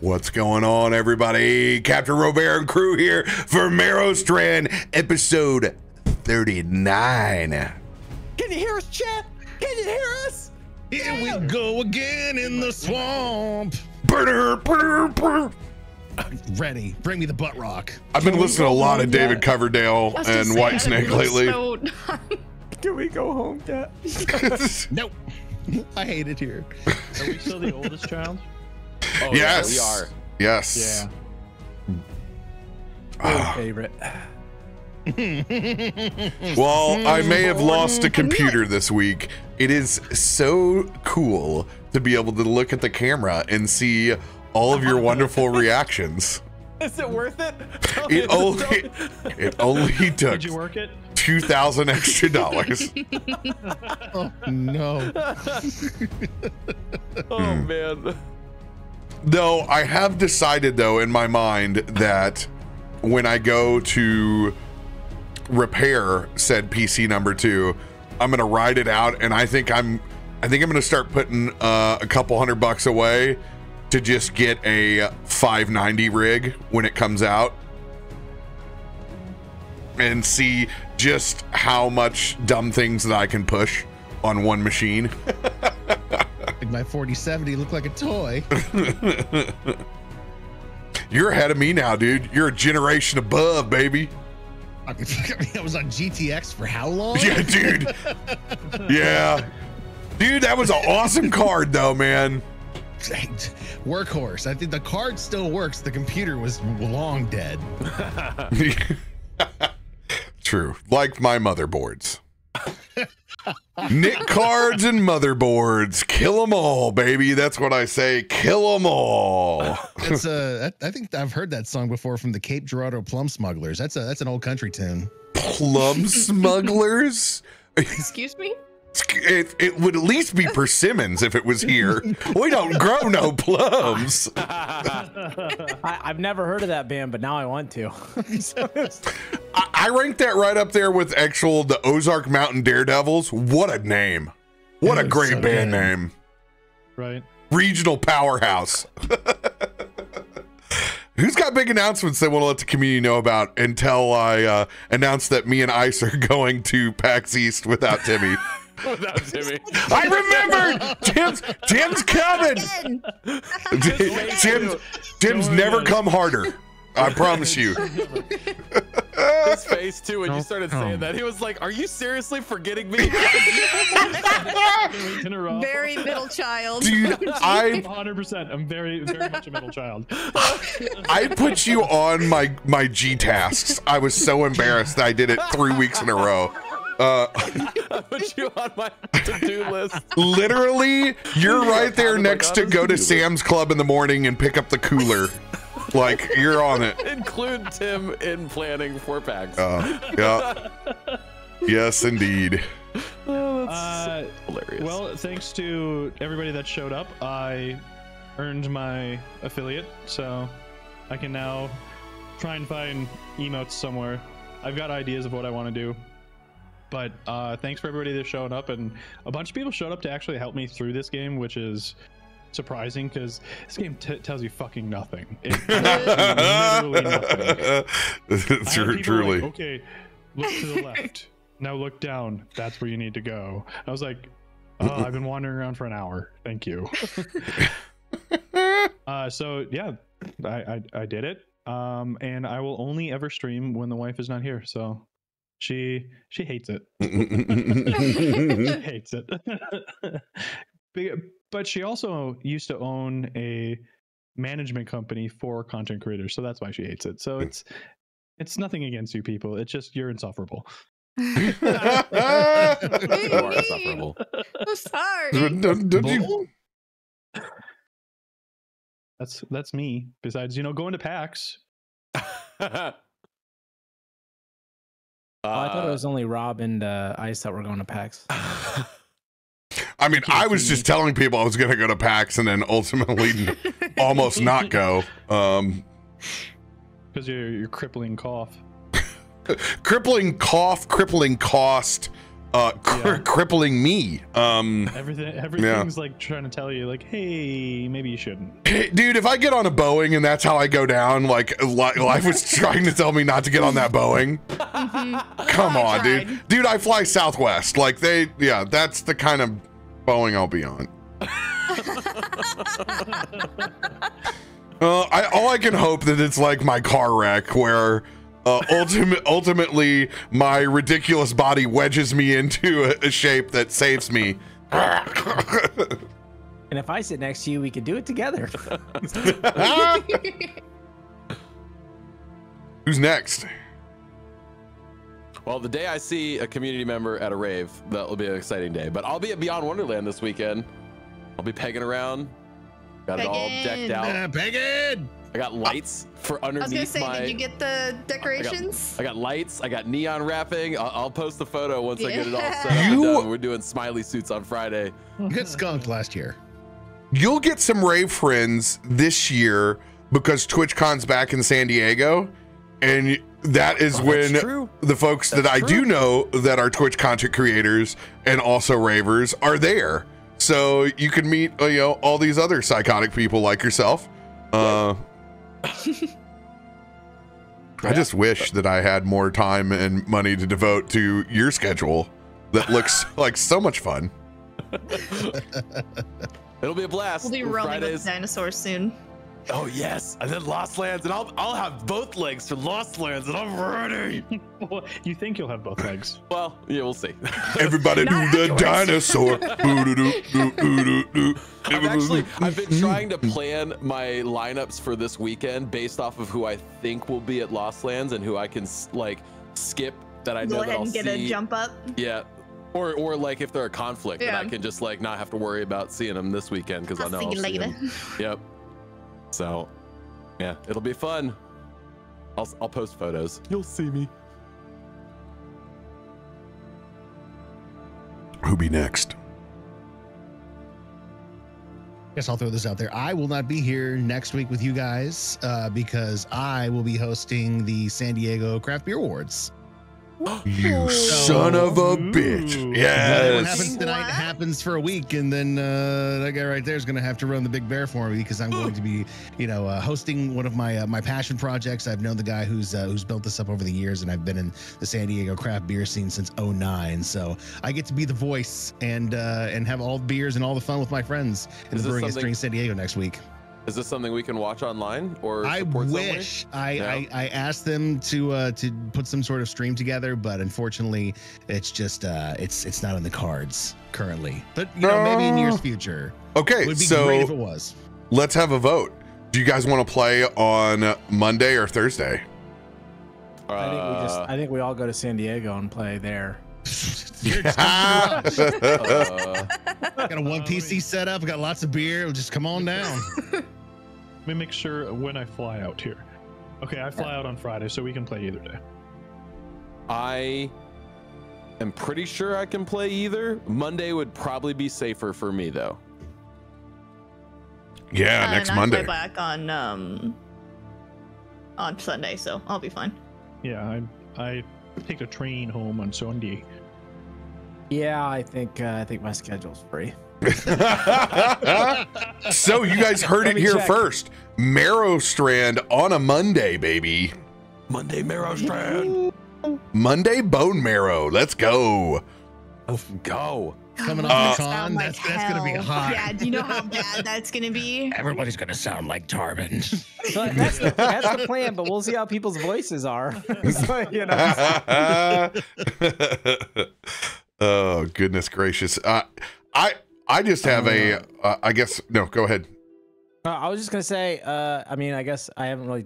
What's going on, everybody? Captain RoBear and crew here for Merrowstrand, episode 39. Can you hear us, chat? Can you hear us? Here we go again in the swamp. Burr, burr, burr. I'm ready. Bring me the butt rock. I've been listening to a lot of David Coverdale and Whitesnake lately. So can we go home, Dad? Nope. I hate it here. Are we still the oldest child? Oh, yes, we are. Yes. Yeah. Favorite. Well, I may have lost a computer this week. It is so cool to be able to look at the camera and see all of your wonderful reactions. Is it worth it? It only took. Did you work it? $2,000 extra. Oh no. Oh man. No, I have decided though in my mind that when I go to repair said PC number 2, I'm gonna ride it out, and I think I'm gonna start putting a couple $100 away to just get a 590 rig when it comes out and see just how much dumb things that I can push on one machine. My 4070 looked like a toy. You're ahead of me now, dude. You're a generation above, baby. I mean, I was on GTX for how long? Yeah, dude. Yeah. Dude, that was an awesome card, though, man. Workhorse. I think the card still works. The computer was long dead. True. Like my motherboards. Nick cards and motherboards, kill them all, baby. That's what I say. Kill them all. It's I think I've heard that song before from the Cape Girardeau Plum Smugglers. That's an old country tune. Plum Smugglers? Excuse me? It would at least be persimmons if it was here. We don't grow no plums. I've never heard of that band, but now I want to. I ranked that right up there with actual the Ozark Mountain Daredevils. What a name. What a great band name. Right. Regional powerhouse. Who's got big announcements they want to let the community know about until I announce that me and Ice are going to PAX East without Timmy? Without Timmy. I remembered! Tim's coming! Tim's never come harder. I promise you. His face too when you started saying that. He was like, are you seriously forgetting me? Very middle child. Dude, I'm 100%. I'm very, very much a middle child. I put you on my G tasks. I was so embarrassed that I did it 3 weeks in a row. I put you on my to-do list. Literally, you're right there next to go to Sam's Club in the morning and pick up the cooler. Like, you're on it. Include Tim in planning for PAX. Yeah. Yes, indeed. Oh, that's so hilarious. Well, thanks to everybody that showed up, I earned my affiliate, so I can now try and find emotes somewhere. I've got ideas of what I want to do. But thanks for everybody that showed up, and a bunch of people showed up to actually help me through this game, which is surprising because this game tells you fucking nothing. It literally nothing. Truly. Like, okay, look to the left. Now look down. That's where you need to go. I was like, I've been wandering around for an hour. Thank you. So yeah, I did it. And I will only ever stream when the wife is not here. So. She hates it. She hates it. But she also used to own a management company for content creators, so that's why she hates it. So it's nothing against you people. It's just you're insufferable. You are insufferable. I'm sorry. Don't that's me. Besides, going to PAX. I thought it was only Rob and Ice that were going to PAX. I mean, I was just telling people I was going to go to PAX and then ultimately almost not go. Because your crippling cough. Crippling cough, crippling cost, crippling me. Everything's like trying to tell you, like, hey, maybe you shouldn't. Dude, if I get on a Boeing and that's how I go down, like life was trying to tell me not to get on that Boeing. Come on, dude. Dude, I fly Southwest. Like they, yeah, that's the kind of Boeing I'll be on. All I can hope that it's like my car wreck where. Ultimately, my ridiculous body wedges me into a shape that saves me. And if I sit next to you, we could do it together. Who's next? Well, the day I see a community member at a rave, that will be an exciting day. But I'll be at Beyond Wonderland this weekend. I'll be pegging around. Got it all decked out. Pegging! I got lights for underneath my... I was gonna say, did you get the decorations? I got lights, I got neon wrapping. I'll post the photo once I get it all set up and done. We're doing smiley suits on Friday. You got skunked last year. You'll get some rave friends this year because TwitchCon's back in San Diego. And that is when the folks that I do know that are Twitch content creators and also ravers are there. So you can meet, you know, all these other psychotic people like yourself. I just wish that I had more time and money to devote to your schedule that looks like so much fun. It'll be a blast. We'll be roaming with dinosaurs soon. Oh yes, and then Lost Lands, and I'll have both legs for Lost Lands, and I'm ready. You think you'll have both legs? Well, yeah, we'll see. Everybody do the dinosaur. I've been trying to plan my lineups for this weekend based off of who I think will be at Lost Lands and who I can like skip that I know that I'll see. Go ahead and get a jump up. Yeah. Or like if they're a conflict, and I can just like not have to worry about seeing them this weekend because I know I'll see them. Yep. So, yeah, it'll be fun. I'll post photos. You'll see me. Who be next? Guess I'll throw this out there. I will not be here next week with you guys because I will be hosting the San Diego Craft Beer Awards. You son of a bitch. Yes. What happens tonight happens for a week, and then that guy right there is going to have to run the big bear for me because I'm going to be, you know, hosting one of my my passion projects. I've known the guy who's built this up over the years, and I've been in the San Diego craft beer scene since '09. So I get to be the voice and have all the beers and all the fun with my friends in the brewing history in San Diego next week. Is this something we can watch online or support somewhere? I asked them to put some sort of stream together, but unfortunately, it's just it's not in the cards currently. But you know, maybe in years future. Okay, it would be great if it was. Let's have a vote. Do you guys want to play on Monday or Thursday? I think we all go to San Diego and play there. Got a one PC set up, got lots of beer. Just come on down. Let me make sure when I fly out here. Okay, I fly out on Friday, so we can play either day. I am pretty sure I can play either. Monday would probably be safer for me, though. Yeah, next Monday. I fly back on Sunday, so I'll be fine. Yeah, I take a train home on Sunday. Yeah, I think my schedule's free. So you guys heard it here first. Merrowstrand on a Monday, baby. Monday Merrowstrand. Monday Bone Marrow. Let's go. Let's go. Coming off the con, that's gonna be hot. Yeah, do you know how bad that's gonna be? Everybody's gonna sound like Tarben. So that's the plan, but we'll see how people's voices are. So, you know. Oh goodness gracious! I just have I guess go ahead. I was just gonna say. I mean, I guess I haven't really.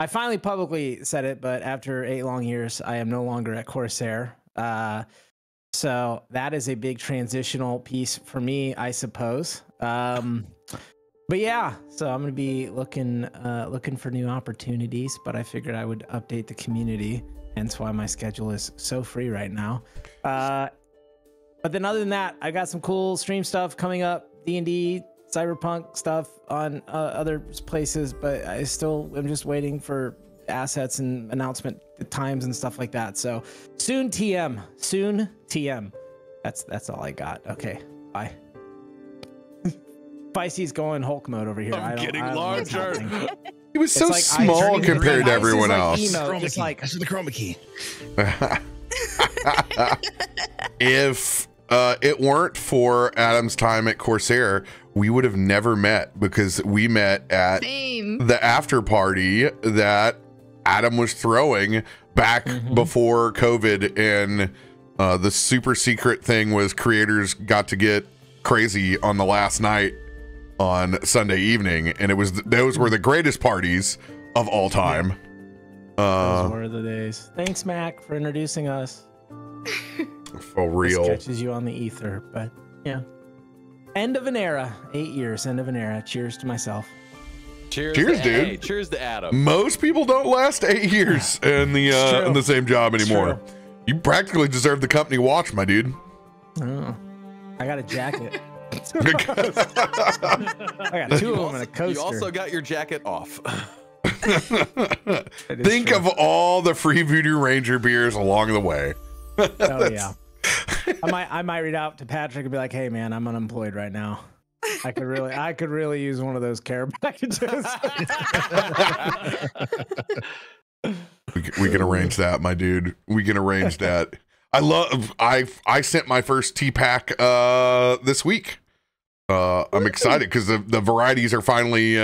I finally publicly said it, but after 8 long years, I am no longer at Corsair. So that is a big transitional piece for me, I suppose. But yeah, so I'm gonna be looking for new opportunities. But I figured I would update the community, hence why my schedule is so free right now. But then other than that, I got some cool stream stuff coming up, D&D, Cyberpunk stuff on other places. But I'm just waiting for assets and announcement the times and stuff like that. So soon TM, soon TM. That's all I got. Okay, bye. Feisty's going Hulk mode over here. I'm getting larger. He was so like small compared to everyone else. Just like the chroma key. If it weren't for Adam's time at Corsair, we would have never met, because we met at the after party that Adam was throwing back before COVID, and the super secret thing was creators got to get crazy on the last night on Sunday evening, and it was those were the greatest parties of all time. Those were the days. Thanks, Mac, for introducing us. For real. This catches you on the ether, but yeah. End of an era. 8 years, end of an era. Cheers to myself. Cheers, dude. Hey, cheers to Adam. Most people don't last 8 years in the same job anymore. You practically deserve the company watch, my dude. Oh, I got a jacket. I got two of them in a coaster. You also got your jacket off. Think of all the free Voodoo Ranger beers along the way. Oh yeah. I might read out to Patrick and be like, hey man, I'm unemployed right now. I could really use one of those care packages. we can arrange that, my dude. We can arrange that. I sent my first tea pack this week. I'm excited because the varieties are finally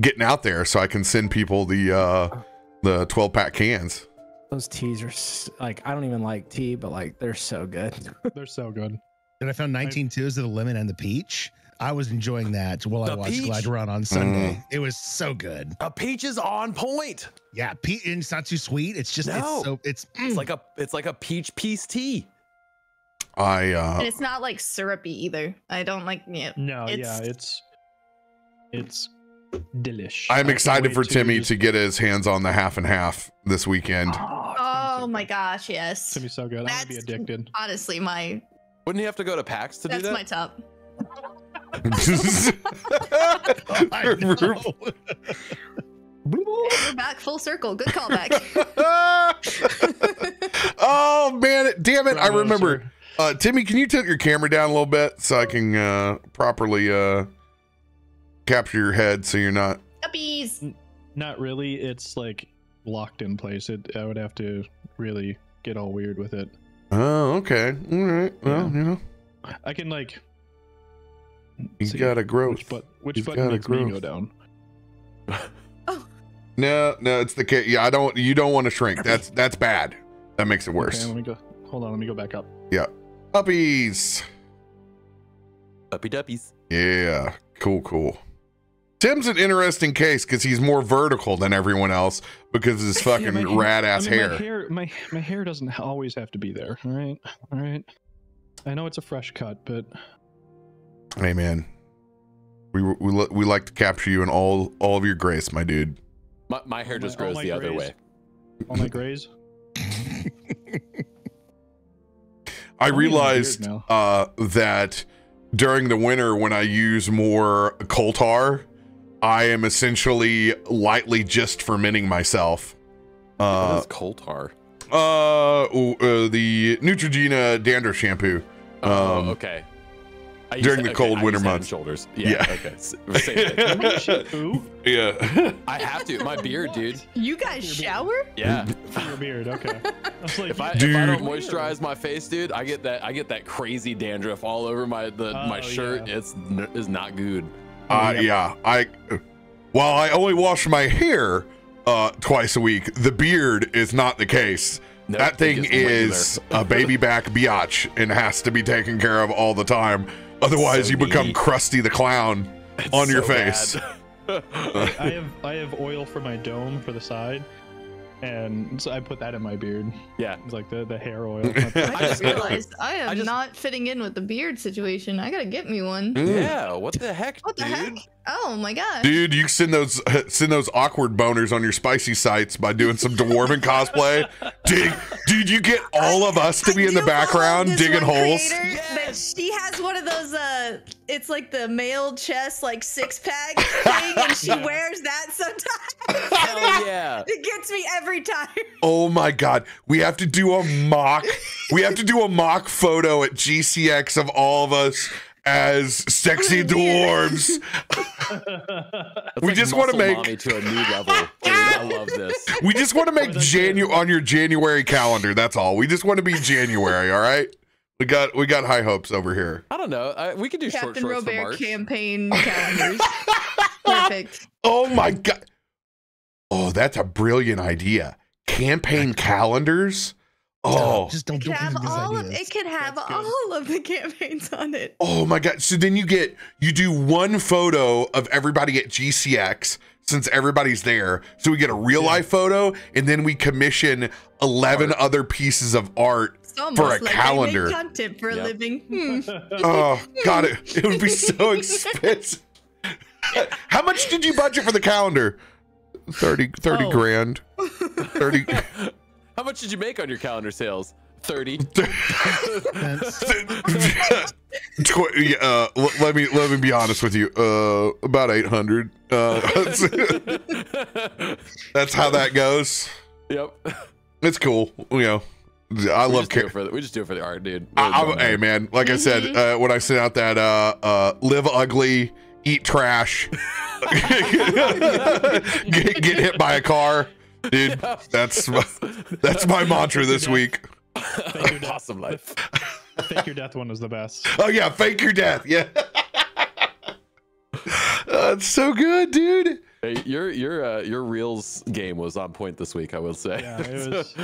getting out there, so I can send people the 12-pack cans. Those teas are like, I don't even like tea, but like they're so good. They're so good. And I found 19 2s of the lemon and the peach. I was enjoying that while I watched Gladleron on Sunday. It was so good. A peach is on point. Yeah, peach, and it's not too sweet. It's just it's like a peach peace tea. And it's not like syrupy either. I don't like it. No, it's delish. I'm excited for Timmy to get his hands on the half and half this weekend. Oh my gosh, yes. Timmy's so good. I'm gonna be addicted. Honestly, wouldn't you have to go to PAX to do that? That's my top. We're back full circle. Good callback. Oh man, damn it! I remember. Timmy, can you tilt your camera down a little bit so I can properly capture your head, so you're not uppies? Not really. It's like locked in place. I would have to really get all weird with it. Oh, okay. All right. Well, you know, I can like. He's got a growth. Which button makes me go down? Oh. No, it's the kid. Yeah, you don't want to shrink. That's bad. That makes it worse. Okay, let me go back up. Yeah. Puppies. Puppy duppies. Yeah. Cool. Tim's an interesting case because he's more vertical than everyone else because of his fucking rad ass hair. My hair doesn't always have to be there. All right. I know it's a fresh cut, but hey man, we like to capture you in all of your grace, my dude. My hair just grows the other way. All my grays. I realized that during the winter when I use more coal tar, I am essentially lightly just fermenting myself. What is coal tar? The Neutrogena dander shampoo. Oh, okay. During the cold winter months. Shoulders. Yeah. Okay. Same yeah. I have to. My beard, dude. You guys shower? Yeah. Your beard. Okay. Like, if I don't moisturize my face, dude, I get that crazy dandruff all over my shirt. Yeah. It's not good. While I only wash my hair twice a week, the beard is not the case. No, that thing is a baby back biatch and has to be taken care of all the time. Otherwise, you become Krusty the Clown on your face. I have oil for my dome for the side, and so I put that in my beard. Yeah, it's like the hair oil. I just realized I am not fitting in with the beard situation. I gotta get me one. Yeah, what the heck, dude? Oh my gosh. Dude, you send those awkward boners on your spicy sites by doing some dwarven cosplay. Dude, you get all of us to be in the background digging holes. Creator, yes. But she has one of those it's like the male chest like six-pack thing and she wears that sometimes. Hell yeah. It gets me every time. Oh my god. We have to do a mock photo at GCX of all of us as sexy dwarves. We just want to make mommy to a new level. Dude, I love this. We just want to make January on your January calendar. That's all. We just want to be January. All right. We got high hopes over here. I don't know. We could do Captain short shorts for March. Campaign calendars. Perfect. Oh my god. Oh, that's a brilliant idea. Campaign calendars. Oh, no, just don't it could have all of the campaigns on it. Oh my god. So then you do one photo of everybody at GCX since everybody's there. So we get a real life photo and then we commission 11 other pieces of art for a calendar. They make content for a living. Oh god, it would be so expensive. How much did you budget for the calendar? 30 grand. 30 How much did you make on your calendar sales? 30. Let me be honest with you. About 800. That's how that goes. Yep. It's cool. You know, we just do it for the art, dude. Hey man, like I said, when I sent out that live ugly, eat trash, get hit by a car. Dude, that's my mantra this week. Fake your death. Awesome life. The fake your death one was the best. Oh yeah, fake your death. Yeah. It's so good, dude. Hey, your reels game was on point this week, I will say. Yeah, it was.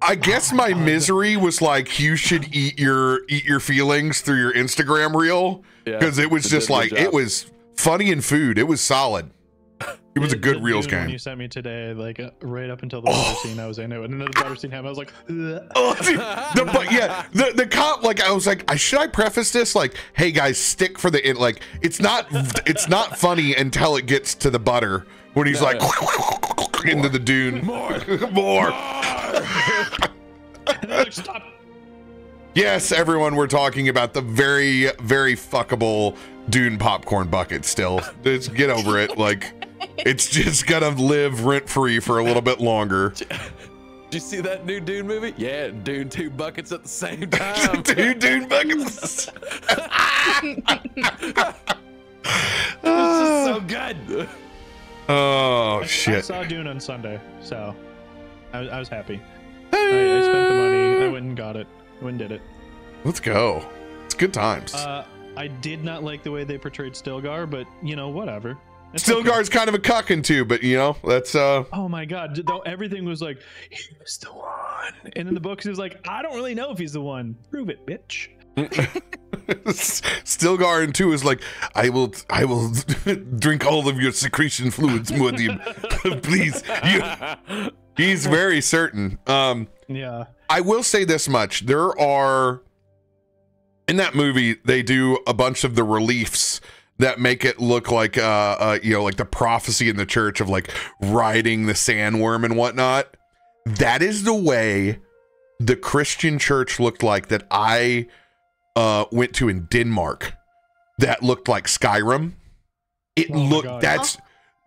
I guess my misery was like, you should eat your feelings through your Instagram reel, because it was just like it was funny and food. It was solid. It was a good reels game. You sent me today, like right up until the butter scene, I was in it. And then the butter scene happened, I was like, the cop. Like I was like, should I preface this? Like, hey guys, stick for the like. It's not funny until it gets to the butter when he's like into the dune. More. And they're like, stop. Yes, everyone, we're talking about the very, very fuckable Dune popcorn bucket still. Just get over it. Like, it's just gotta live rent-free for a little bit longer. Did you see that new Dune movie? Yeah, Dune 2 buckets at the same time. 2 Dune buckets. This is so good. Oh, shit. I saw Dune on Sunday, so I was happy. I spent the money. I went and got it. When did it? Let's go. It's good times. I did not like the way they portrayed Stilgar, but you know, whatever. Stilgar's kind of a cuckin too, but you know, that's oh my god, though, everything was like, he was the one. And in the books it was like, I don't really know if he's the one. Prove it, bitch. Stilgar in 2 is like, I will drink all of your secretion fluids, Muad'Dib. Please. He's very certain. Yeah. I will say this much. There are, in that movie, they do a bunch of the reliefs that make it look like, you know, like the prophecy in the church of like riding the sandworm and whatnot. That is the way the Christian church looked like that I went to in Denmark. That looked like Skyrim. It looked, that's,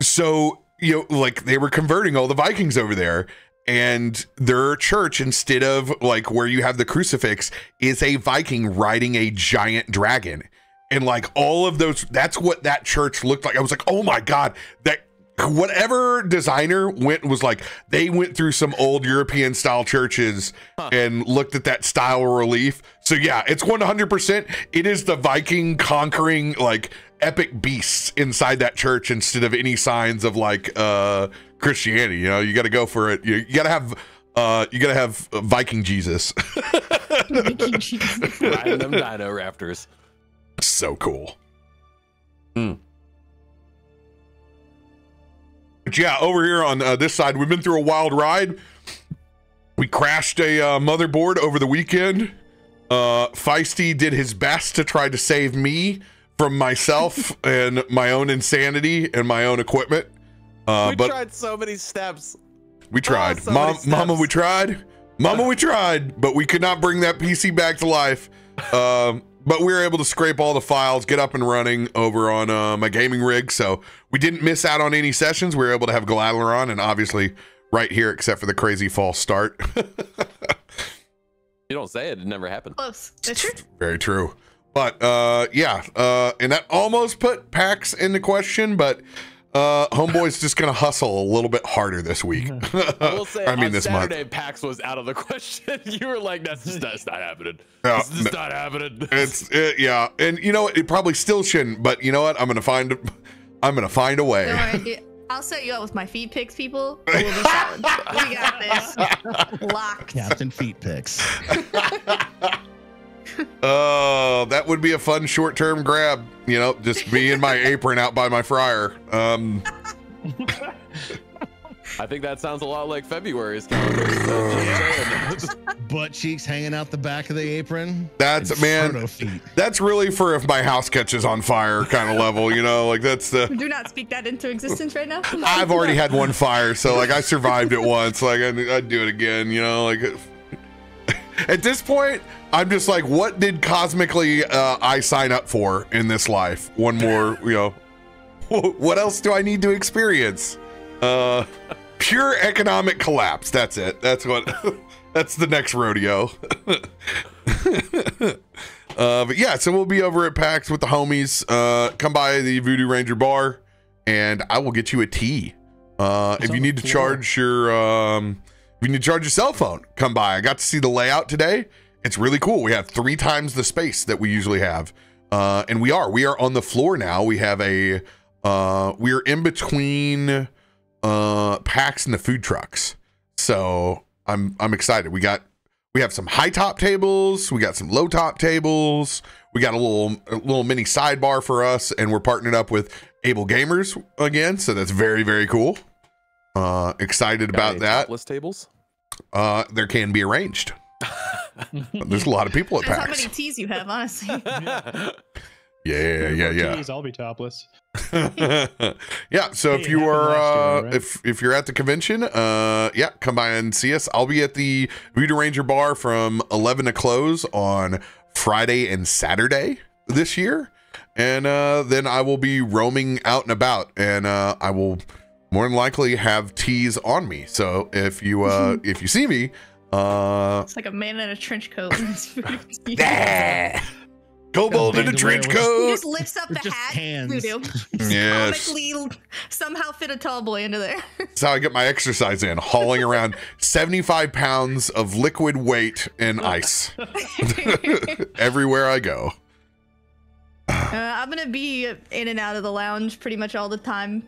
so, you know, like they were converting all the Vikings over there. And their church, instead of like where you have the crucifix, is a Viking riding a giant dragon. And like all of those, that's what that church looked like. I was like, oh my god, that whatever designer went was like, they went through some old European style churches and looked at that style relief. So yeah, it's 100%. It is the Viking conquering like epic beasts inside that church instead of any signs of like, Christianity. You know, you got to go for it. You got to have Viking Jesus. Viking Jesus. Riding them dino raptors. So cool. But yeah, over here on this side, we've been through a wild ride. We crashed a motherboard over the weekend. Feisty did his best to try to save me from myself and my own insanity and my own equipment. We tried so many steps. We tried. Mama, we tried. Mama, we tried, but we could not bring that PC back to life. But we were able to scrape all the files, get up and running over on my gaming rig. So we didn't miss out on any sessions. We were able to have Gladleron and obviously right here, except for the crazy false start. You don't say it. It never happened. Close. That's true. Very true. But yeah, and that almost put PAX into question, but homeboy's just going to hustle a little bit harder this week. I will say, I mean, this Saturday, month. PAX was out of the question. You were like, that's not happening. This is not happening. Yeah. And you know what? It probably still shouldn't, but you know what? I'm going to find a way. No, I'll set you up with my feet picks, people. We'll be solid. We got this. Locked. Captain Feet Picks. Oh, that would be a fun short-term grab. You know, just me in my apron out by my fryer. I think that sounds a lot like February's calendar. Butt cheeks hanging out the back of the apron. That's, man, that's really for if my house catches on fire kind of level, you know, like that's the. Do not speak that into existence right now. I've already had one fire, so like I survived it once. Like I'd do it again, you know, like at this point, I'm just like, what did cosmically I sign up for in this life? One more, you know, what else do I need to experience? Pure economic collapse. That's it. That's what. That's the next rodeo. But yeah, so we'll be over at PAX with the homies. Come by the Voodoo Ranger bar, and I will get you a tea. If you need to charge your, if you need to charge your cell phone, come by. I got to see the layout today. It's really cool. We have 3 times the space that we usually have, and we are on the floor now. We have a, we're in between. PAX and the food trucks, so I'm excited. We have some high top tables, we got some low top tables, we got a little mini sidebar for us, and we're partnered up with Able Gamers again, so that's very, very cool. Excited about that. Topless tables, there can be arranged. There's a lot of people at PAX. How many teas you have, honestly? Yeah. Teas, I'll be topless. Yeah, so hey, if you are right? if you're at the convention, yeah, come by and see us. I'll be at the Voodoo Ranger bar from 11 to close on Friday and Saturday this year, and then I will be roaming out and about, and I will more than likely have teas on me. So if you if you see me, it's like a man in a trench coat. Kobold in a trench coat. He just lifts up the hat. Hands. Yes. Somehow fit a tall boy into there. That's how I get my exercise in, hauling around 75 pounds of liquid weight and ice everywhere I go. I'm gonna be in and out of the lounge pretty much all the time.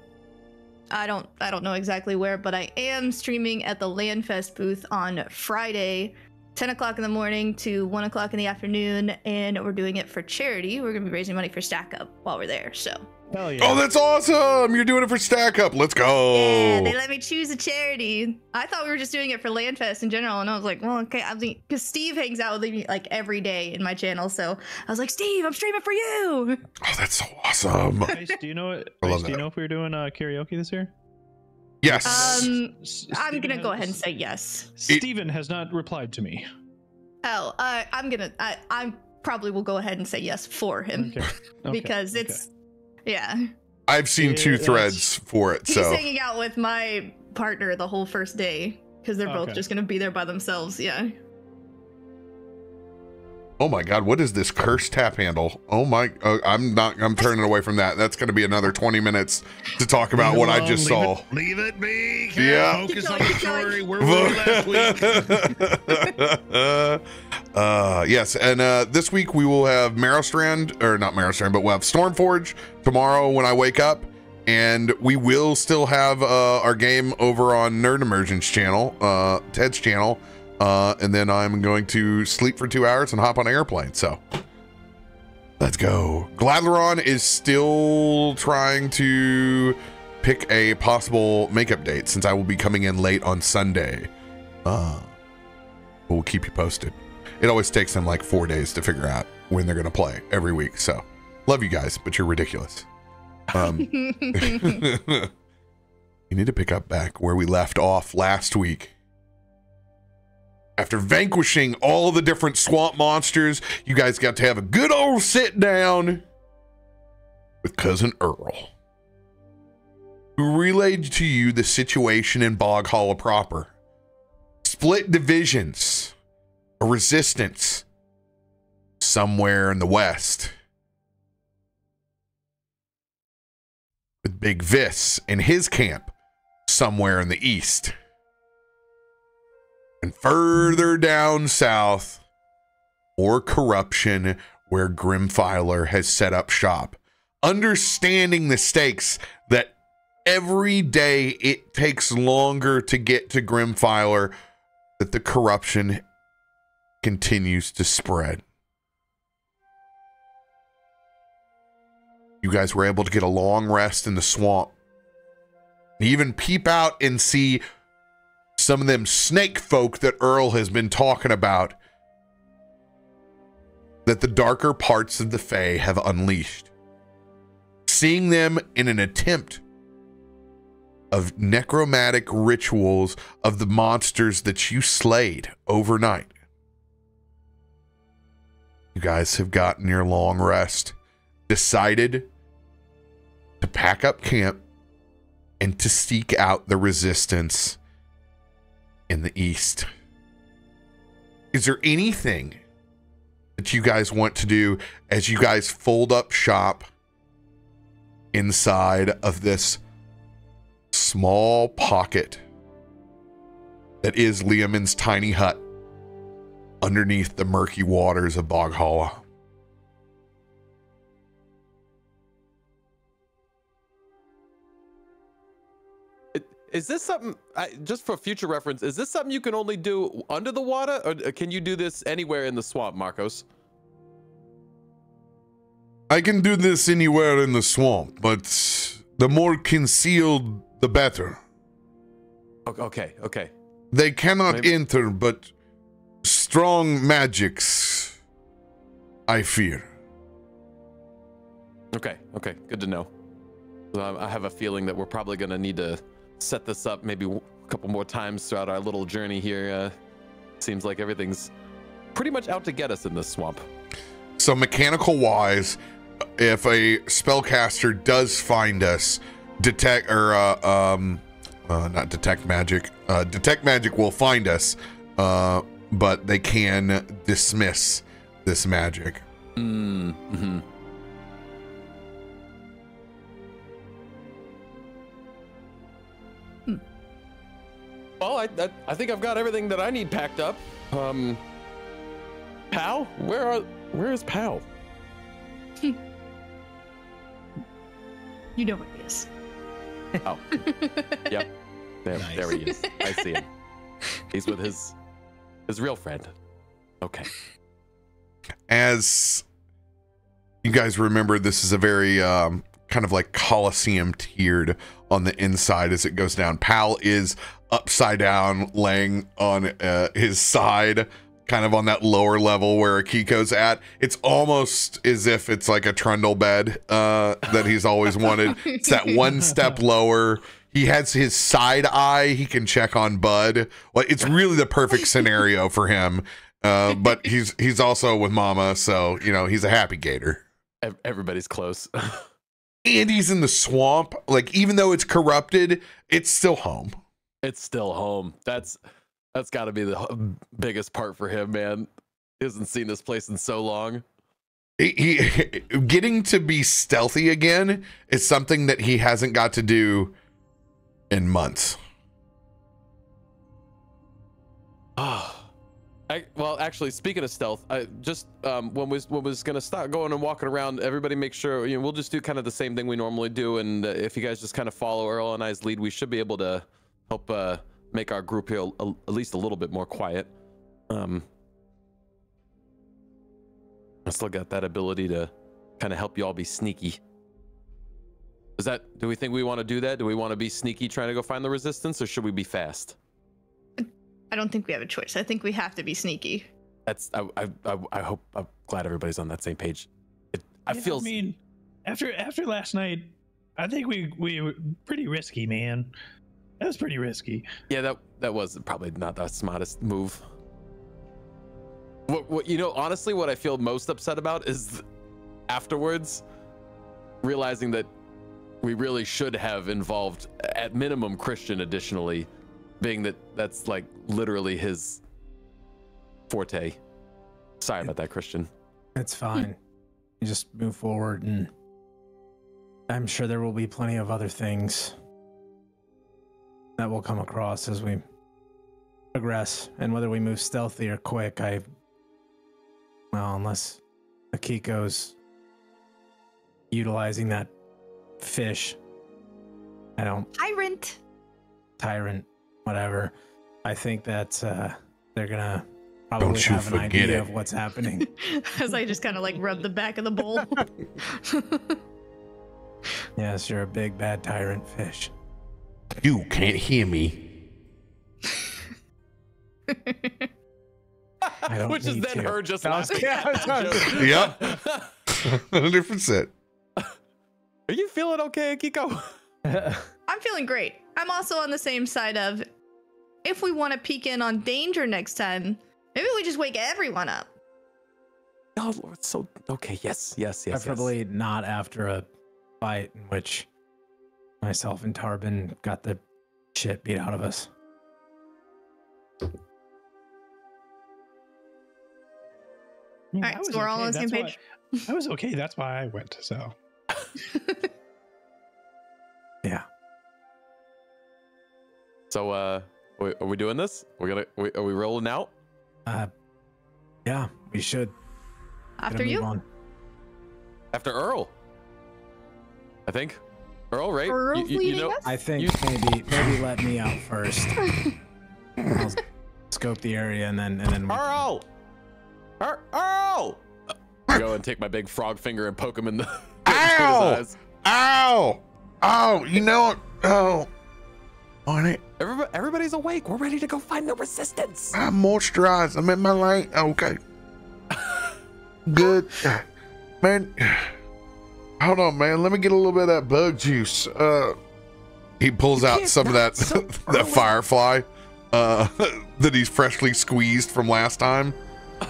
I don't know exactly where, but I am streaming at the Landfest booth on Friday. 10 o'clock in the morning to 1 o'clock in the afternoon, and we're doing it for charity. We're going to be raising money for Stack Up while we're there, so. Hell yeah. Oh, that's awesome! You're doing it for Stack Up. Let's go! Yeah, they let me choose a charity. I thought we were just doing it for Landfest in general, and I was like, well, okay, because Steve hangs out with me like every day in my channel, so I was like, Steve, I'm streaming for you! Oh, that's so awesome! Ice, do you know it? Ice, do you know if we were doing karaoke this year? Yes. I'm gonna go ahead and say yes. Steven has not replied to me. Oh, I probably will go ahead and say yes for him. Okay. Because it's, yeah. I've seen 2 threads for it. He's hanging out with my partner the whole first day because they're both just gonna be there by themselves. Yeah. Oh my God! What is this cursed tap handle? Oh my! I'm turning away from that. That's going to be another 20 minutes to talk about what I just saw. Leave it be. Yeah. Focus on the story. Where were we last week? Yes, and this week we will have Merrowstrand, or not Merrowstrand, but we'll have Stormforge tomorrow when I wake up, and we will still have our game over on Nerd Emergence channel, Ted's channel. And then I'm going to sleep for 2 hours and hop on an airplane. So let's go. Gladleron is still trying to pick a possible makeup date since I will be coming in late on Sunday. But we'll keep you posted. It always takes them like 4 days to figure out when they're going to play every week. So Love you guys, but you're ridiculous. We need to pick up back where we left off last week. After vanquishing all the different swamp monsters, you guys got to have a good old sit down with Cousin Earl, who relayed to you the situation in Boghollow proper. Split divisions, a resistance somewhere in the west, with Big Vis in his camp somewhere in the east. And further down south, more corruption where Grimfiler has set up shop. Understanding the stakes that every day it takes longer to get to Grimfiler, that the corruption continues to spread. You guys were able to get a long rest in the swamp. And even peep out and see some of them snake folk that Earl has been talking about, that the darker parts of the Fae have unleashed. Seeing them in an attempt of necromantic rituals of the monsters that you slayed overnight. You guys have gotten your long rest, decided to pack up camp and to seek out the resistance in the east. Is there anything that you guys want to do as you guys fold up shop inside of this small pocket that is Liaman's tiny hut underneath the murky waters of Boghollow? Is this something, just for future reference, is this something you can only do under the water, or can you do this anywhere in the swamp, Marcos? I can do this anywhere in the swamp, but the more concealed, the better. Okay, okay. They cannot enter, but strong magics, I fear. Okay, okay, good to know. I have a feeling that we're probably going to need to set this up maybe a couple more times throughout our little journey here. Seems like everything's pretty much out to get us in this swamp. So mechanical wise, if a spellcaster does find us, detect magic will find us, but they can dismiss this magic. Mm-hmm. Well, I think I've got everything that I need packed up. Pal? Where is Pal? You know where he is. Oh. Yep. There he is. I see him. He's with his real friend. Okay. As you guys remember, this is a very kind of like Colosseum tiered on the inside as it goes down. Pal is upside down, laying on his side, kind of on that lower level where Akiko's at. It's almost as if it's like a trundle bed that he's always wanted. It's that one step lower. He has his side eye. He can check on Bud. Well, it's really the perfect scenario for him. But he's also with Mama, so, you know, he's a happy gator. Everybody's close. And he's in the swamp. Like, even though it's corrupted, it's still home. It's still home. That's got to be the biggest part for him, man. He hasn't seen this place in so long. He getting to be stealthy again is something that he hasn't got to do in months. Well, actually, speaking of stealth, I just when was gonna start going and walking around. Everybody, make sure, you know, we'll just do kind of the same thing we normally do, and if you guys just kind of follow Earl and I's lead, we should be able to help make our group here at least a little bit more quiet. I still got that ability to kind of help you all be sneaky. Is that, do we think we want to do that? Do we want to be sneaky trying to go find the resistance, or should we be fast? I don't think we have a choice. I think we have to be sneaky. That's, I hope, I'm glad everybody's on that same page. I feel. I mean, after last night, I think we were pretty risky, man. That was pretty risky. Yeah, that was probably not the smartest move. What you know, honestly, what I feel most upset about is afterwards realizing that we really should have involved at minimum Christian additionally, being that that's like literally his forte. Sorry about that, Christian. It's fine. You just move forward, and I'm sure there will be plenty of other things that will come across as we progress, and whether we move stealthy or quick, well, unless Akiko's utilizing that fish, I don't... Tyrant, whatever. I think that they're gonna probably have an idea of what's happening. As I just kind of like rub the back of the bowl. Yes, you're a big bad tyrant fish. You can't hear me. Which is then her just laughing. Yep. 100%. Are you feeling okay, Akiko? I'm feeling great. I'm also on the same side of, if we want to peek in on danger next time, maybe we just wake everyone up. Oh, Lord, so okay. Yes. Preferably not after a fight in which myself and Tarben got the shit beat out of us. All right, so we're all on the same page. I was okay. That's why I went. So. Yeah. So, are we doing this? Are we rolling out? Yeah, we should. After you? After Earl. I think. Earl, right? Earl's leading us? I think maybe let me out first. I'll scope the area and then. Earl! Earl! Go and take my big frog finger and poke him in the. Ow! Eyes. Ow! Oh, you know. Oh. On it. Everybody's awake. We're ready to go find the resistance. I'm moisturized. I'm in my lane. Okay. Good. Man. Hold on, man. Let me get a little bit of that bug juice. He pulls out some of that so that firefly that he's freshly squeezed from last time.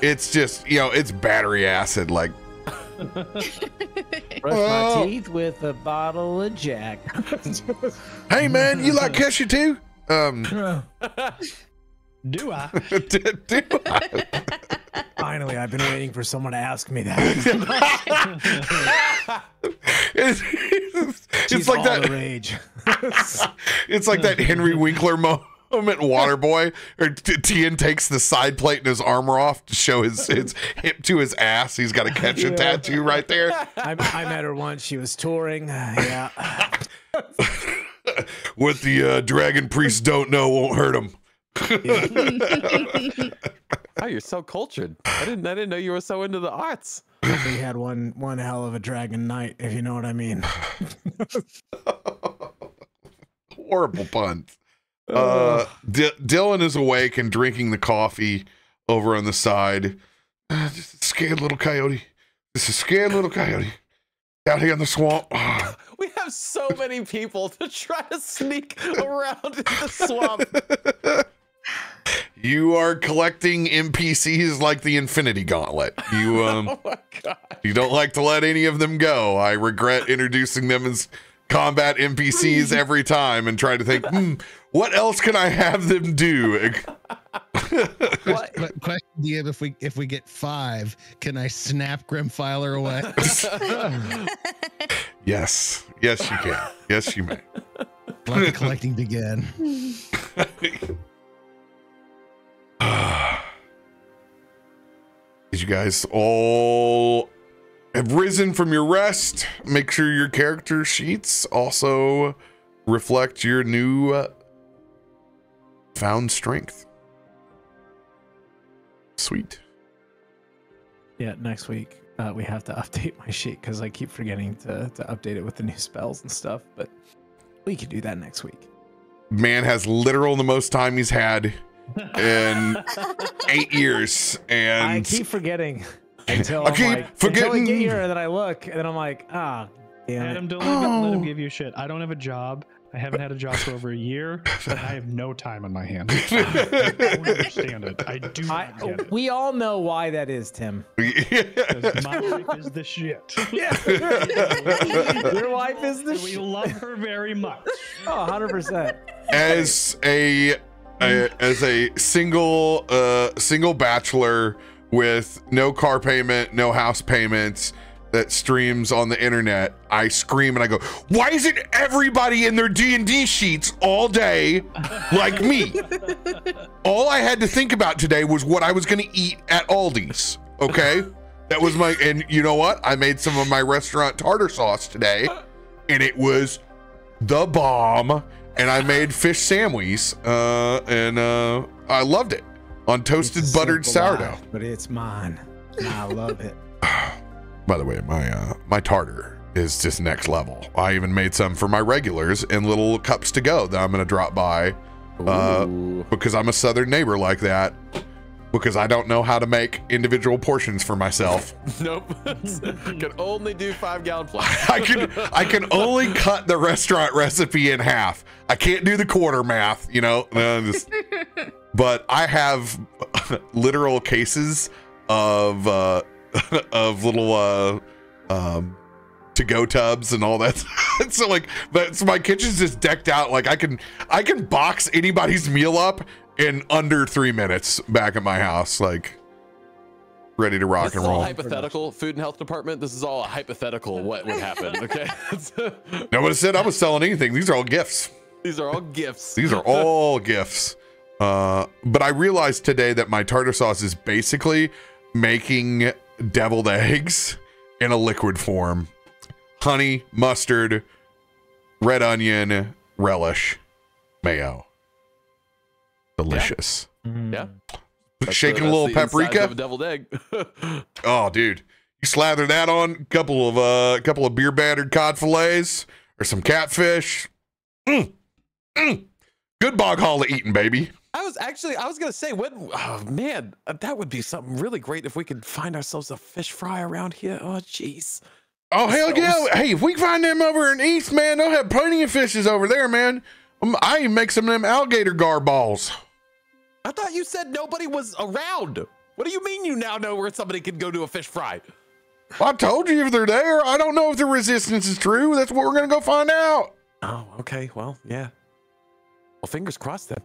It's just, you know, it's battery acid. Like, brush my teeth with a bottle of Jack. Hey, man, you like Kesha too? Do I? Do I? Finally, I've been waiting for someone to ask me that. It's like that rage. It's like that Henry Winkler moment, Waterboy, or Tian takes the side plate and his armor off to show his hip to his ass. He's got a catch a tattoo right there. I met her once. She was touring. Yeah. What the dragon priests don't know won't hurt them. Oh, you're so cultured. I didn't know you were so into the arts. We had one hell of a dragon night, if you know what I mean. Horrible puns. Dylan is awake and drinking the coffee over on the side. Just a scared little coyote. Out here in the swamp. We have so many people to try to sneak around in the swamp. You are collecting NPCs like the Infinity Gauntlet. You oh my God. You don't like to let any of them go. I regret introducing them as combat NPCs every time and try to think, what else can I have them do? Question DM: if we get 5, can I snap Grimfiler away? Yes, you can. Yes, you may. Let the collecting begin. Did you guys all have risen from your rest? Make sure your character sheets also reflect your new found strength. Sweet. Yeah, next week we have to update my sheet because I keep forgetting to update it with the new spells and stuff, but we could do that next week. Man has literal the most time he's had in 8 years, and I keep forgetting. I keep forgetting. Until I get here, and then I look, and then I'm like, ah, damn Adam, don't let him give you shit. I don't have a job. I haven't had a job for over a year, and I have no time on my hands. I don't understand it. I do not get it. We all know why that is, Tim. Because my wife is the shit. Yeah. Your wife is the shit. We love her very much. Oh, 100%. As a single bachelor with no car payment, no house payments, that streams on the internet, I scream and I go, why isn't everybody in their D&D sheets all day like me? All I had to think about today was what I was gonna eat at Aldi's, okay? That was my, and you know what? I made some of my restaurant tartar sauce today and it was the bomb, and I made fish samwies and I loved it on toasted buttered sourdough. Life, but it's mine, and I love it. By the way, my tartar is just next level. I even made some for my regulars in little cups to go that I'm gonna drop by because I'm a southern neighbor like that, because I don't know how to make individual portions for myself. Nope. Can only do 5 gallon plus. I can only cut the restaurant recipe in half. I can't do the quarter math, you know. But I have literal cases of little to-go tubs and all that. So like, that's, my kitchen's just decked out. Like I can box anybody's meal up in under 3 minutes back at my house, like ready to rock and roll. Hypothetical food and health department. This is all a hypothetical. What would happen? Okay. Nobody said I was selling anything. These are all gifts. These are all gifts. These are all gifts. But I realized today that my tartar sauce is basically making deviled eggs in a liquid form. Honey, mustard, red onion, relish, mayo. Delicious. Yeah. Shaking a little paprika of a deviled egg. Oh, dude. You slather that on a couple of beer battered cod fillets or some catfish. Good Boghollow eating, baby. I was gonna say, oh man, that would be something really great if we could find ourselves a fish fry around here. Oh, jeez. Oh, hell yeah. Hey, if we find them over in East, man, they'll have plenty of fishes over there, man. I even make some of them alligator gar balls. I thought you said nobody was around. What do you mean you now know where somebody could go do a fish fry? Well, I told you if they're there. I don't know if the resistance is true. That's what we're gonna go find out. Oh, okay. Well, yeah. Well, fingers crossed then.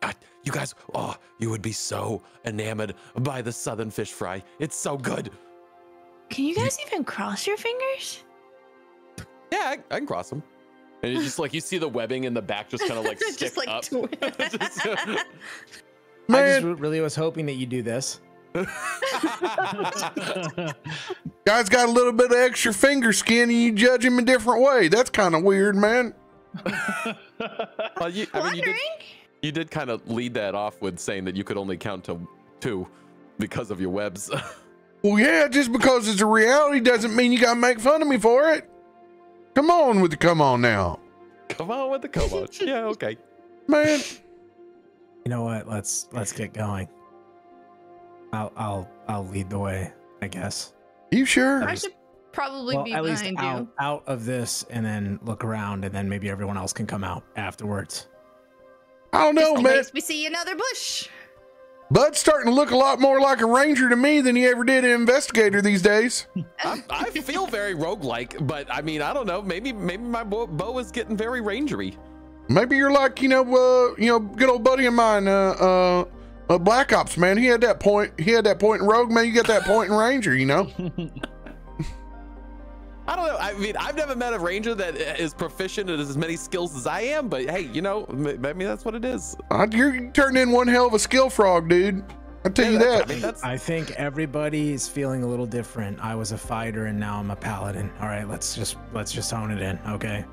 God, you guys, oh, you would be so enamored by the southern fish fry. It's so good. Can you guys even cross your fingers? Yeah, I can cross them. And it's just like, you see the webbing in the back just kind of like stick just like up. Just, man. I just really was hoping that you do this. Guys got a little bit of extra finger skin and you judge him a different way. That's kind of weird, man. You did kind of lead that off with saying that you could only count to 2 because of your webs. Well, yeah, just because it's a reality doesn't mean you got to make fun of me for it. Come on with the come on now. Come on with the come on. Yeah, okay. Man. You know what? Let's get going. I'll lead the way, I guess. You sure? I should probably be behind you. At least out of this and then look around and then maybe everyone else can come out afterwards. I don't know, man. We see another bush. Bud's starting to look a lot more like a ranger to me than he ever did an investigator these days. I feel very roguelike, but I mean, I don't know. Maybe my bow is getting very rangery. Maybe you're like, you know, good old buddy of mine, Black Ops, man. He had that point. He had that point in Rogue, man. You got that point in Ranger, you know. I don't know. I mean, I've never met a ranger that is proficient and has as many skills as I am, but hey, you know, maybe that's what it is. You're turning in one hell of a skill frog, dude. I'll tell you that. I think everybody is feeling a little different. I was a fighter and now I'm a paladin. All right, let's just hone it in, okay?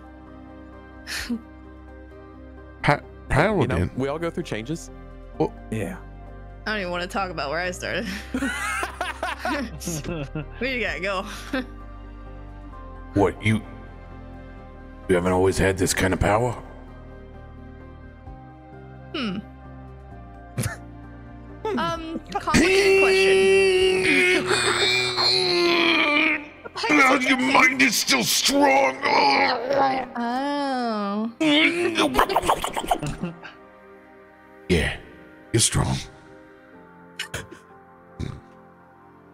Paladin. You know, we all go through changes. Well, yeah. I don't even want to talk about where I started. Where you gotta go? What, you haven't always had this kind of power? Comment question. because your mind is still strong. Oh. Yeah, you're strong.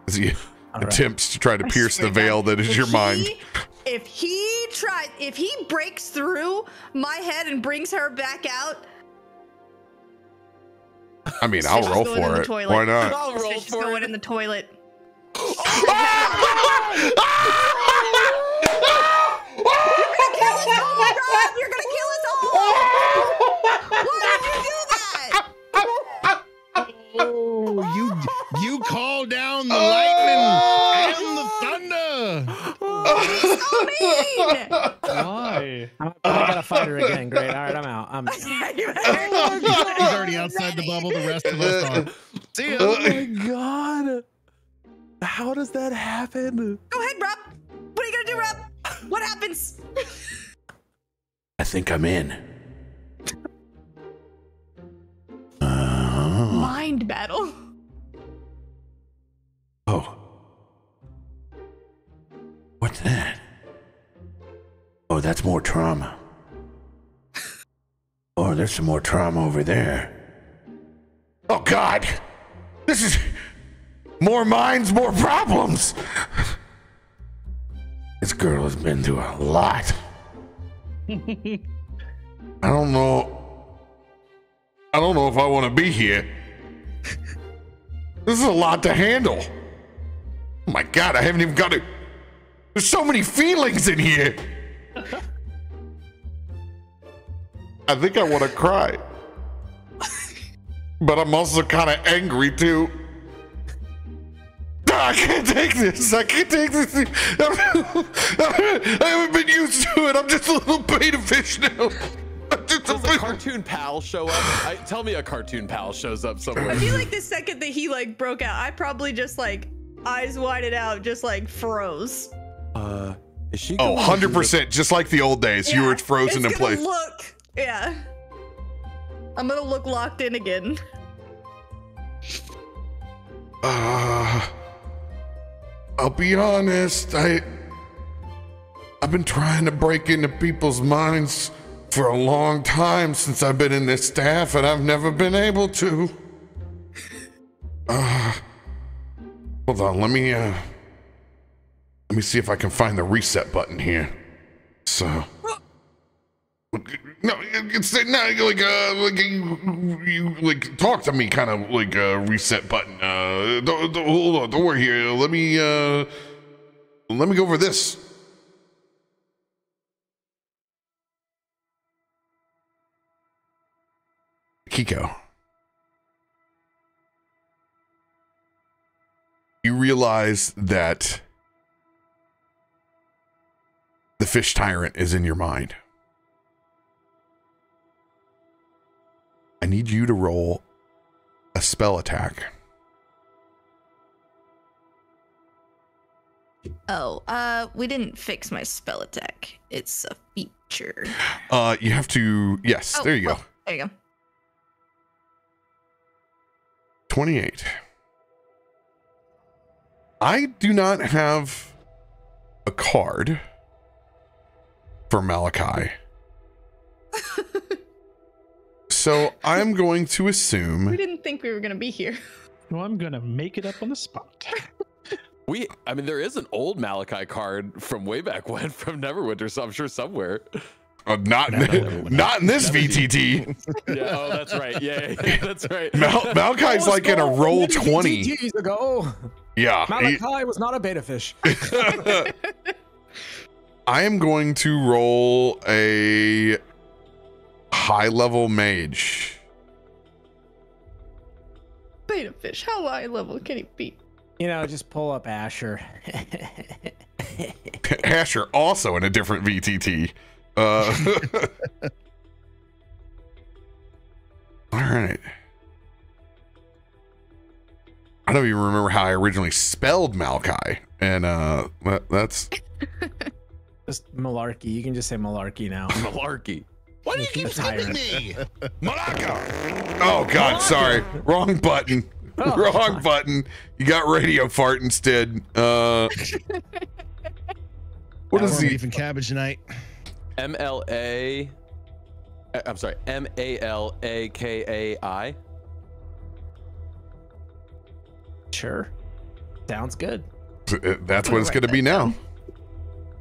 As he attempts to try to pierce the veil that is your mind. If he breaks through my head and brings her back out. I mean, I'll roll for it. Why not? I'll roll for it in the toilet. You're gonna kill us all! Why did you do that? Oh, you call down the lightning and the thunder. Oh, so mean! Why? I gotta fight her again. Great. All right, I'm out. He's already outside the bubble. The rest of us are. See ya. Oh my god! How does that happen? Go ahead, Rob. What are you gonna do, Rob? What happens? I think I'm in. Mind battle. Oh. What's that? Oh, that's more trauma. Oh, there's some more trauma over there. Oh, God! This is... more minds, more problems! This girl has been through a lot. I don't know... I don't know if I want to be here. This is a lot to handle. Oh my god, I haven't even got to... There's so many feelings in here. I think I want to cry. But I'm also kind of angry too. I can't take this. I can't take this. I haven't been used to it. I'm just a little beta fish now. Does a cartoon pal show up? Tell me a cartoon pal shows up somewhere. I feel like the second that he like broke out, I probably just like eyes widened out, just like froze. Is she? Oh, 100%, just like the old days. Yeah, you were frozen in place. Look, yeah. I'm gonna look locked in again. I'll be honest. I've been trying to break into people's minds for a long time since I've been in this staff, and I've never been able to. Hold on, let me see if I can find the reset button here. So, no, it's not like talk to me kind of like a reset button. Don't, hold on, don't worry here. Let me go over this. Akiko, you realize that the fish tyrant is in your mind. I need you to roll a spell attack. Oh, we didn't fix my spell attack. It's a feature. You have to, yes, oh, there you go. There you go. 28. I do not have a card for Malachi. So I'm going to assume... We didn't think we were going to be here. Well, I'm going to make it up on the spot. I mean, there is an old Malachi card from way back when, from Neverwinter, so I'm sure somewhere. Not in this VTT. Yeah, oh, that's right. Yeah, that's right. Malachi's like in a roll 20. VTTs ago. Yeah. Malachi was not a beta fish. I am going to roll a high-level mage. Beta fish. How high-level can he be? You know, just pull up Asher. Asher also in a different VTT. All right. I don't even remember how I originally spelled Malachi, and that's just malarkey. You can just say malarkey now. Malarkey. Why do you keep skipping me? Malaka. Oh God, Malaka. Sorry, wrong button. Oh, wrong button. You got radio fart instead. What is the beef and cabbage tonight? MLA. I'm sorry, MALAKAI. Sure, sounds good. That's what it's going to be now.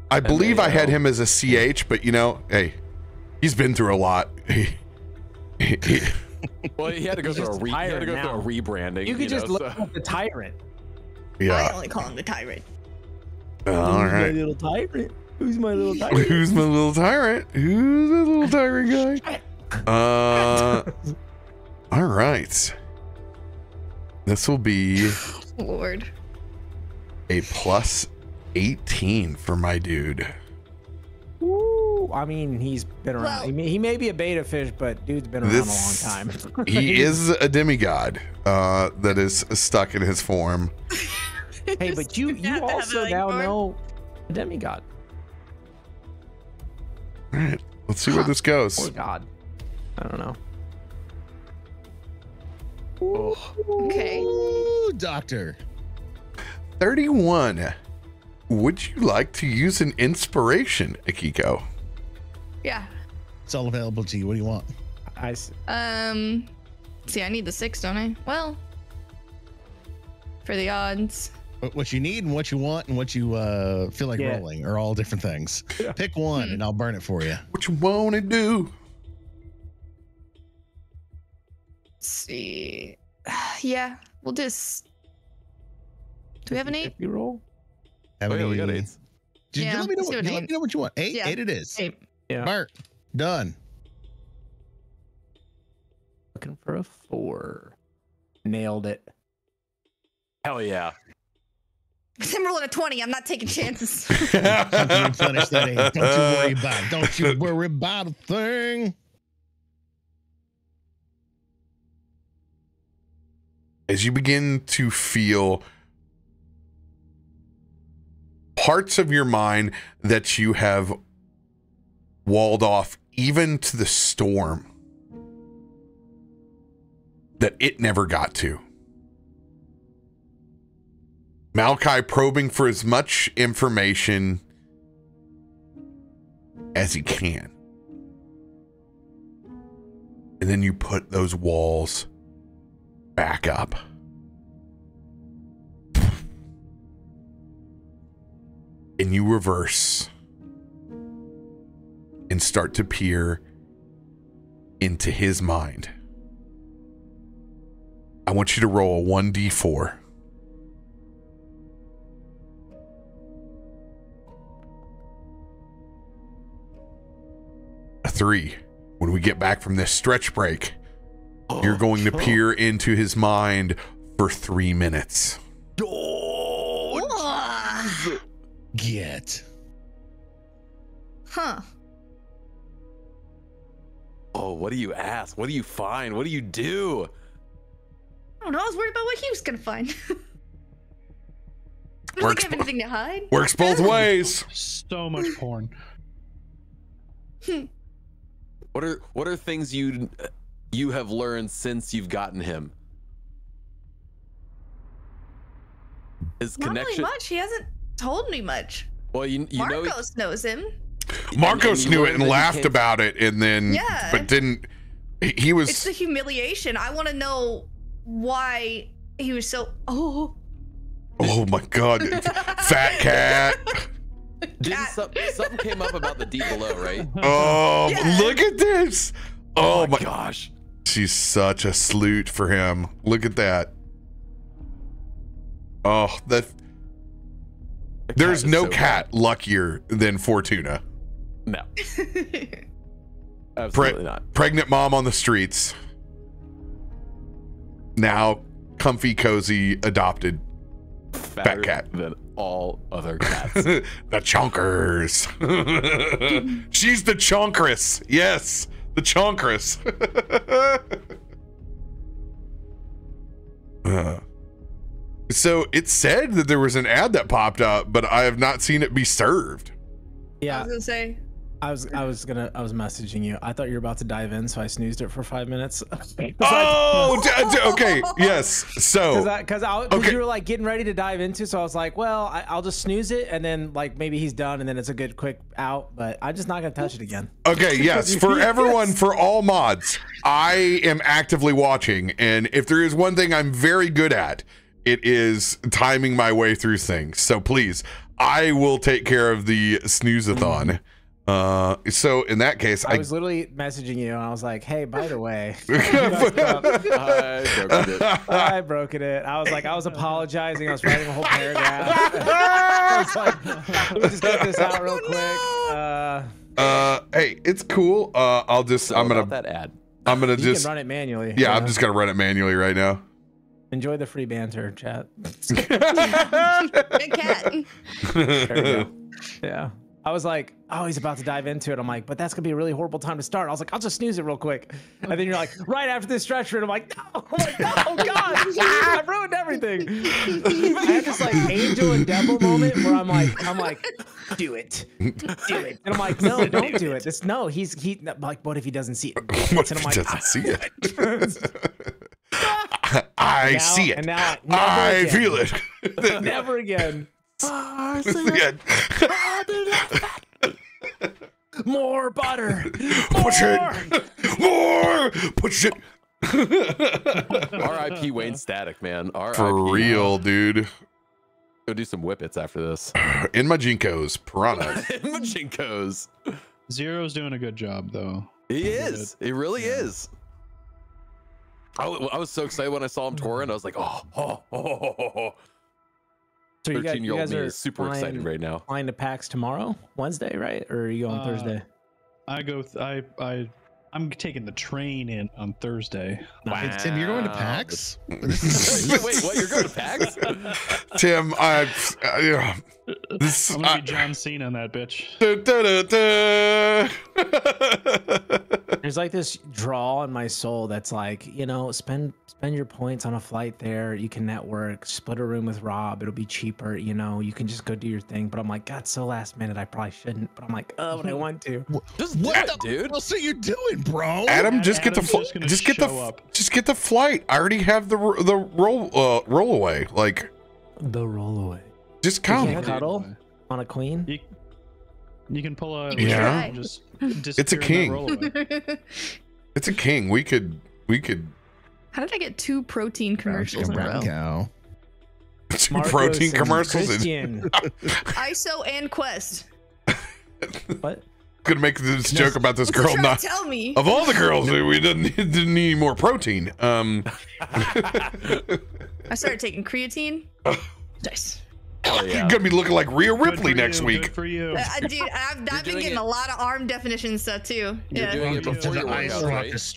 I believe I had him as a CH, but you know, hey, he's been through a lot. Well, he had to go through a rebranding. You could just look at the tyrant. Yeah, I only call him the tyrant. All right, my little tyrant. Who's my little tyrant? Who's my little tyrant? Who's that little tyrant guy? All right. This will be Lord. A plus 18 for my dude. Ooh, I mean, he's been around. Well, I mean, he may be a beta fish, but dude's been around a long time. He is a demigod that is stuck in his form. Hey, but you also now know a demigod. All right, let's see where this goes. Oh God, I don't know. Ooh, okay. Ooh, doctor. 31. Would you like to use an inspiration, Akiko? Yeah. It's all available to you. What do you want? I see. See, I need the 6, don't I? Well, for the odds. What you need and what you want and what you feel like rolling are all different things. Yeah. Pick one and I'll burn it for you. What you want to do? Let's see. Yeah, we'll just. Do we have an 8? You roll. Oh, yeah, we got 8s. Yeah, let me know what you want. 8? 8 it is. 8. Yeah. Bart, done. Looking for a 4. Nailed it. Hell yeah. I'm rolling a 20. I'm not taking chances. Don't you worry about it. Don't you worry about a thing. As you begin to feel parts of your mind that you have walled off even to the storm that it never got to. Malachi probing for as much information as he can. And then you put those walls back up. And you reverse and start to peer into his mind. I want you to roll a 1d4. A 3. When we get back from this stretch break, you're going to peer into his mind for 3 minutes. Oh, get. Huh. Oh, what do you ask? What do you find? What do you do? I don't know. I was worried about what he was going to find. I don't think I have anything to hide. Works both ways. So much porn. What are things you have learned since you've gotten him? His connection. Not really much. He hasn't told me much. Well, you Marcos knows him. Marcos knew it and laughed about it, and then but didn't. He was. It's the humiliation. I want to know why he was so. Oh my God, fat cat. Something came up about the deep below, right? Oh, look at this! Oh my gosh, she's such a sleut for him. Look at that. Oh, that. There's no cat luckier than Fortuna. No. Absolutely not. Pregnant mom on the streets. Now comfy, cozy, adopted fatter fat cat than all other cats. The chonkers. She's the chonkress. Yes, the chonkress. So it said that there was an ad that popped up, but I have not seen it be served. Yeah, I was gonna say I was messaging you. I thought you were about to dive in, so I snoozed it for 5 minutes. Okay, yes. So because you were like getting ready to dive into, so I was like, well, I'll just snooze it, and then like maybe he's done, and then it's a good quick out. But I'm just not gonna touch it again. Okay, yes, for everyone, for all mods, I am actively watching, and if there is one thing I'm very good at, it is timing my way through things. So please, I will take care of the snooze-a-thon. Mm-hmm. So in that case, I was literally messaging you and I was like, hey, by the way, I broke it. I was like, I was apologizing. I was writing a whole paragraph. I was like, let me just get this out real quick. Hey, it's cool. I'm going to just run it manually. Yeah, I'm just going to run it manually right now. Enjoy the free banter, chat. Big cat. Yeah. I was like, oh, he's about to dive into it. I'm like, but that's gonna be a really horrible time to start. I was like, I'll just snooze it real quick. And then you're like, right after this stretcher, and I'm like, no, oh God, I've ruined everything. I had this like angel and devil moment where I'm like, do it. And I'm like, no, don't do it. It's no, I'm like, what if he doesn't see it? What if he doesn't see it? I see it. I feel it. Never again. More butter. Push it. More. Push it. R.I.P. Wayne Static, man. For real, dude. Go do some whippets after this. In my Jinkos, piranha. In my Jinkos. Zero's doing a good job, though. He is. He really is. I was so excited when I saw him touring. I was like, oh. So 13-year-old me is super excited right now. Flying to PAX tomorrow, Wednesday, right? Or are you going Thursday? I'm taking the train in on Thursday. Wow. Hey, Tim, you're going to PAX? Wait, what? You're going to PAX? Tim, I'm gonna be John Cena on that bitch. There's like this draw in my soul that's like, you know, spend your points on a flight there. You can network, split a room with Rob. It'll be cheaper. You know, you can just go do your thing. But I'm like, God, so last minute. I probably shouldn't. But I'm like, oh, but I want to. Just do it, dude. What are you doing, bro? Adam, just get the flight. I already have the roll away. Like the roll away. Just come. You can cuddle on a queen. You can pull a. Yeah. Just it's a king. It's a king. We could. How did I get two protein commercials in a row? Two Marcos protein commercials. Christian. ISO and Quest. What? Gonna make this joke about this girl not. Tell me. Of all the girls, we didn't need more protein. I started taking creatine. Nice. Oh, yeah. You're gonna be looking like Rhea Ripley next week. Good for you. Dude, I've been getting a lot of arm definition stuff too. You're doing it before your workout, right? Yes.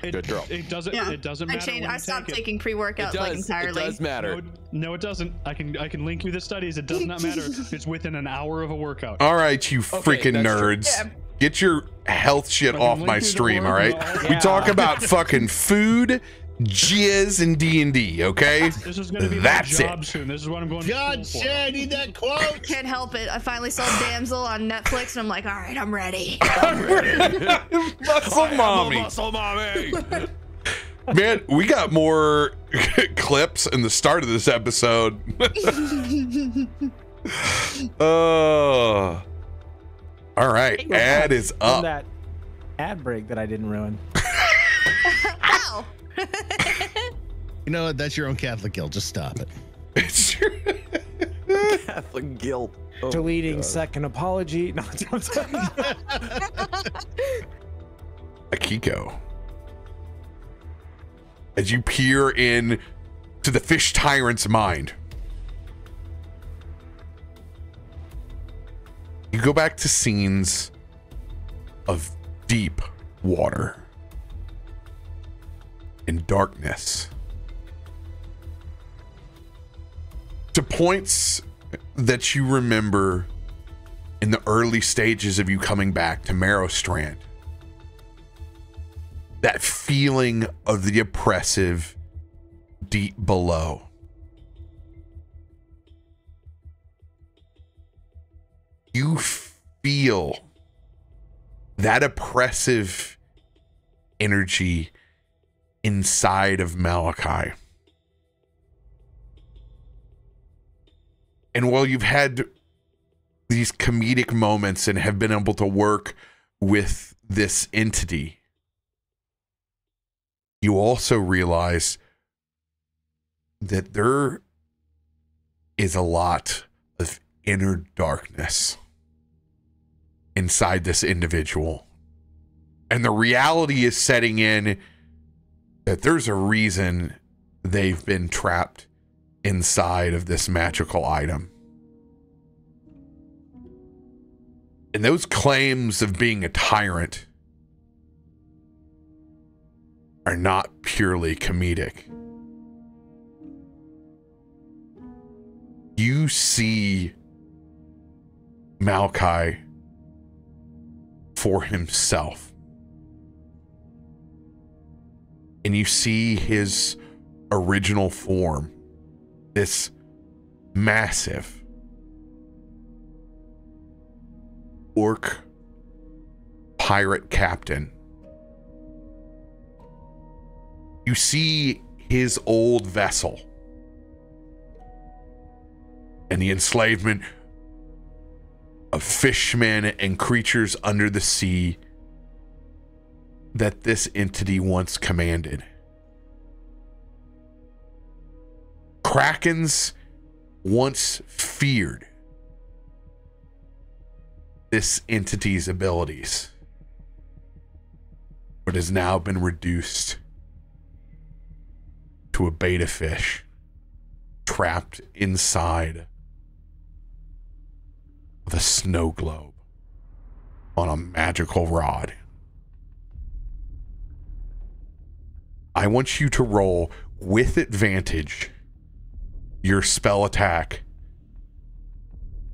Good girl. It doesn't matter. I stopped taking pre-workout like entirely. It does matter. No, it doesn't. I can link you the studies. It does not matter. It's within an hour of a workout. All right, you freaking nerds. Yeah. Get your health shit off my stream, all right? Yeah. We talk about fucking food. Jizz and D&D, okay? This is gonna be That's my job it. Soon. This is what I'm going God to school for. I need that quote. Can't help it. I finally saw Damsel on Netflix, and I'm like, all right, I'm ready. Muscle mommy. Man, we got more clips in the start of this episode. All right, ad is up. That ad break that I didn't ruin. Ow. You know what? That's your own Catholic guilt. Just stop it. It's your Catholic guilt. Oh, deleting second apology. No, don't. Akiko, as you peer in to the fish tyrant's mind, you go back to scenes of deep water. In darkness, to points that you remember in the early stages of you coming back to Merrowstrand. That feeling of the oppressive deep below. You feel that oppressive energy inside of Malachi. And while you've had these comedic moments and have been able to work with this entity, you also realize that there is a lot of inner darkness inside this individual. And the reality is setting in that there's a reason they've been trapped inside of this magical item. And those claims of being a tyrant are not purely comedic. You see Malachi for himself. And you see his original form. This massive orc pirate captain. You see his old vessel and the enslavement of fishmen and creatures under the sea that this entity once commanded. Krakens once feared this entity's abilities, but has now been reduced to a beta fish trapped inside of a snow globe on a magical rod. I want you to roll with advantage your spell attack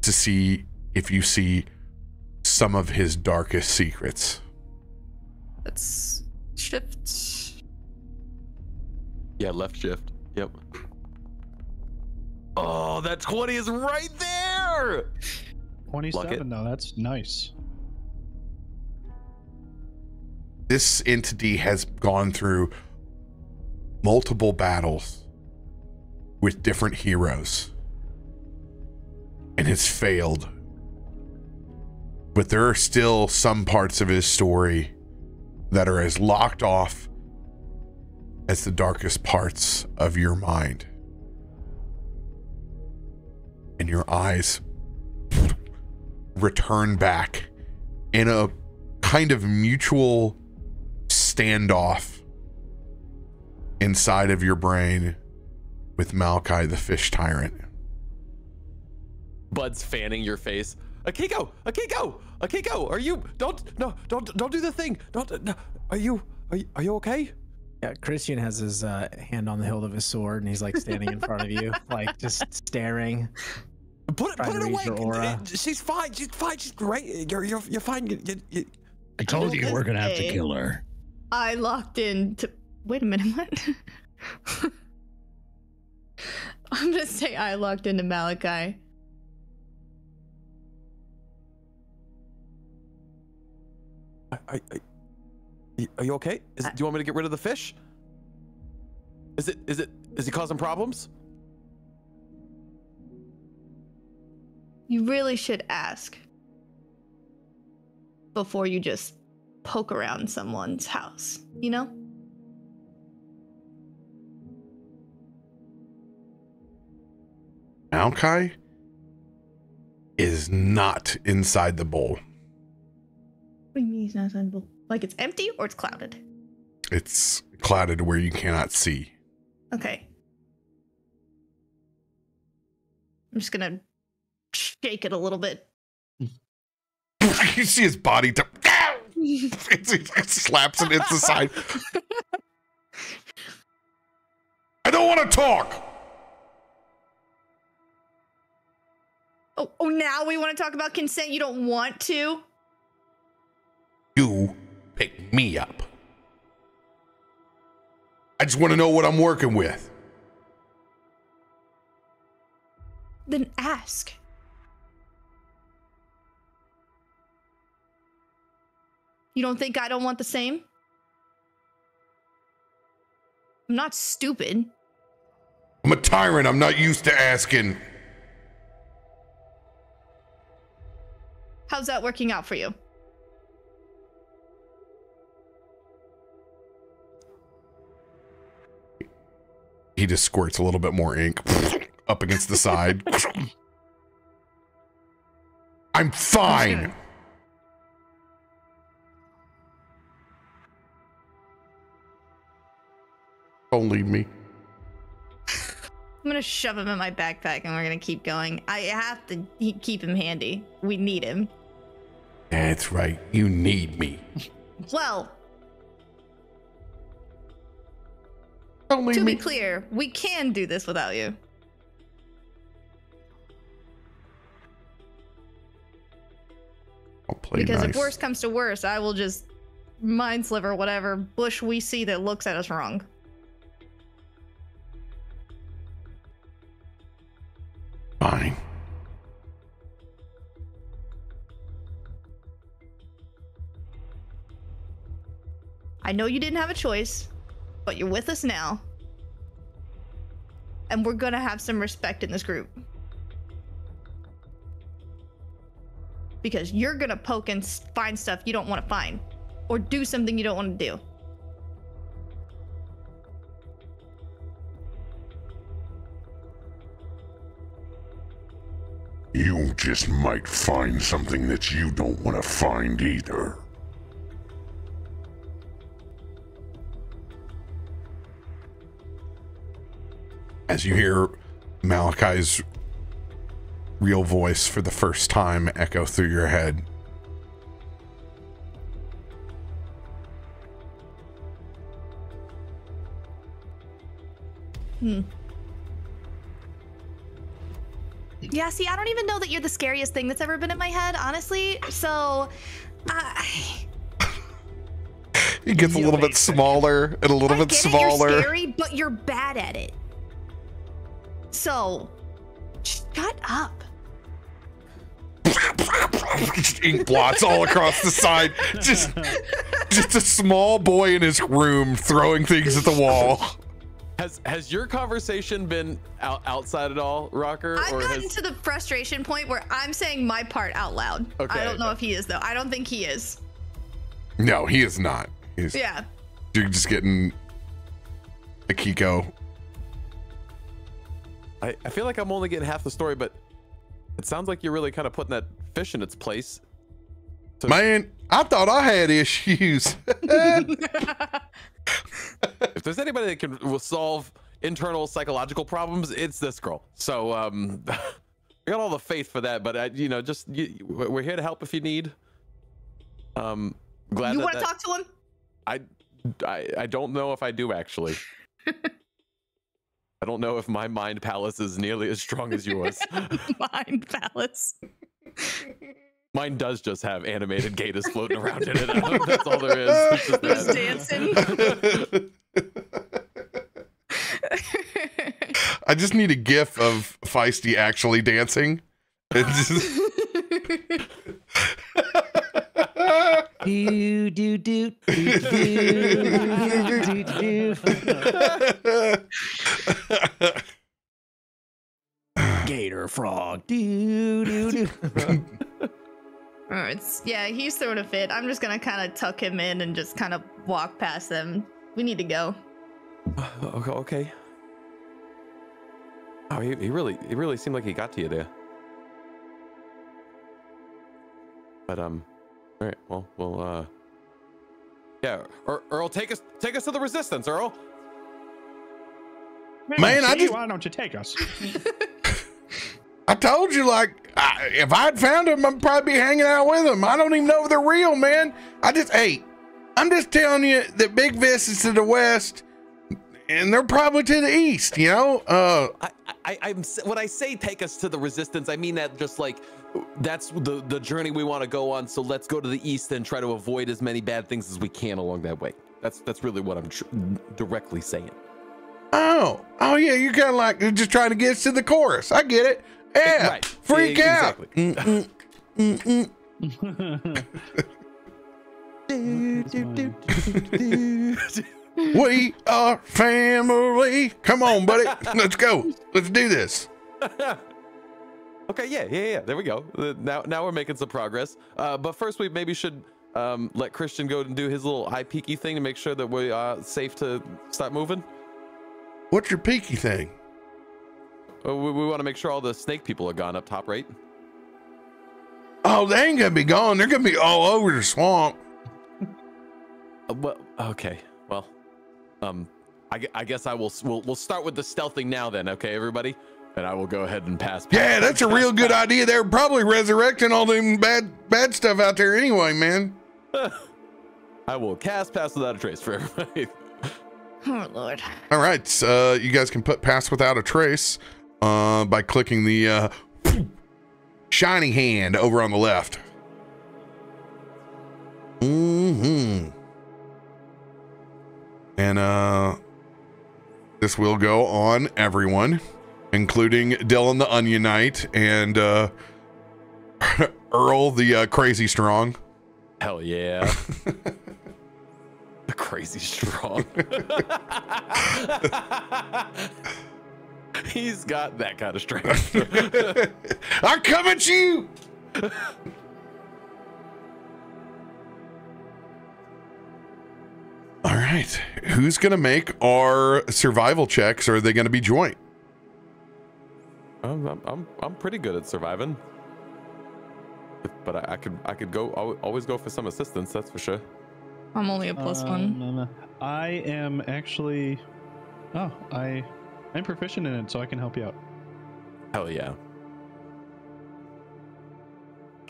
to see if you see some of his darkest secrets. Let's shift. Yeah, left shift. Yep. Oh, that 20 is right there! 27, though. That's nice. This entity has gone through multiple battles with different heroes and has failed, but there are still some parts of his story that are as locked off as the darkest parts of your mind, and your eyes return back in a kind of mutual standoff inside of your brain with Malachi the Fish Tyrant. Bud's fanning your face. Akiko! Akiko! Akiko! Are you... Don't do the thing! Are you okay? Yeah, Christian has his hand on the hilt of his sword and he's like standing in front of you, like just staring. Put it away! She's fine! She's fine! She's great! You're fine! I told you we're gonna have to kill her. I locked in to... Wait a minute, what? I'm gonna say I locked into Malachi. Are you okay? Do you want me to get rid of the fish? Is it causing problems? You really should ask before you just poke around someone's house, you know? Malachi is not inside the bowl. What do you mean he's not inside the bowl? Like it's empty or it's clouded? It's clouded where you cannot see. Okay. I'm just gonna shake it a little bit. You see his body it slaps it into the side. I don't want to talk. Oh, now we want to talk about consent? You don't want to? You pick me up. I just want to know what I'm working with. Then ask. You don't think I don't want the same? I'm not stupid. I'm a tyrant. I'm not used to asking. How's that working out for you? He just squirts a little bit more ink up against the side. I'm fine. Don't leave me. I'm gonna shove him in my backpack and we're gonna keep going. I have to keep him handy. We need him. That's right. You need me. Well, don't leave me. To be clear, we can do this without you. I'll play nice. Because if worse comes to worse, I will just mind sliver whatever bush we see that looks at us wrong. Fine. I know you didn't have a choice, but you're with us now. And we're gonna have some respect in this group. Because you're gonna poke and find stuff you don't want to find. Or do something you don't want to do. You just might find something that you don't want to find either. As you hear Malachi's real voice for the first time echo through your head. Yeah, see, I don't even know that you're the scariest thing that's ever been in my head, honestly. So, it gets a little bit smaller and a little bit smaller. You're scary, but you're bad at it. So, shut up. Ink blots all across the side. Just a small boy in his room throwing things at the wall. Has your conversation been outside at all, Rocker? I've gotten to the frustration point where I'm saying my part out loud. Okay, I don't know if he is, though. I don't think he is. No, he is not. He's, yeah. You're just getting Akiko. I feel like I'm only getting half the story, but it sounds like you're really kind of putting that fish in its place. So man, I thought I had issues. If there's anybody that will solve internal psychological problems, it's this girl. So I got all the faith for that, but you know, just we're here to help if you need. Glad you want to talk to him. I don't know if I do actually. I don't know if my mind palace is nearly as strong as yours. Mind palace. Mine does just have animated gators floating around in it. That's all there is. Just dancing. I just need a gif of Feisty actually dancing. Do do do do do do do. Gator frog. Do do do. Yeah, he's throwing a fit. I'm just gonna kind of tuck him in and just kind of walk past them. We need to go. Okay. Oh, he really seemed like he got to you there. But all right. Well, we'll yeah. Earl, take us to the resistance, Earl. Man, why don't you take us? I told you, like, if I'd found them, I'd probably be hanging out with them. I don't even know if they're real, man. I'm just telling you that Big Vis is to the west, and they're probably to the east, you know? When I say take us to the resistance, I mean that just, like, that's the journey we want to go on, so let's go to the east and try to avoid as many bad things as we can along that way. That's really what I'm directly saying. Oh, yeah, you're kind of like, you're just trying to get us to the chorus. I get it. Yeah, right. Freak out. Exactly. We are family. Come on, buddy. Let's go. Let's do this. Okay, yeah. There we go. Now we're making some progress. But first, we maybe should let Christian go and do his little eye peeky thing to make sure that we're safe to start moving. What's your peeky thing? We want to make sure all the snake people are gone up top, right? Oh, they ain't gonna be gone. They're gonna be all over the swamp. Well, okay. Well, I guess I will. We'll start with the stealthing now, then. Okay, everybody, and I will go ahead and pass. Yeah, that's a real good idea. They're probably resurrecting all them bad stuff out there anyway, man. I will cast pass without a trace for everybody. Oh Lord. All right, so, you guys can put pass without a trace by clicking the shiny hand over on the left. Mm-hmm. And this will go on everyone, including Dylan the Onion Knight and Earl the Crazy Strong. Hell yeah. The Crazy Strong. He's got that kind of strength. I come at you. All right, who's gonna make our survival checks? Or are they gonna be joint? I'm pretty good at surviving, but I could always go for some assistance. That's for sure. I'm only a plus one. No. I am actually. Oh, I'm proficient in it, so I can help you out. Hell yeah.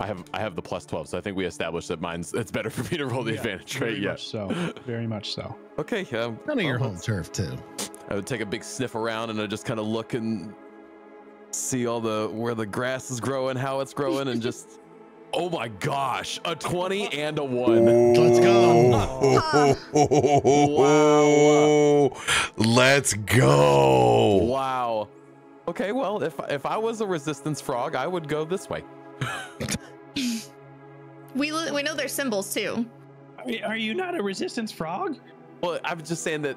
I have the plus 12, so I think we established that it's better for me to roll the advantage, right? Yeah. Very much so. Okay. None of your home turf too. I would take a big sniff around and I just kind of look and see where the grass is growing, how it's growing, and just oh my gosh, a 20 and a 1. Oh, let's go. Wow. Let's go. Wow. Okay, well, if I was a resistance frog, I would go this way. we know their symbols too. I mean, are you not a resistance frog? Well, I'm just saying that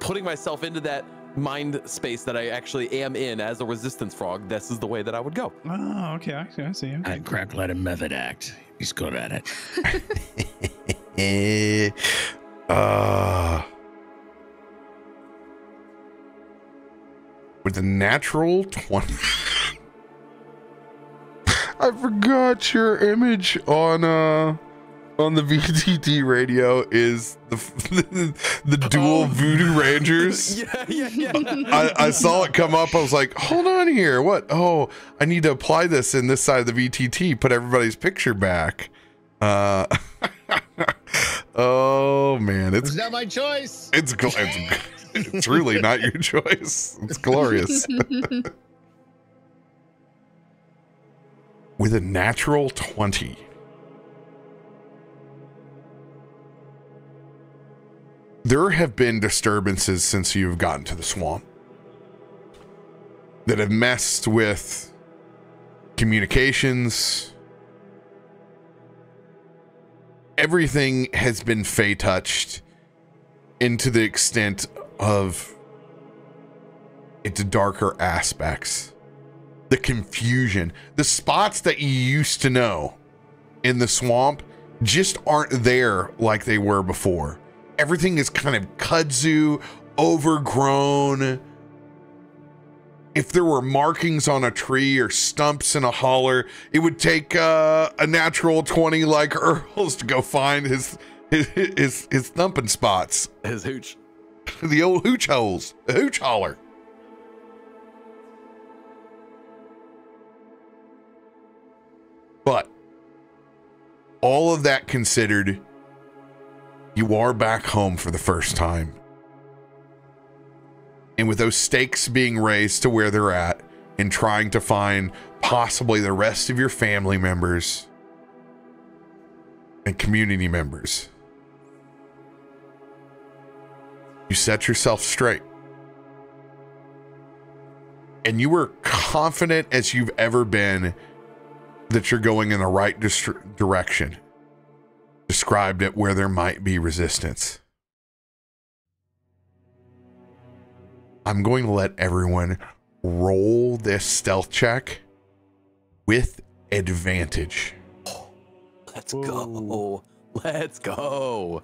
putting myself into that mind space that I actually am in as a resistance frog, this is the way that I would go. Oh, okay, I see. Okay. And Crack let him method act. He's good at it. With a natural 20. I forgot your image on the VTT radio is the dual Voodoo Rangers. Yeah. I saw it come up. I was like, hold on here. What? Oh, I need to apply this in this side of the VTT. Put everybody's picture back. Oh man, it's not my choice. It's really not your choice. It's glorious. With a natural 20. There have been disturbances since you've gotten to the swamp that have messed with communications. Everything has been fey-touched into the extent of its darker aspects. The confusion, the spots that you used to know in the swamp just aren't there like they were before. Everything is kind of kudzu, overgrown. If there were markings on a tree or stumps in a holler, it would take a natural 20 like Earl's to go find his thumping spots. His hooch. The old hooch holes, the hooch holler. But all of that considered, you are back home for the first time. And with those stakes being raised to where they're at and trying to find possibly the rest of your family members and community members, you set yourself straight. And you were confident as you've ever been that you're going in the right direction. The described it where there might be resistance. I'm going to let everyone roll this stealth check with advantage. Oh, let's go. Let's go.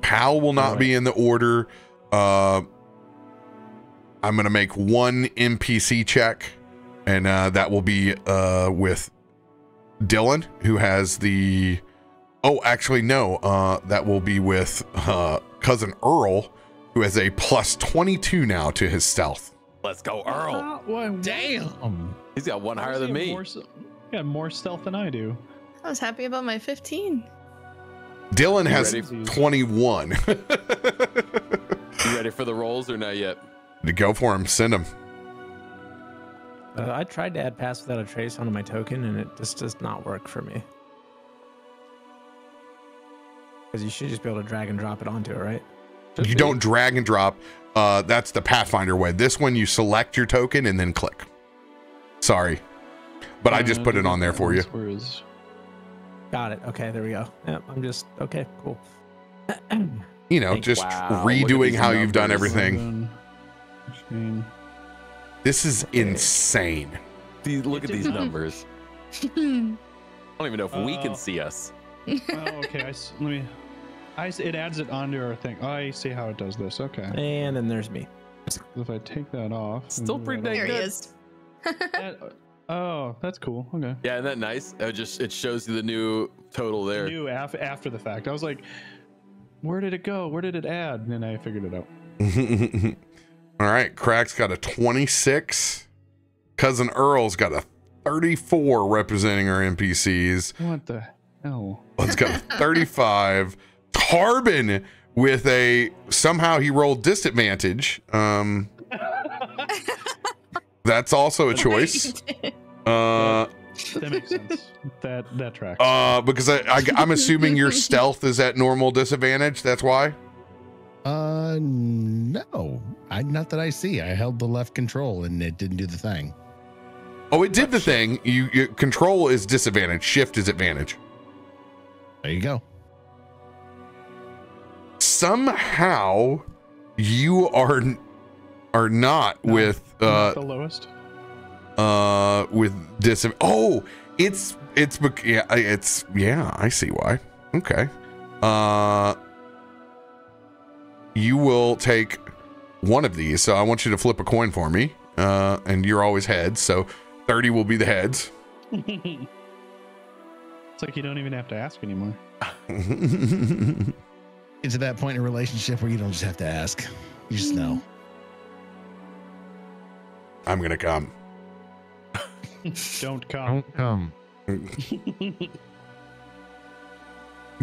Pal will not be in the order. I'm going to make one NPC check, and that will be with Dylan, who has the... Oh, actually, no. That will be with Cousin Earl, who has a plus 22 now to his stealth. Let's go, Earl. Damn. He's got one higher than me. He got more stealth than I do. I was happy about my 15. Dylan has 21. You ready for the rolls or not yet? To go for him. Send him. I tried to add pass without a trace onto my token, and it just does not work for me. Because you should just be able to drag and drop it onto it, right? You don't drag and drop. That's the Pathfinder way. This one, you select your token and then click. Sorry. But I just put it on there for you. Got it. Okay, there we go. Yep, I'm just... Okay, cool. You know, just redoing how you've done everything. This is insane. Look at these numbers. I don't even know if we can see us. Oh, okay. It adds it onto our thing. I see how it does this. Okay. And then there's me. If I take that off... Still pretty dang good. Oh, that's cool. Okay. Yeah, isn't that nice? It shows you the new total there. New after the fact. I was like, where did it go? Where did it add? And then I figured it out. All right. Crack's got a 26. Cousin Earl's got a 34 representing our NPCs. What the hell? Let's go. 35. Tarben with a... Somehow he rolled disadvantage. That's also a choice. That makes sense. That tracks. Because I'm assuming your stealth is at normal disadvantage. That's why. No, not that I see. I held the left control and it didn't do the thing. Oh, it did the thing. You control is disadvantage. Shift is advantage. There you go. Somehow, you are not with the lowest with this. Oh, it's I see why. Okay. You will take one of these, so I want you to flip a coin for me. And you're always heads, so 30 will be the heads. It's like you don't even have to ask anymore. It's at that point in a relationship where you don't just have to ask. You just know. I'm gonna come. Don't come. Don't come.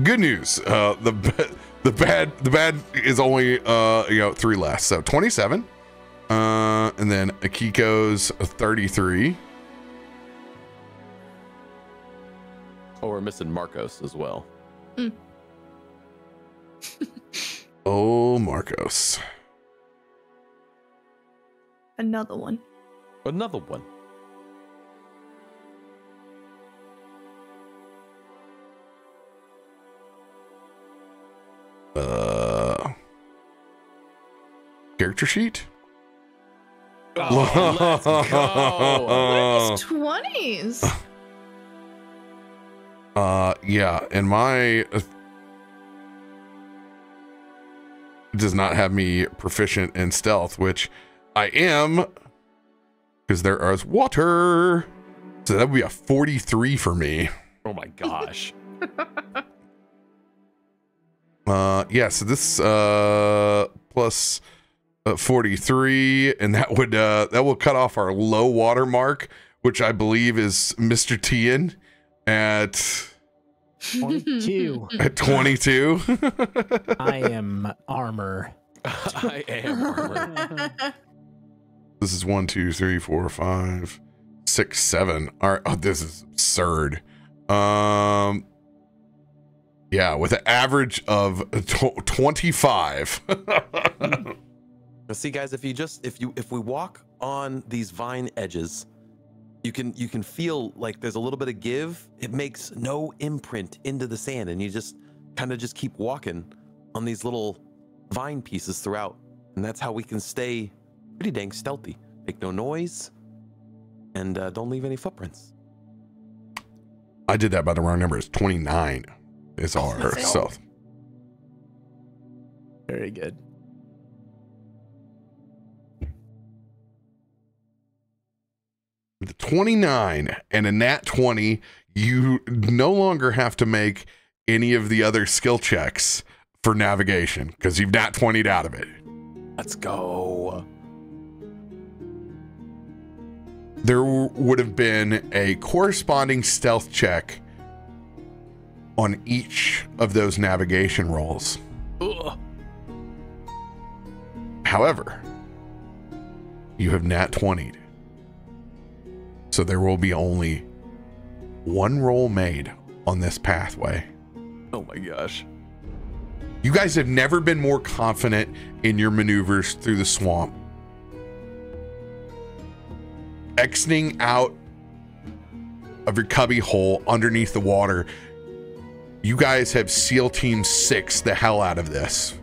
Good news. The bad is only 3 less. So 27. And then Akiko's 33. Oh, we're missing Marcos as well. Mm. Oh, Marcos. Another one. Another one. Character sheet. Oh, let's go. 20s. Yeah, and my does not have me proficient in stealth, which I am. Because there is water. So that would be a 43 for me. Oh my gosh. Yeah, so this plus 43, and that will cut off our low water mark, which I believe is Mr. Tian at 22. At 22. I am armor. I am armor. This is 1, 2, 3, 4, 5, 6, 7. All right. Oh, this is absurd. Yeah, with an average of 25. See, guys, if we walk on these vine edges, You can feel like there's a little bit of give. It makes no imprint into the sand, and you just kind of just keep walking on these little vine pieces throughout. And that's how we can stay pretty dang stealthy. Make no noise, and don't leave any footprints. I did that by the wrong number. It's 29. It's R, so. Very good. The 29 and a nat 20, you no longer have to make any of the other skill checks for navigation because you've nat 20'd out of it. Let's go. There would have been a corresponding stealth check on each of those navigation rolls. Ugh. However, you have nat 20'd. So there will be only one roll made on this pathway. Oh my gosh. You guys have never been more confident in your maneuvers through the swamp. Exiting out of your cubby hole underneath the water, you guys have SEAL Team 6 the hell out of this.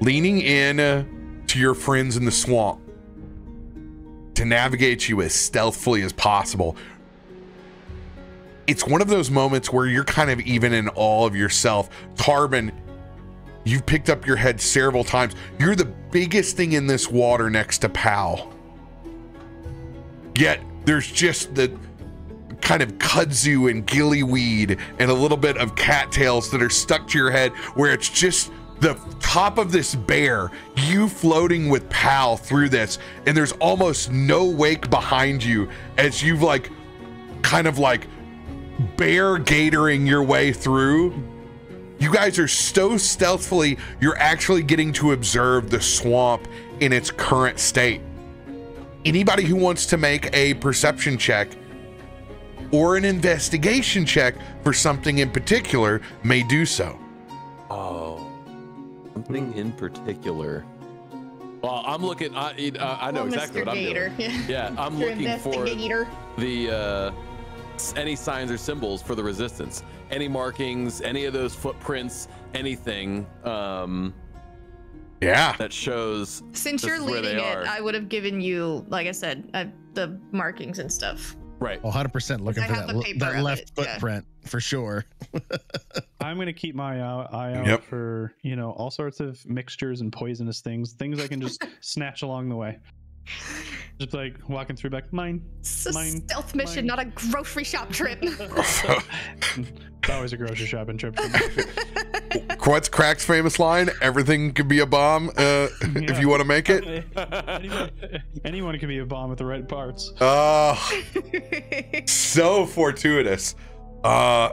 Leaning in to your friends in the swamp, to navigate you as stealthfully as possible. It's one of those moments where you're kind of even in awe of yourself. Tarben, you've picked up your head several times. You're the biggest thing in this water next to Pal. Yet there's just the kind of kudzu and gillyweed and a little bit of cattails that are stuck to your head, where it's just the top of this bear, you floating with Pal through this, and there's almost no wake behind you as you've like, kind of like bear gatoring your way through. You guys are so stealthfully, you're actually getting to observe the swamp in its current state. Anybody who wants to make a perception check or an investigation check for something in particular may do so. Oh. Something in particular. Well, I'm looking. I know exactly what I'm doing. Yeah, I'm looking for the any signs or symbols for the resistance, any markings, any of those footprints, anything. Yeah, that shows. Since you're leading it, I would have given you, like I said, the markings and stuff. Right. 100% looking for that left footprint for sure. I'm going to keep my eye out for, you know, all sorts of mixtures and poisonous things, things I can just snatch along the way. Just like walking through back, mine. It's a stealth mission, not a grocery shop trip. It's always a grocery shopping trip. What's Crack's famous line? Everything could be a bomb if you want to make it. Anyone can be a bomb with the right parts. So fortuitous. Go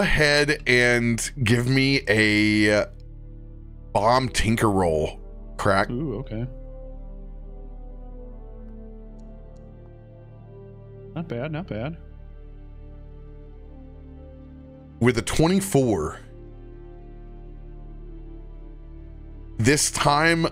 ahead and give me a bomb tinker roll, Crack. Ooh, okay. Not bad, not bad. With a 24. This time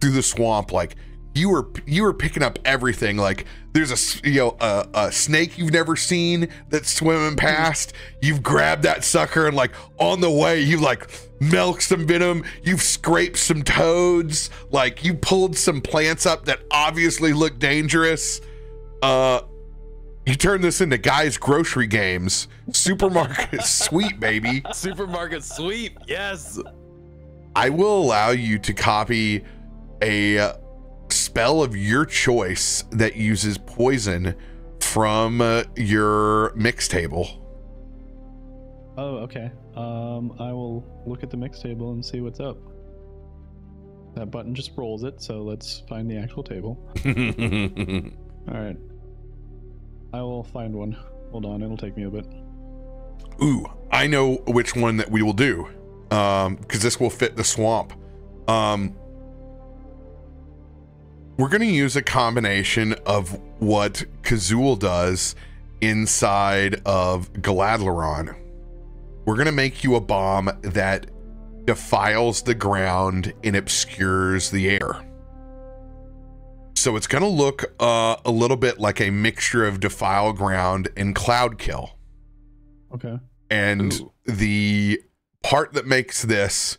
through the swamp, like you were picking up everything. Like there's a, you know, a snake you've never seen that's swimming past. You've grabbed that sucker and like on the way you like milked some venom, you've scraped some toads, like you pulled some plants up that obviously look dangerous. You turn this into guys' grocery games. Supermarket sweep, baby. Supermarket sweep, yes. I will allow you to copy a spell of your choice that uses poison from your mix table. Oh, okay. I will look at the mix table and see what's up. That button just rolls it, so let's find the actual table. All right. I will find one. Hold on, it'll take me a bit. Ooh, I know which one that we will do, because this will fit the swamp. We're going to use a combination of what Kazool does inside of Gladleron. We're going to make you a bomb that defiles the ground and obscures the air. So it's going to look a little bit like a mixture of Defile Ground and Cloud Kill. Okay. And ooh, the part that makes this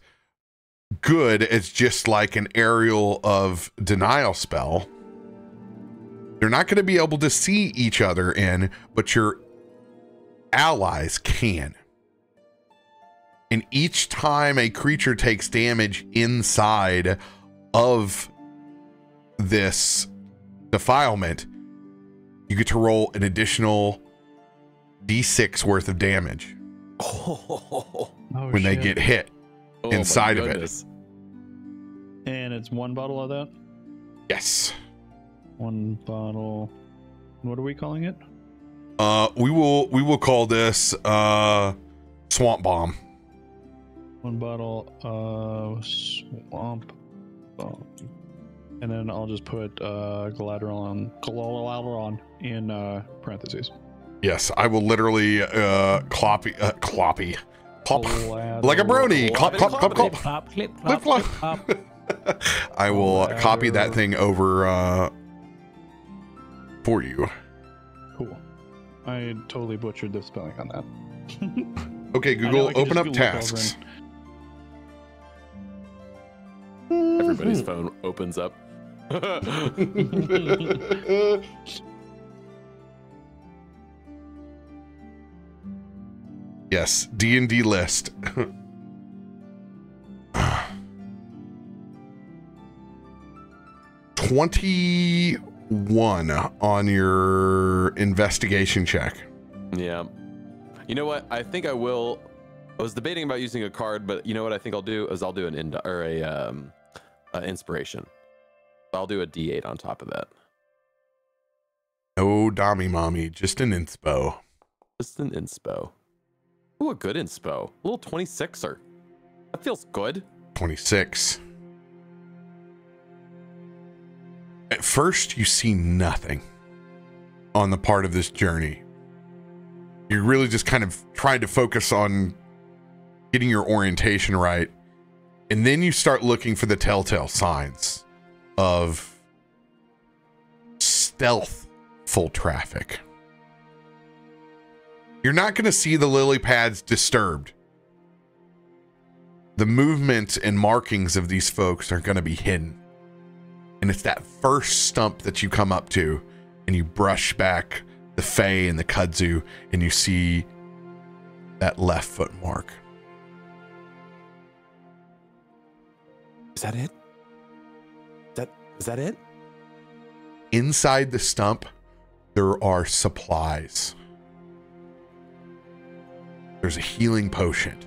good is just like an aerial of Denial Spell. They're not going to be able to see each other in, but your allies can. And each time a creature takes damage inside of this defilement, you get to roll an additional D6 worth of damage when they get hit inside of it. And it's one bottle of that? Yes. One bottle. What are we calling it? We will call this Swamp Bomb. One bottle of Swamp Bomb. And then I'll just put Gladleron in parentheses. Yes, I will literally clop like a brony. Clop. I will copy that thing over for you. Cool. I totally butchered the spelling on that. Okay, Google, open up Google tasks. Everybody's phone opens up. Yes, D&D list. One on your investigation check. Yeah. You know what? I think I will. I was debating about using a card, but you know what I think I'll do is I'll do an inspiration. I'll do a D8 on top of that. No dommy mommy, just an inspo. Just an inspo. Ooh, a good inspo. A little 26er. That feels good. 26. At first, you see nothing on the part of this journey. You're really just kind of trying to focus on getting your orientation right. And then you start looking for the telltale signs of stealthful traffic. You're not going to see the lily pads disturbed. The movement and markings of these folks are going to be hidden. And it's that first stump that you come up to and you brush back the Fey and the kudzu and you see that left foot mark. Is that it? Is that it? Inside the stump, there are supplies. There's a healing potion.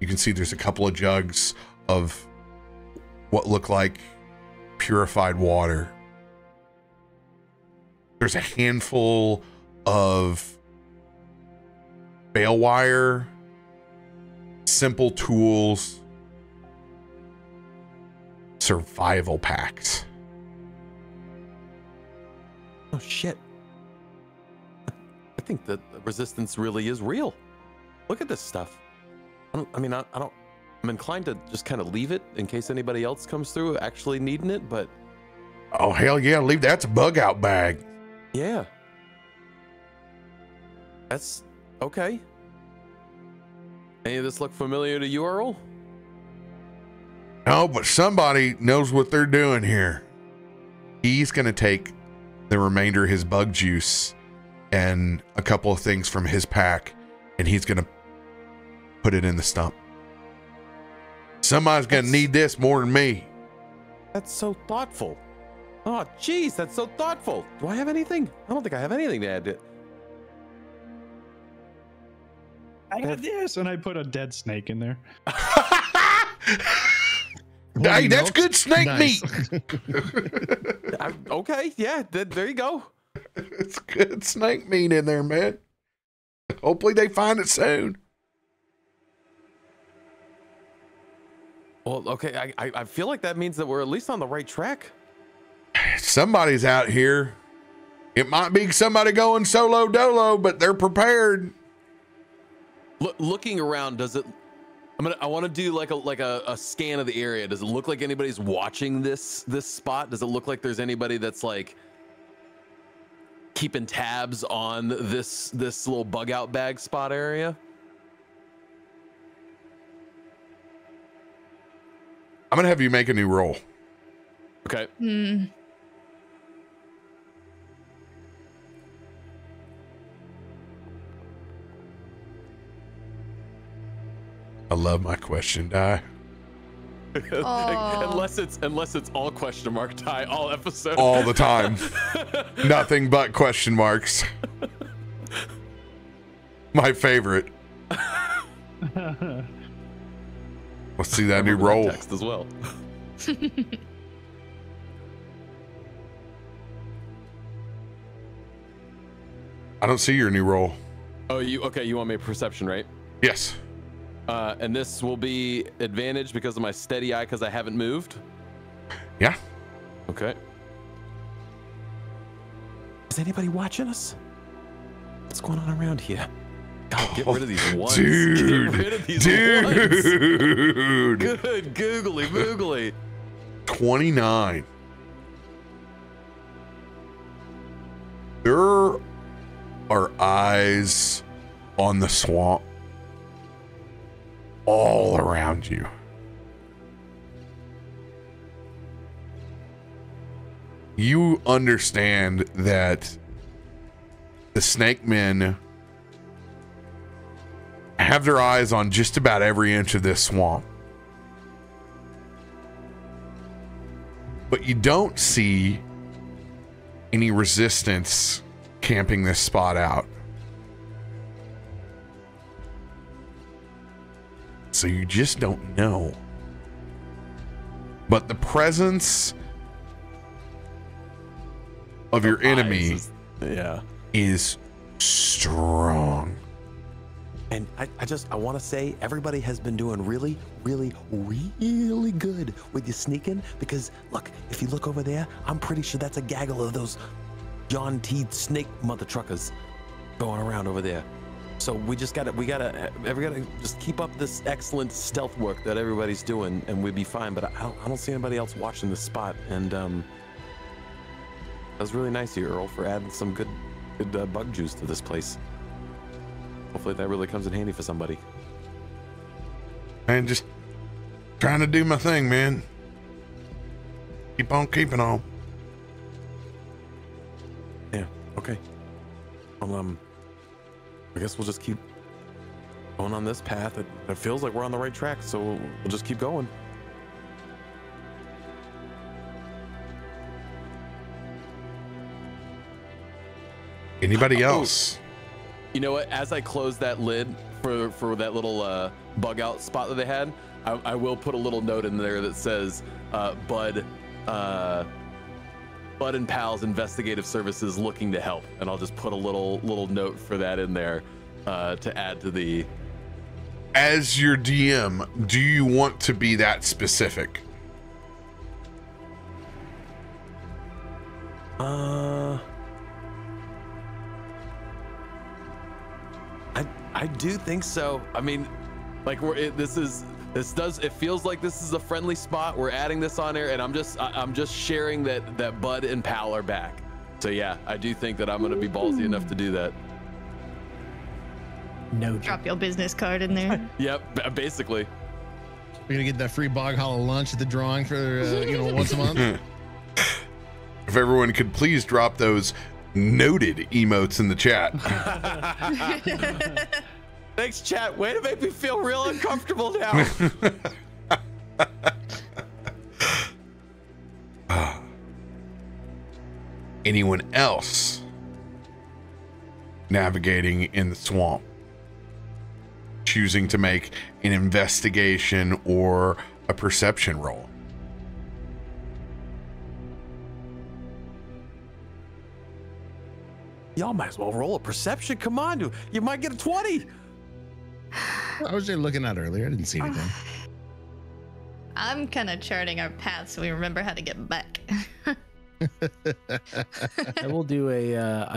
You can see there's a couple of jugs of what look like purified water. There's a handful of bale wire, simple tools, survival packs. Oh shit. I think that the resistance really is real. Look at this stuff. I'm inclined to just kind of leave it in case anybody else comes through actually needing it, but... Oh, hell yeah, leave that's a bug out bag. Yeah. That's... okay. Any of this look familiar to you, Earl? No, but somebody knows what they're doing here. He's going to take the remainder of his bug juice and a couple of things from his pack, and he's going to put it in the stump. Somebody's going to need this more than me. That's so thoughtful. Oh, jeez, that's so thoughtful. Do I have anything? I don't think I have anything to add to it. I got this, and I put a dead snake in there. Hey, that's good snake meat. Okay, yeah, there you go. It's good snake meat in there, man. Hopefully they find it soon. Well, okay, I feel like that means that we're at least on the right track. Somebody's out here. It might be somebody going solo dolo, but they're prepared. Looking around, does it I want to do like a scan of the area. Does it look like anybody's watching this spot? Does it look like there's anybody that's like keeping tabs on this little bug out bag spot area? I'm gonna have you make a new roll. Okay. Mm. I love my question die. Oh. unless it's all question mark die all episode. All the time. Nothing but question marks. My favorite. Let's see that new roll. Text as well. I don't see your new roll. Oh, you want me a perception, right? Yes. And this will be advantage because of my steady eye because I haven't moved. Yeah. Okay. Is anybody watching us? What's going on around here? God, get rid of these ones. Dude. Get rid of these ones. Good googly moogly. 29. There are eyes on the swamp all around you. You understand that the snake men have their eyes on just about every inch of this swamp, but you don't see any resistance camping this spot out. So you just don't know. But the presence of your enemy is strong. And I want to say everybody has been doing really, really, really good with your sneaking, because look, if you look over there, I'm pretty sure that's a gaggle of those John T. snake mother truckers going around over there. So we gotta just keep up this excellent stealth work that everybody's doing, and we'd be fine. But I don't see anybody else watching this spot, and that was really nice of you, Earl, for adding some good bug juice to this place. Hopefully that really comes in handy for somebody. And just trying to do my thing, man. Keep on keeping on. Yeah. Okay. Well, I guess we'll just keep going on this path. It feels like we're on the right track, so we'll just keep going. Anybody else? You know what? As I close that lid for that little bug out spot that they had, I will put a little note in there that says, Bud and Pal's investigative services looking to help, and I'll just put a little note for that in there to add to the. As your DM, do you want to be that specific? I do think so. I mean, like it feels like this is a friendly spot. We're adding this on air, and I'm just sharing that Bud and Pal are back. So yeah, I do think that I'm gonna be ballsy enough to do that. No. Drop your business card in there. Yep, basically. We're gonna get that free Boghollow lunch at the drawing for once a month. If everyone could please drop those noted emotes in the chat. Thanks, chat. Way to make me feel real uncomfortable now. Anyone else navigating in the swamp, choosing to make an investigation or a perception roll? Y'all might as well roll a perception. Come on, you might get a 20. I was just looking out earlier. I didn't see anything. I'm kind of charting our path so we remember how to get back. I will do a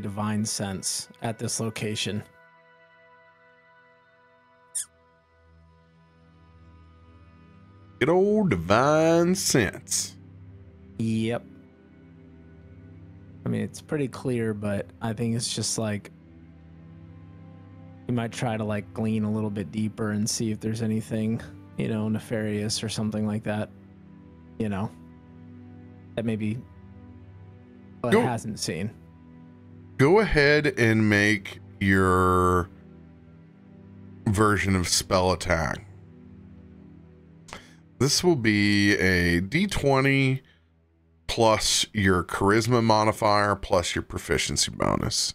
divine sense at this location. Good old divine sense. Yep. I mean, it's pretty clear, but I think it's just like you might try to like glean a little bit deeper and see if there's anything, you know, nefarious or something like that, you know, that maybe Bud hasn't seen. Go ahead and make your version of spell attack. This will be a d20 plus your charisma modifier plus your proficiency bonus.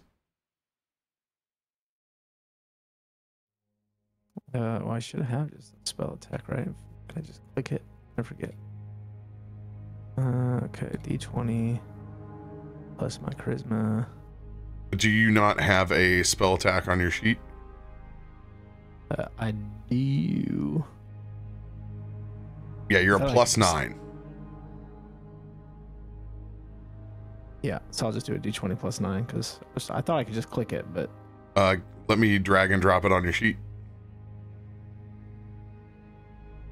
Well, I should have just spell attack, right? Can I just click it? I forget. Okay, d20 plus my charisma. Do you not have a spell attack on your sheet? I do. Yeah, you're a plus 9. Yeah, so I'll just do a d20 plus 9 because I thought I could just click it, but... let me drag and drop it on your sheet.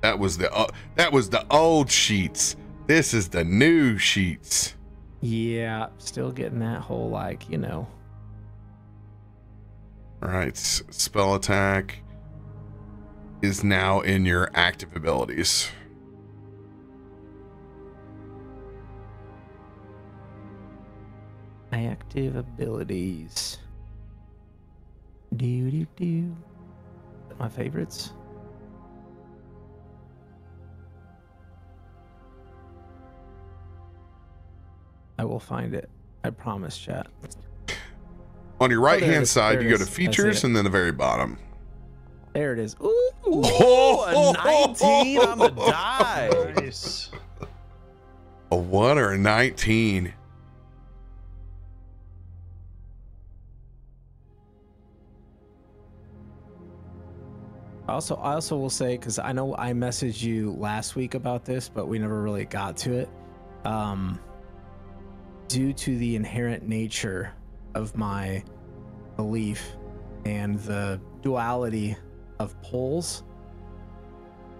That was the old sheets. This is the new sheets. Yeah, still getting that whole, like, you know. All right, spell attack is now in your active abilities. My active abilities. Do. My favorites. I will find it. I promise, chat. On your right-hand side, you go to features and then the very bottom. There it is. Ooh, oh, a 19 on the die. Nice. A 1 or a 19. I also will say, because I know I messaged you last week about this, but we never really got to it. Due to the inherent nature of my belief and the duality of poles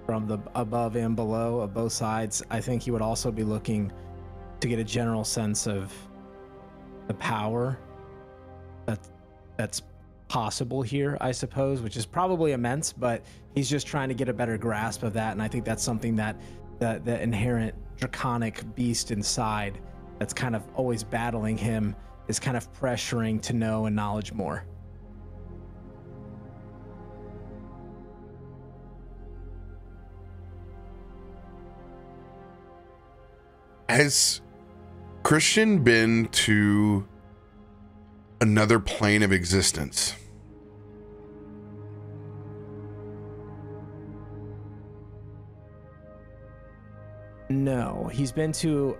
from the above and below of both sides, I think you would also be looking to get a general sense of the power that's possible here, I suppose, which is probably immense, but he's just trying to get a better grasp of that. And I think that's something that the inherent draconic beast inside that's kind of always battling him is kind of pressuring to know and knowledge more. Has Christian been to another plane of existence? No, he's been to...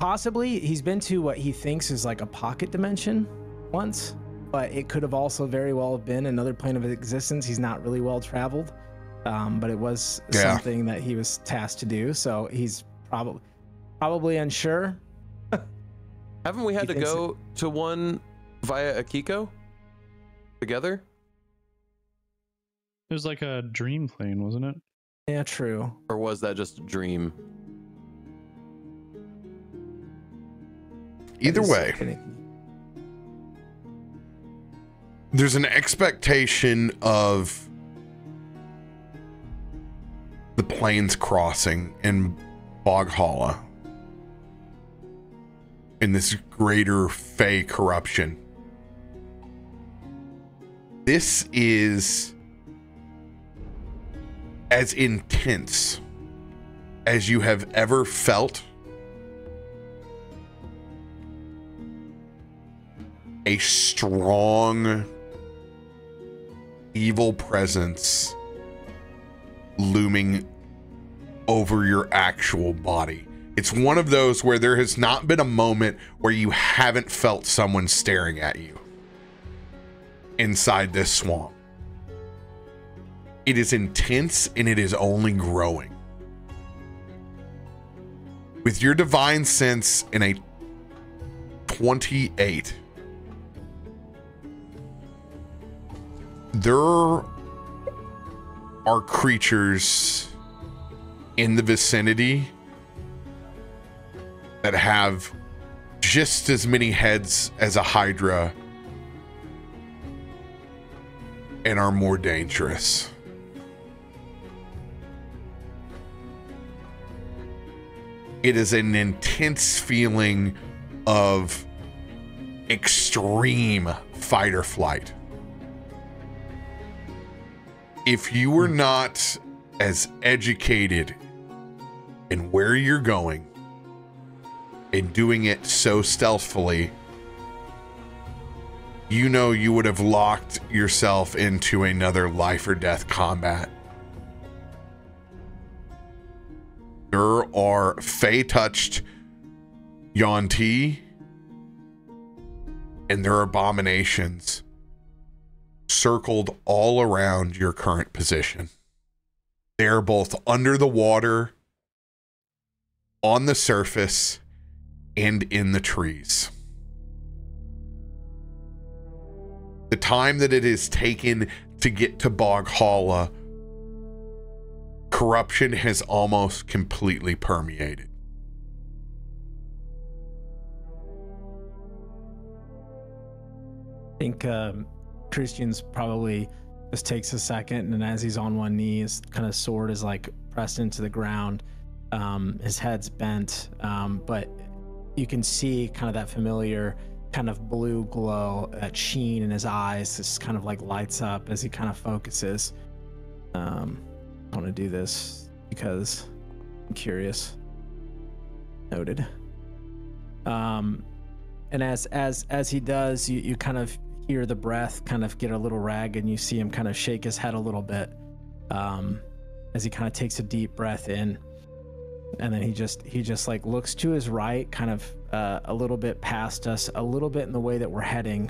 possibly he's been to what he thinks is like a pocket dimension once, but it could have also very well have been another plane of existence. He's not really well traveled, but it was something that he was tasked to do, so he's probably unsure. Haven't we had to go to one via Akiko together? It was like a dream plane, wasn't it? Yeah, true. Or was that just a dream? Either way, there's an expectation of the plains crossing in Boghollow in this greater fey corruption. This is as intense as you have ever felt a strong evil presence looming over your actual body. It's one of those where there has not been a moment where you haven't felt someone staring at you inside this swamp. It is intense and it is only growing. With your divine sense in a 28, there are creatures in the vicinity that have just as many heads as a hydra and are more dangerous. It is an intense feeling of extreme fight or flight. If you were not as educated in where you're going and doing it so stealthfully, you know you would have locked yourself into another life or death combat. There are Fey-touched Yonti and their abominations circled all around your current position. They're both under the water, on the surface, and in the trees. The time that it is taken to get to Boghollow, corruption has almost completely permeated. I think Christian's probably just takes a second, and as he's on one knee, his kind of sword is like pressed into the ground. His head's bent, but you can see kind of that familiar kind of blue glow, that sheen in his eyes. This kind of like lights up as he kind of focuses. I want to do this because I'm curious. Noted. And as he does, you kind of hear the breath kind of get a little ragged, and you see him kind of shake his head a little bit as he kind of takes a deep breath in, and then he just like looks to his right, kind of a little bit past us, a little bit in the way that we're heading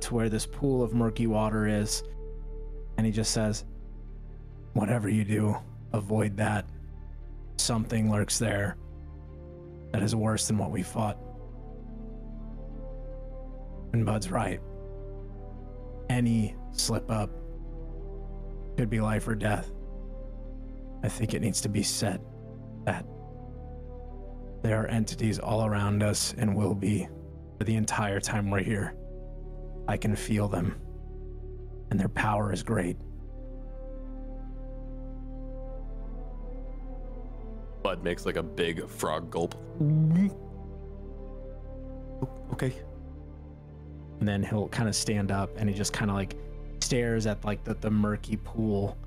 to where this pool of murky water is, and he just says, "Whatever you do, avoid that. Something lurks there that is worse than what we fought." And Bud's right. Any slip up could be life or death. I think it needs to be said that there are entities all around us and will be for the entire time we're here. I can feel them, and their power is great. Bud makes like a big frog gulp. Okay. And then he'll kind of stand up, and he just kind of like stares at like the murky pool.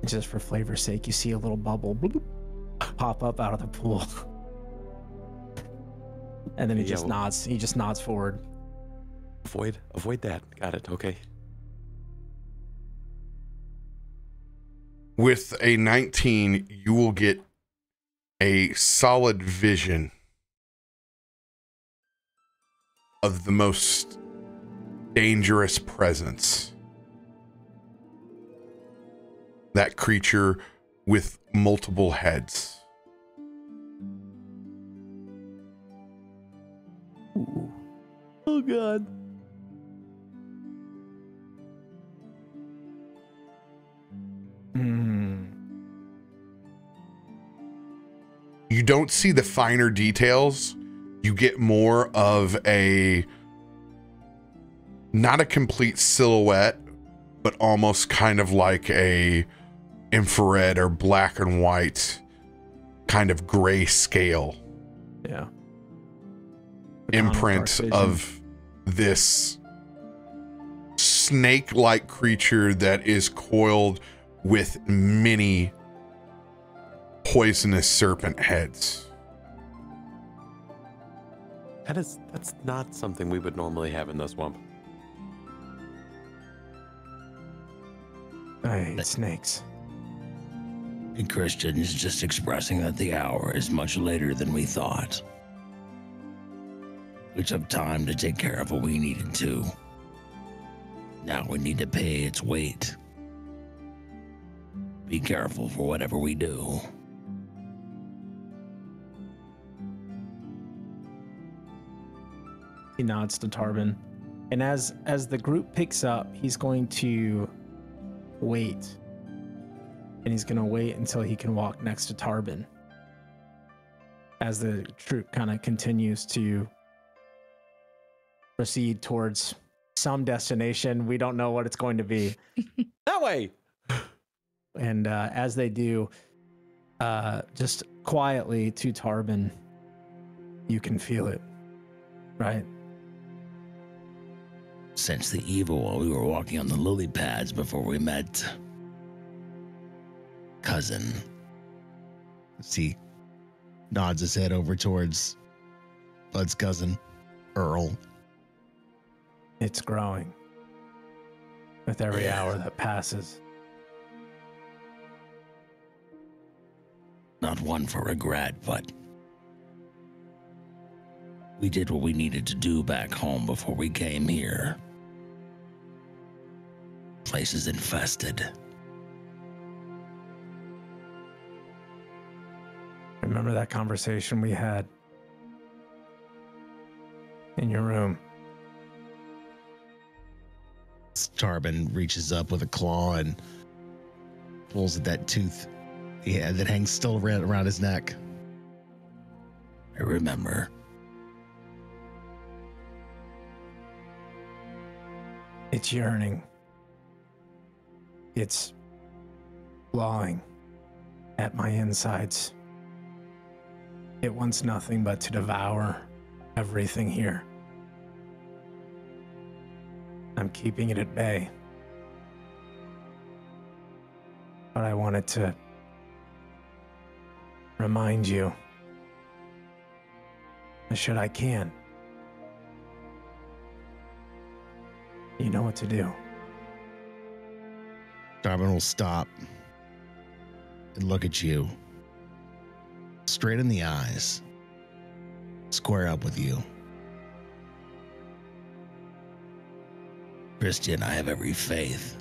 And just for flavor's sake, you see a little bubble bloop, pop up out of the pool. And then he just nods. He just nods forward. Avoid that. Got it. Okay. With a 19, you will get a solid vision of the most dangerous presence. That creature with multiple heads. Ooh. Oh, God. You don't see the finer details. You get more of a, not a complete silhouette, but almost kind of like a infrared or black and white kind of gray scale. Yeah. Imprint of this snake-like creature that is coiled with many poisonous serpent heads. That's not something we would normally have in the swamp. I hate snakes. Christian is just expressing that the hour is much later than we thought. We took time to take care of what we needed to. Now we need to pay its weight. Be careful for whatever we do. He nods to Tarben, and as the group picks up, he's going to wait and he's going to wait until he can walk next to Tarben as the troop kind of continues to proceed towards some destination. We don't know what it's going to be. That way! And as they do, just quietly to Tarben, you can feel it, right? Sense the evil while we were walking on the lily pads before we met. Cousin. See, nods his head over towards Bud's cousin, Earl. It's growing with every hour that passes. Not one for regret, but we did what we needed to do back home before we came here. Place is infested. Remember that conversation we had in your room? Tarben reaches up with a claw and pulls at that tooth. Yeah, that hangs still around his neck. I remember. It's yearning. It's clawing at my insides. It wants nothing but to devour everything here. I'm keeping it at bay. But I wanted to remind you. I can. You know what to do. Darwin will stop and look at you. Straight in the eyes. Square up with you. Christian, I have every faith.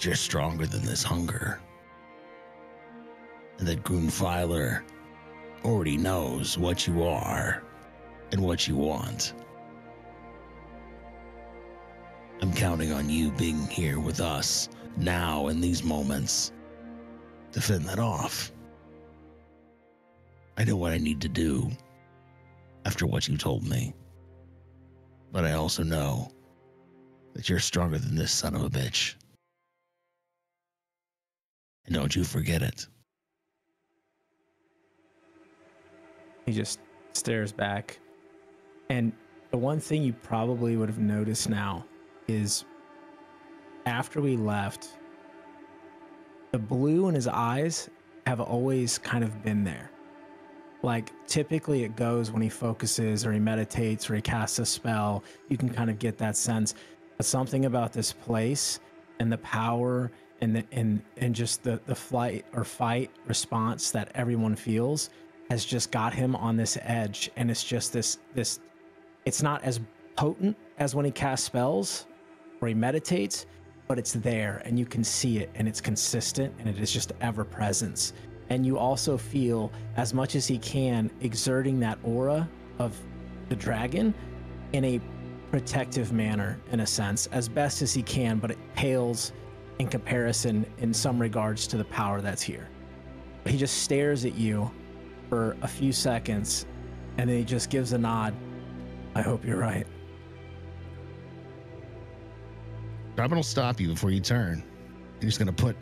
You're stronger than this hunger. And that Grimfiler already knows what you are and what you want. I'm counting on you being here with us now in these moments to fend that off. I know what I need to do after what you told me, but I also know that you're stronger than this son of a bitch. And don't you forget it. He just stares back. And the one thing you probably would have noticed now is after we left, the blue in his eyes have always kind of been there. Like, typically it goes when he focuses or he meditates or he casts a spell. You can kind of get that sense. But something about this place and the power and just the flight or fight response that everyone feels has just got him on this edge, and it's just this it's not as potent as when he casts spells or he meditates, but it's there and you can see it, and it's consistent, and it is just ever presence. And you also feel, as much as he can, exerting that aura of the dragon in a protective manner, in a sense, as best as he can, but it pales in comparison in some regards to the power that's here. But he just stares at you for a few seconds, and then he just gives a nod. I hope you're right. Robin will stop you before you turn. He's going to put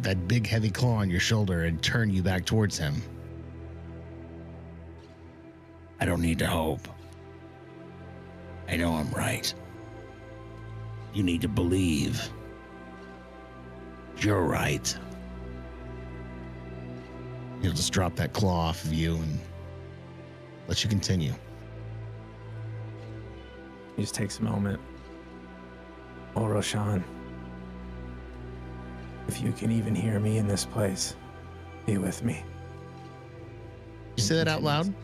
that big heavy claw on your shoulder and turn you back towards him. I don't need to hope. I know I'm right. You need to believe. You're right. He'll just drop that claw off of you and let you continue. He just takes a moment. Oh, Roshan, if you can even hear me in this place, be with me. You say that out loud?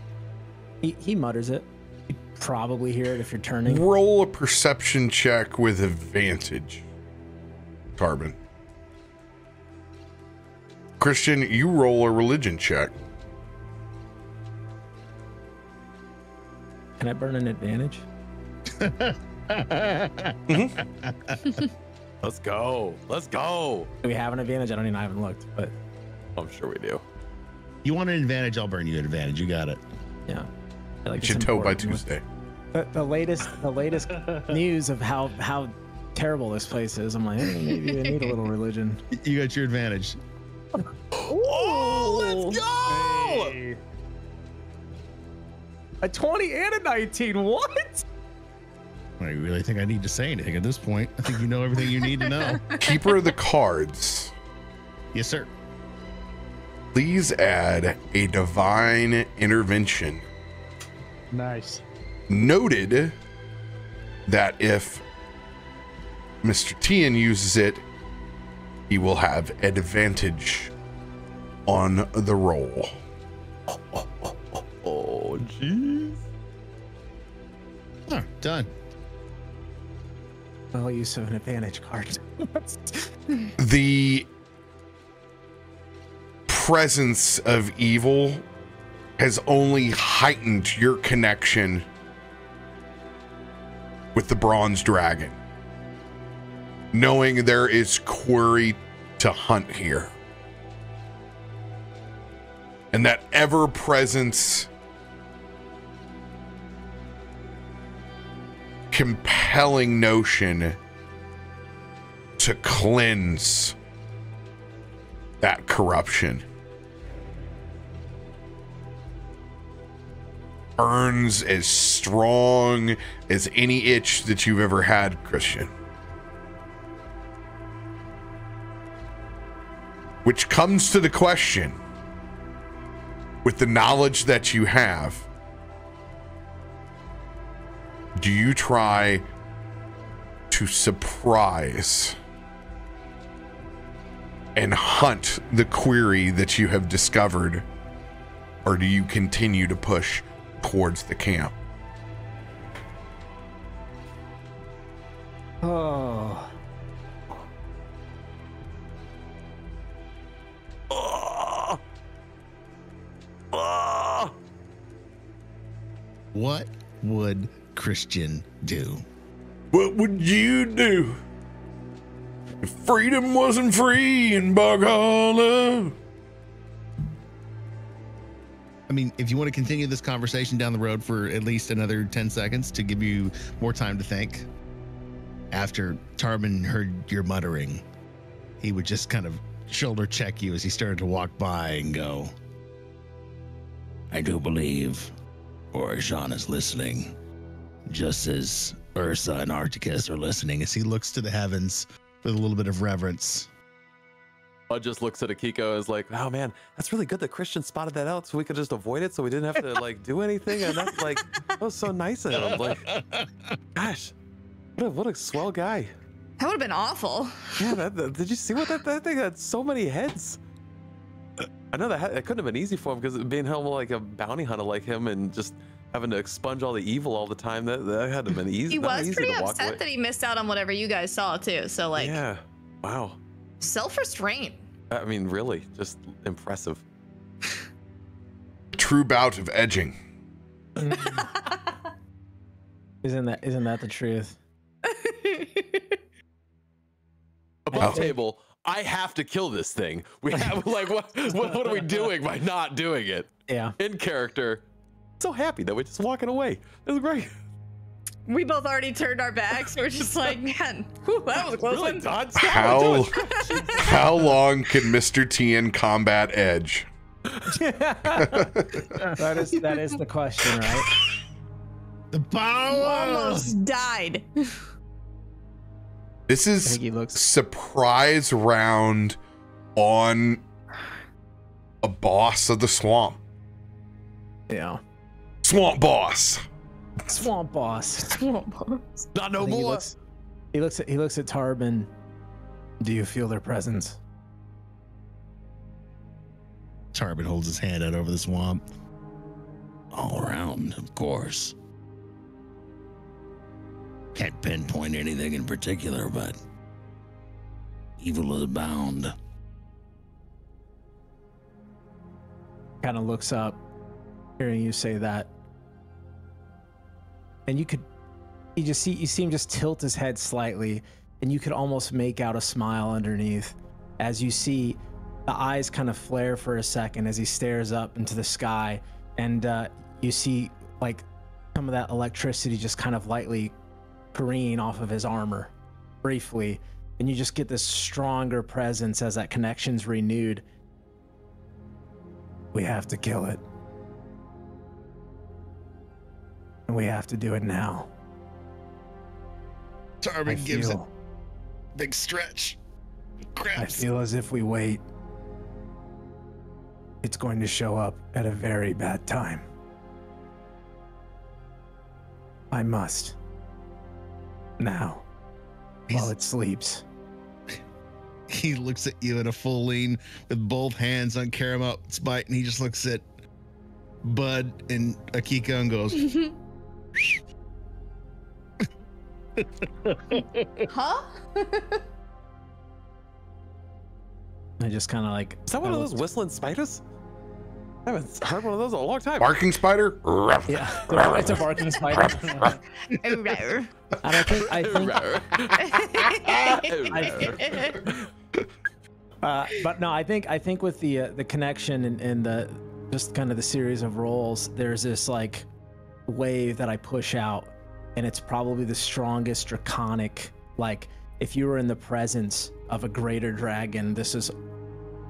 He mutters it. You probably hear it if you're turning. Roll a perception check with advantage, Tarben. Christian, you roll a religion check. Can I burn an advantage? Mm-hmm. Let's go. Let's go. Do we have an advantage? I don't even, I haven't looked, but I'm sure we do. You want an advantage? I'll burn you an advantage. You got it. Yeah. I like should tow by Tuesday. The latest news of how terrible this place is. I'm like, hey, maybe I need a little religion. You got your advantage. Oh, let's go! Hey. A 20 and a 19. What? I really think I need to say anything at this point. I think you know everything you need to know. Keeper of the cards. Yes, sir. Please add a divine intervention. Nice. Noted that if Mr. Tian uses it, he will have advantage on the roll. Oh, jeez. Oh, done. I'll use an advantage card. The presence of evil has only heightened your connection with the bronze dragon, knowing there is quarry to hunt here, and that ever presence compelling notion to cleanse that corruption burns as strong as any itch that you've ever had, Christian. Which comes to the question, with the knowledge that you have, do you try to surprise and hunt the quarry that you have discovered, or do you continue to push towards the camp? Oh. Oh. Oh. What would Christian do? What would you do if freedom wasn't free in Boghollow? I mean, if you want to continue this conversation down the road for at least another 10 seconds to give you more time to think, after Tarben heard your muttering, he would just kind of shoulder check you as he started to walk by and go, I do believe Orashan is listening, just as Ursa and Articus are listening, as he looks to the heavens with a little bit of reverence. Bud just looks at Akiko and is like, oh man, that's really good that Christian spotted that out so we could just avoid it so we didn't have to like do anything. And that's like, that was so nice of him. Like, gosh, what a swell guy. That would have been awful. Yeah, did you see what that thing had? So many heads. I know that couldn't have been easy for him, because being held like a bounty hunter like him and just having to expunge all the evil all the time, that had to have been easy. He was pretty upset that he missed out on whatever you guys saw too. So like, yeah, wow. Self-restraint. I mean, really, just impressive. True bout of edging. Isn't that the truth? Above table, I have to kill this thing. We have like, what are we doing by not doing it? Yeah. In character. So happy that we're just walking away. It was great. We both already turned our backs. We're just like, man, whew, that was a close one. How long could Mr. Tian combat Edge? that is the question, right? The power almost died. This is surprise round on a boss of the swamp. Yeah. Swamp boss. Swamp boss. Swamp boss. Not no more. He looks at Tarben. Do you feel their presence? Tarben holds his hand out over the swamp. All around, of course. Can't pinpoint anything in particular, but evil is abound. Kind of looks up, hearing you say that. And you seem just tilt his head slightly and you could almost make out a smile underneath as you see the eyes kind of flare for a second as he stares up into the sky, and you see like some of that electricity just kind of lightly careen off of his armor briefly, and you just get this stronger presence as that connection's renewed. We have to kill it. And we have to do it now. Tarben gives a big stretch. Grabs. I feel as if we wait, it's going to show up at a very bad time. I must. Now. While it sleeps. He looks at you in a full lean with both hands on Caramel's bite, and he just looks at Bud and Akiko and goes, huh? I just kind of like, is that one of those whistling spiders? I haven't heard one of those in a long time. Barking spider? Yeah, it's a barking spider. And I think but no, I think with the connection and the just kind of the series of rolls, there's this like wave that I push out, and it's probably the strongest draconic. Like if you were in the presence of a greater dragon, this is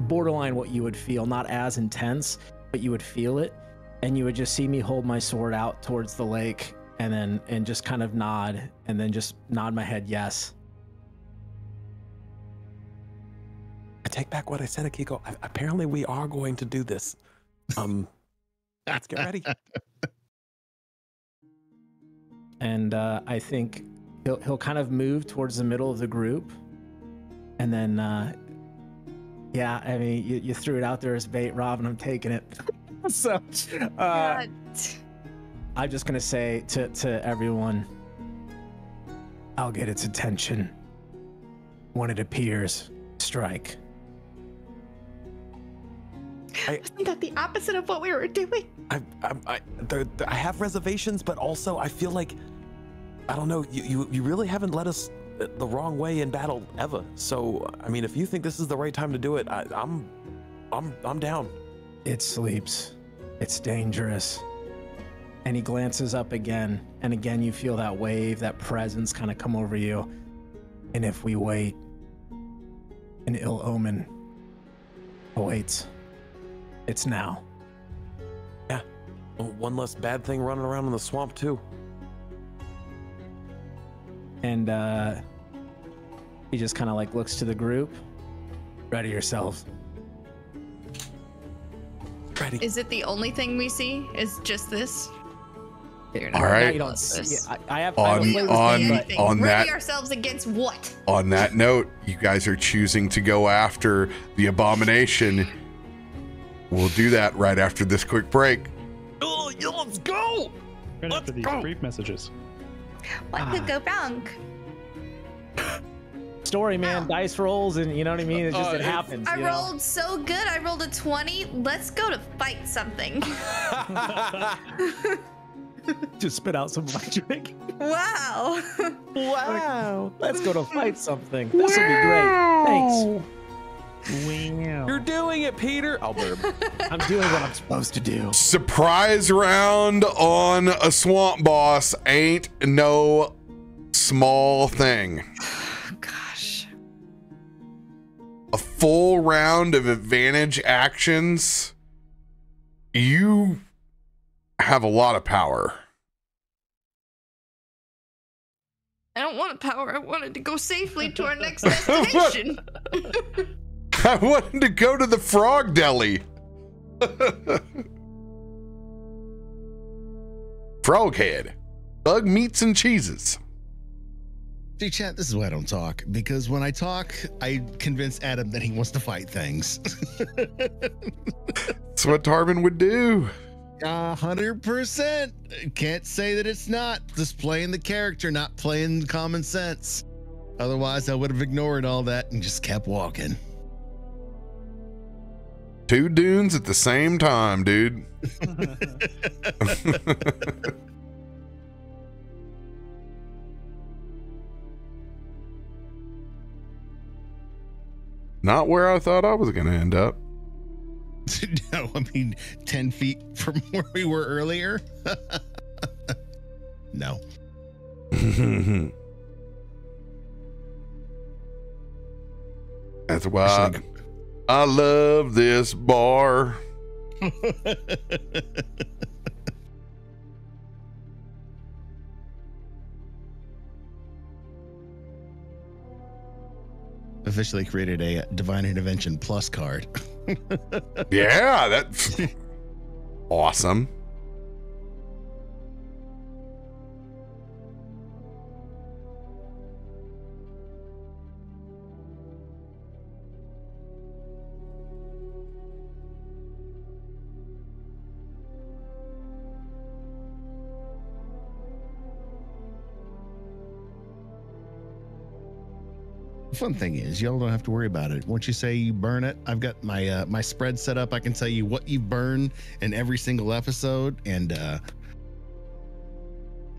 borderline what you would feel, not as intense. But you would feel it, and you would just see me hold my sword out towards the lake, and then just kind of nod, and then just nod my head yes. I take back what I said, Akiko. Apparently we are going to do this. Let's get ready. And I think he'll kind of move towards the middle of the group, and then yeah, I mean, you threw it out there as bait, Rob, and I'm taking it. So, I'm just gonna say to everyone, I'll get its attention when it appears. Strike. Isn't that the opposite of what we were doing? I have reservations, but also I feel like, I don't know, you really haven't let us the wrong way in battle ever. So I mean, if you think this is the right time to do it, I'm down. It sleeps. It's dangerous. And he glances up again, and again you feel that wave, that presence kind of come over you. And if we wait, an ill omen awaits. It's now. Yeah. Well, one less bad thing running around in the swamp too. And he just kind of like looks to the group. Ready yourselves. Ready. Is it the only thing we see? Is just this? All right. You don't see this. I have on that. Ready ourselves against what? On that note, you guys are choosing to go after the abomination. We'll do that right after this quick break. Oh, yeah, let's go. We're let's these go. Brief messages. What could go wrong? Story, man. Oh. Dice rolls, and you know what I mean? It's just, it happens. I rolled so good. I rolled a 20. Let's go to fight something. Just spit out some electric. Wow. Wow. Let's go to fight something. This will be great. Thanks. Wow. You're doing it, Peter. I'll burp. I'm doing what I'm supposed to do. Surprise round on a swamp boss ain't no small thing. Oh, gosh. A full round of advantage actions. You have a lot of power. I don't want power. I wanted to go safely to our next destination. I wanted to go to the frog deli. Froghead. Bug meats and cheeses. See, chat, this is why I don't talk. Because when I talk, I convince Adam that he wants to fight things. That's what Tarben would do. 100%. Can't say that it's not. Just playing the character, not playing common sense. Otherwise, I would have ignored all that and just kept walking. Two dunes at the same time, dude. Not where I thought I was going to end up. No, I mean, 10 feet from where we were earlier. No. That's why I love this bar. Officially created a Divine Intervention Plus card. Yeah, that's awesome. Fun thing is, y'all don't have to worry about it. Once you say you burn it, I've got my my spread set up. I can tell you what you burn in every single episode and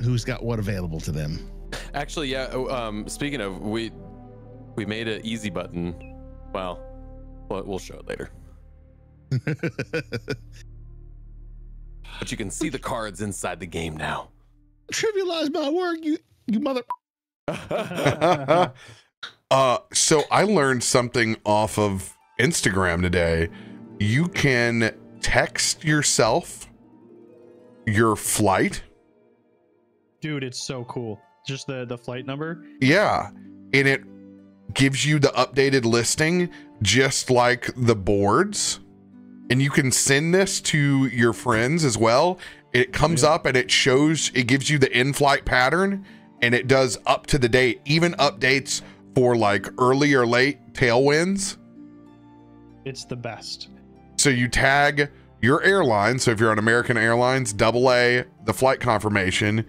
who's got what available to them. Actually, yeah. Speaking of, we made an easy button. Well, we'll show it later. But you can see the cards inside the game now. Trivialize my work, you mother. So I learned something off of Instagram today. You can text yourself your flight. Dude, it's so cool. Just the flight number. Yeah. And it gives you the updated listing, just like the boards. And you can send this to your friends as well. It comes up and it shows, it gives you the in-flight pattern, and it does up to the date, even updates for like early or late tailwinds. It's the best. So you tag your airline. So if you're on American Airlines, AA, the flight confirmation,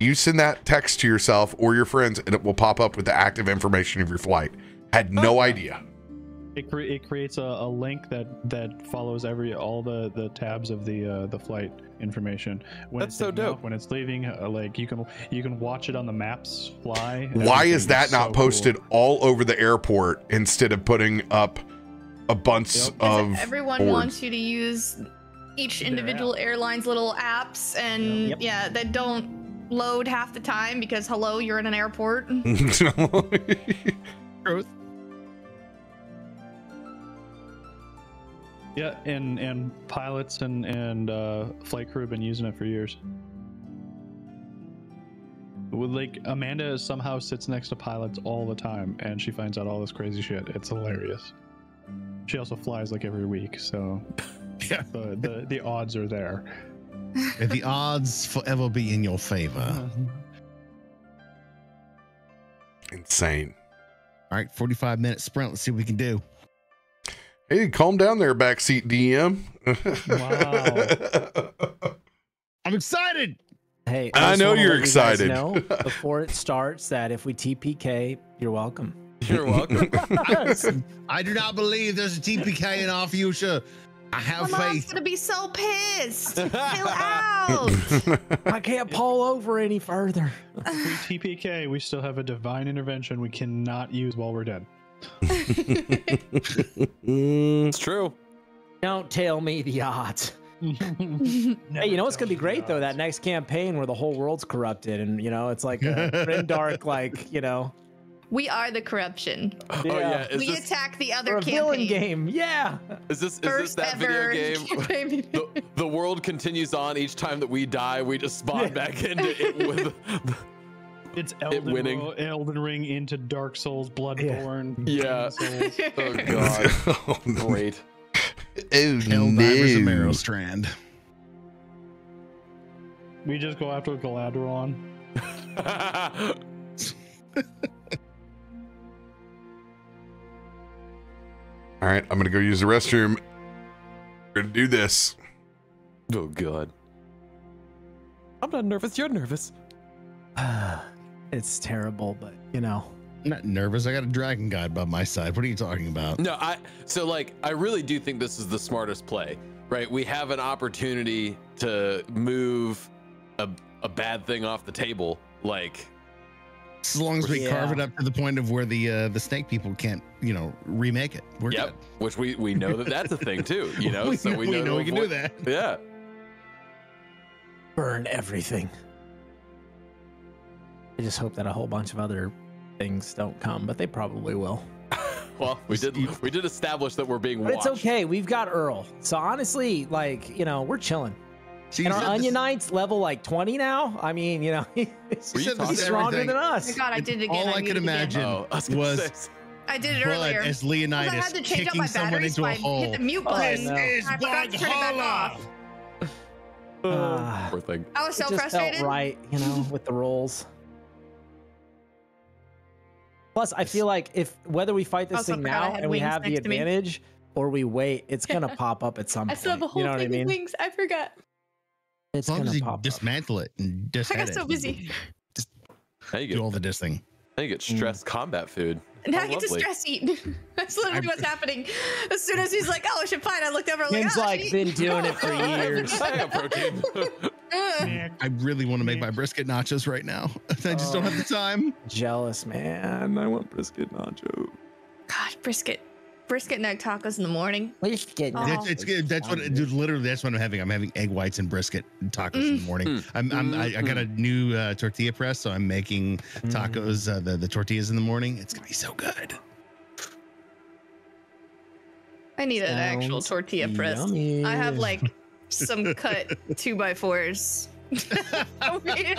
you send that text to yourself or your friends and it will pop up with the active information of your flight. Had no idea. It creates a link that follows all the tabs of the flight information. When that's so dope. When it's leaving, like you can watch it on the maps fly. Why is that not posted all over the airport instead of putting up a bunch of everyone boards? Wants you to use each individual airline's little apps, and yeah, they don't load half the time because hello, you're in an airport. Truth. Yeah, and pilots and flight crew have been using it for years. Like, Amanda somehow sits next to pilots all the time, and she finds out all this crazy shit. It's hilarious. She also flies, like, every week, so yeah. The odds are there. And the odds forever be in your favor. Insane. All right, 45-minute sprint. Let's see what we can do. Hey, calm down there, backseat DM. Wow. I'm excited. Hey, I know you're excited. Before it starts, that if we TPK, you're welcome. You're welcome. I do not believe there's a TPK in our future. I have faith. My mom's gonna be so pissed. Chill out. I can't pull over any further. If we TPK, we still have a divine intervention we cannot use while we're dead. It's true. Don't tell me the odds. Hey, you know what's gonna be great though? That next campaign where the whole world's corrupted, and you know it's like a grim dark, like, you know, we are the corruption. Yeah. Oh yeah, is we this, attack the other campaign game. Yeah, is this that video game? the world continues on. Each time that we die, we just spawn back into it with. It's Elden Ring into Dark Souls, Bloodborne. Yeah. Yeah. Oh god. Oh, great. Helldivers and Merrowstrand. We just go after Gladleron. All right, I'm gonna go use the restroom. We're gonna do this. Oh god. I'm not nervous. You're nervous. It's terrible, but you know, I'm not nervous. I got a dragon god by my side. What are you talking about? No, I really do think this is the smartest play, right? We have an opportunity to move a bad thing off the table, like As long as we carve it up to the point of where the snake people can't, you know, remake it. We're good. Which we know that that's a thing too, you know? we know we can do that. Yeah. Burn everything. I just hope that a whole bunch of other things don't come, but they probably will. Well, we did establish that we're being watched. But it's okay. We've got Earl. So honestly, like, you know, we're chilling. So and our Onion Knight's level like 20 now. I mean, you know, he's stronger than us. Oh my God, I did it again. All I could imagine was I did it earlier as Leonidas I had to change kicking someone into a hole. Hit the mute button. This is Boghollow. Poor thing. I was so frustrated. Just felt right, you know, with the rolls. Plus, I feel like whether we fight this thing now and we have the advantage, or we wait, it's gonna pop up at some point. I still have a whole thing of wings. I forgot. As long as you dismantle it and dishead it. I got so busy. Just do all the dissing. Now you get stress combat food. And now I get to stress eat. That's literally what's happening. As soon as he's like, "Oh, I should fight," I looked over like, "Tim's like been doing it for years." I got protein. I really want to make my brisket nachos right now. I just don't have the time. Jealous, man. I want brisket nacho. God, brisket and egg tacos in the morning. Brisket. It's good. That's what. Dude, literally, that's what I'm having. I'm having egg whites and brisket tacos in the morning. I got a new tortilla press, so I'm making tacos. The tortillas in the morning. It's gonna be so good. I need an actual tortilla press. Yummy. I have like some cut 2x4s I mean,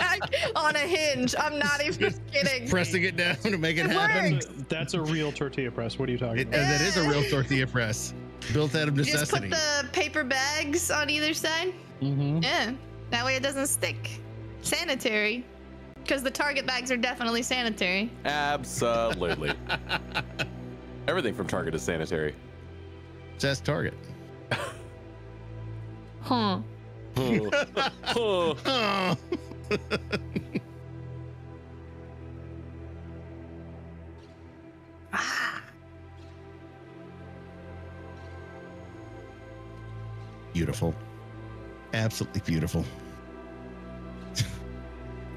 on a hinge. I'm not even kidding. Just pressing it down to make it happen. Works. That's a real tortilla press. What are you talking about? That is a real tortilla press, built out of necessity. You just put the paper bags on either side. Yeah, that way it doesn't stick. Sanitary, because the Target bags are definitely sanitary. Absolutely. Everything from Target is sanitary. Just Target. Huh. Beautiful. Absolutely beautiful.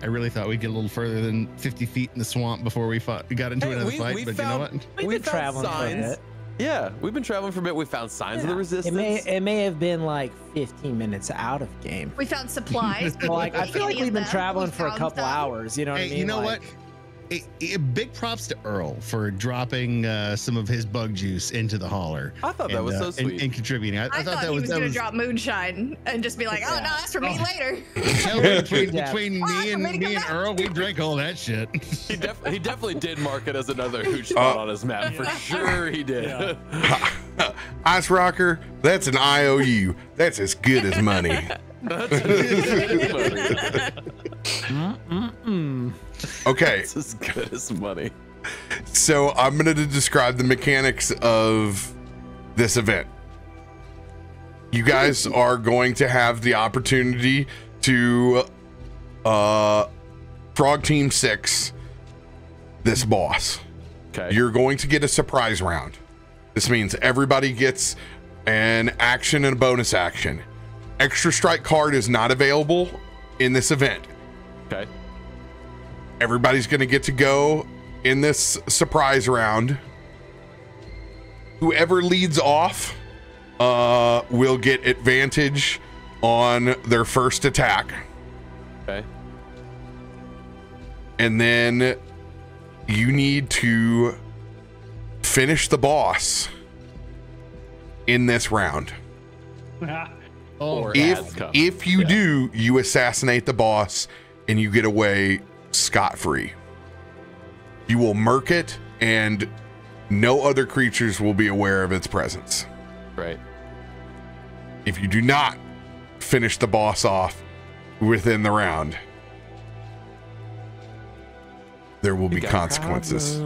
I really thought we'd get a little further than 50 feet in the swamp before we fought. We got into another fight, but you know what? We've traveled signs. Yeah, we've been traveling for a bit. We found signs of the resistance. It may have been like 15 minutes out of game. We found supplies. Like, I feel like we've been traveling for a couple hours. You know what I mean? You know like, what? Big props to Earl for dropping some of his bug juice into the hauler. I thought that was so sweet. And contributing. I thought that was going to drop moonshine and just be like, oh, no, that's for me later. Between me and Earl, we drank all that shit. He definitely did mark it as another hooch spot on his map. For sure he did. Yeah. IceRocker, that's an IOU. That's as good as money. That's as good as money. Okay. That's as good as money. So I'm going to describe the mechanics of this event. You guys are going to have the opportunity to Frog Team 6 this boss. Okay. You're going to get a surprise round. This means everybody gets an action and a bonus action. Extra strike card is not available in this event. Okay. Everybody's going to get to go in this surprise round. Whoever leads off will get advantage on their first attack. Okay. And then you need to finish the boss in this round. If you do, you assassinate the boss and you get away scot-free. You will murk it and no other creatures will be aware of its presence. Right. If you do not finish the boss off within the round, there will be consequences.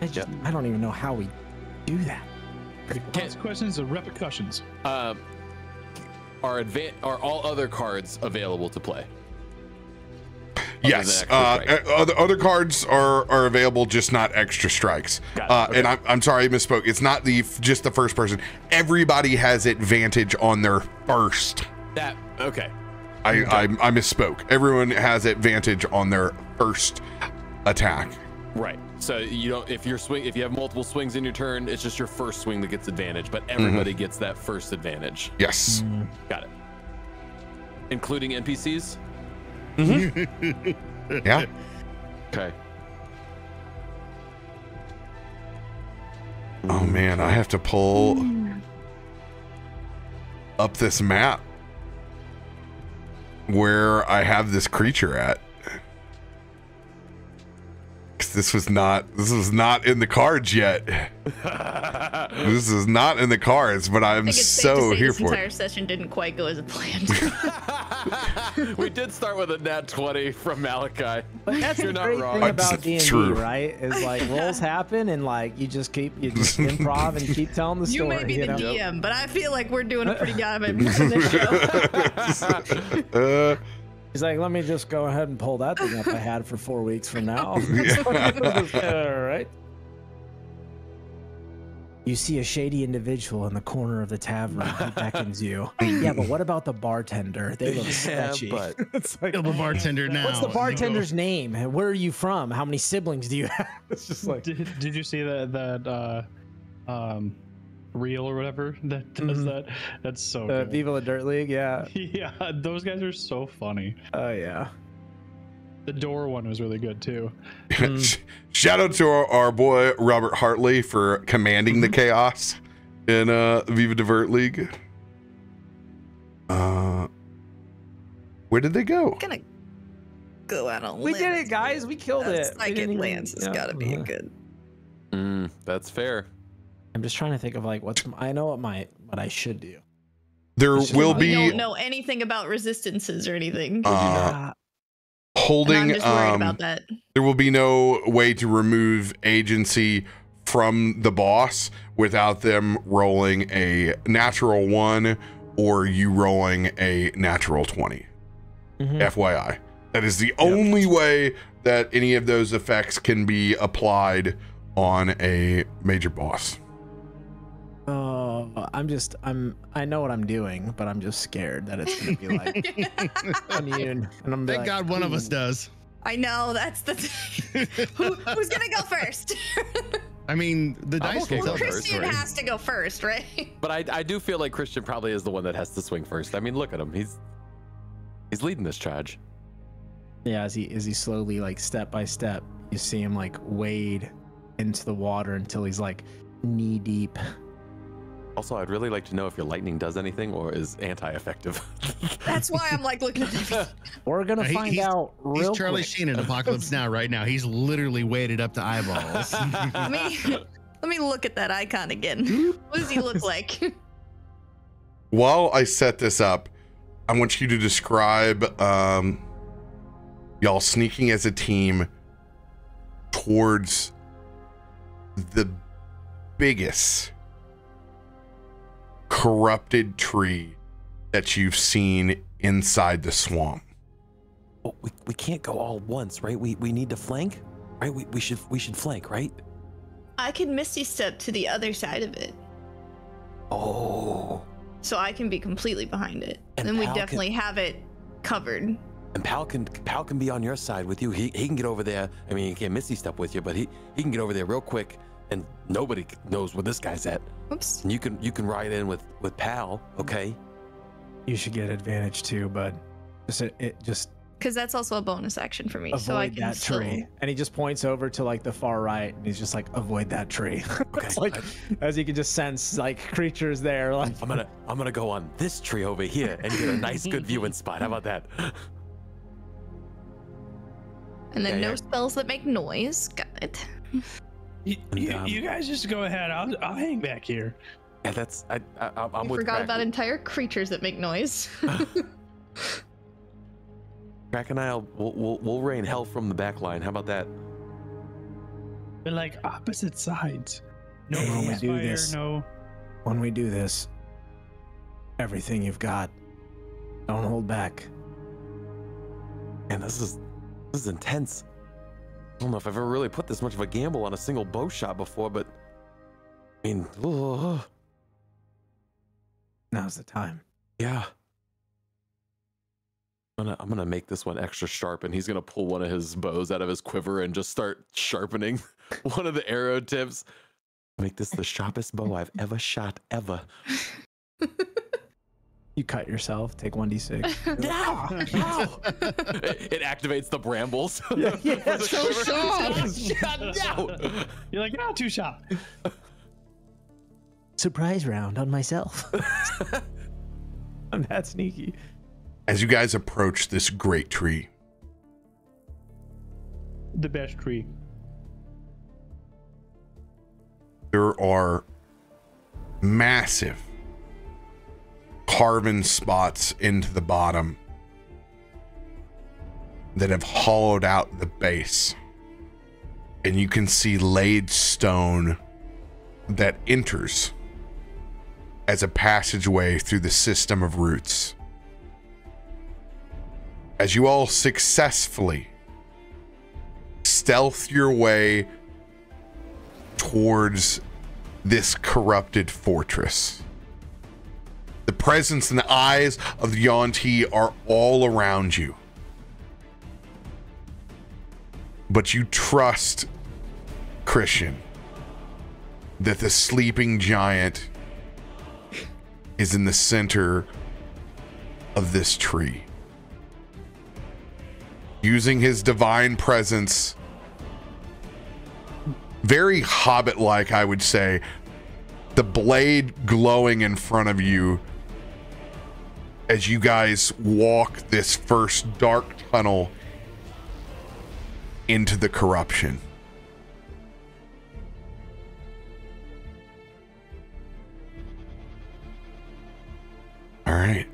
I don't even know how we do that. Consequences and repercussions. Are all other cards available to play? Yes, other cards are available, just not extra strikes. Okay. And I'm sorry, I misspoke. It's not just the first person. Everybody has advantage on their first. I misspoke. Everyone has advantage on their first attack. Right. So you don't, if you have multiple swings in your turn, it's just your first swing that gets advantage, but everybody gets that first advantage. Yes. Got it. Including NPCs? Yeah. Okay. Oh man, I have to pull up this map where I have this creature at. This was not in the cards yet. This is not in the cards, but I'm so here for it. This entire session didn't quite go as a plan. We did start with a nat 20 from Malachi. That's You're not wrong. Thing about D&D, true. Right? Is like rolls happen and like you just improv and keep telling the story. You may be the DM, but I feel like we're doing a pretty goddamn show. He's like, let me just go ahead and pull that thing up I had for 4 weeks from now. All right. You see a shady individual in the corner of the tavern. He beckons you. Yeah, but what about the bartender? They look sketchy. But it's like, kill the bartender now. What's the bartender's name? Where are you from? How many siblings do you have? It's just like, did you see that reel or whatever that does that? That's so good. Viva La Dirt League, yeah. Yeah, those guys are so funny. Oh yeah. The door one was really good too. Shout out to our boy Robert Hartley for commanding the chaos in Viva Divert League. Where did they go? Gonna go out on. We did it, guys. We killed it. Like it lands has got to be a good. That's fair. I'm just trying to think of like what's I know what I should do. There will be. I don't know anything about resistances or anything. Holding. And I'm just worried about that. There will be no way to remove agency from the boss without them rolling a natural 1 or you rolling a natural 20. FYI, that is the only way that any of those effects can be applied on a major boss. Oh, I know what I'm doing, but I'm just scared that it's gonna be like immune. And I'm thank God one of us does. I know that's the thing. Who's gonna go first? I mean, the dice will tell first. Christian has to go first, right? But I do feel like Christian probably is the one that has to swing first. I mean, look at him. He's leading this charge. Yeah, as he slowly, like step by step, you see him like wade into the water until he's like knee deep. Also, I'd really like to know if your lightning does anything or is anti-effective. That's why I'm like looking at everything. We're gonna find out real quick. He's Charlie Sheen in Apocalypse Now right now. He's literally weighted up to eyeballs. Let me look at that icon again. What does he look like? While I set this up, I want you to describe y'all sneaking as a team towards the biggest corrupted tree that you've seen inside the swamp. Well, we can't go all once, right? We need to flank, right? We should flank, right? I can misty step to the other side of it. Oh. So I can be completely behind it. And then we definitely have it covered. And Pal can be on your side with you. He can get over there. I mean, he can't misty step with you, but he can get over there real quick. And nobody knows where this guy's at. Oops. And you can ride in with Pal, okay? You should get advantage too, bud. Just because that's also a bonus action for me. So I can that tree. Still... And he just points over to like the far right, and he's just like, avoid that tree. Okay. Like, as you can just sense like creatures there. Like, I'm gonna go on this tree over here and get a nice good viewing spot. How about that? And then no spells that make noise. Got it. You guys just go ahead. I'll hang back here. Yeah, that's I'm with forgot Crack. About entire creatures that make noise. Crack and I'll we'll rain hell from the back line. How about that? They're like opposite sides. No, when we do this, when we do this, everything you've got, don't hold back. And this is intense. I don't know if I've ever really put this much of a gamble on a single bow shot before, but I mean, now's the time. Yeah. I'm gonna make this one extra sharp, and he's gonna pull one of his bows out of his quiver and just start sharpening one of the arrow tips. Make this the sharpest bow I've ever shot ever. You cut yourself, take 1d6. No! It activates the brambles. Yeah, so you're like, no, too sharp. Surprise round on myself. I'm that sneaky. As you guys approach this great tree. The best tree. There are massive carven spots into the bottom that have hollowed out the base, and you can see laid stone that enters as a passageway through the system of roots. As you all successfully stealth your way towards this corrupted fortress, the presence and the eyes of the Yonti are all around you, but you trust Christian that the sleeping giant is in the center of this tree. Using his divine presence, very hobbit-like, I would say, the blade glowing in front of you as you guys walk this first dark tunnel into the corruption. All right.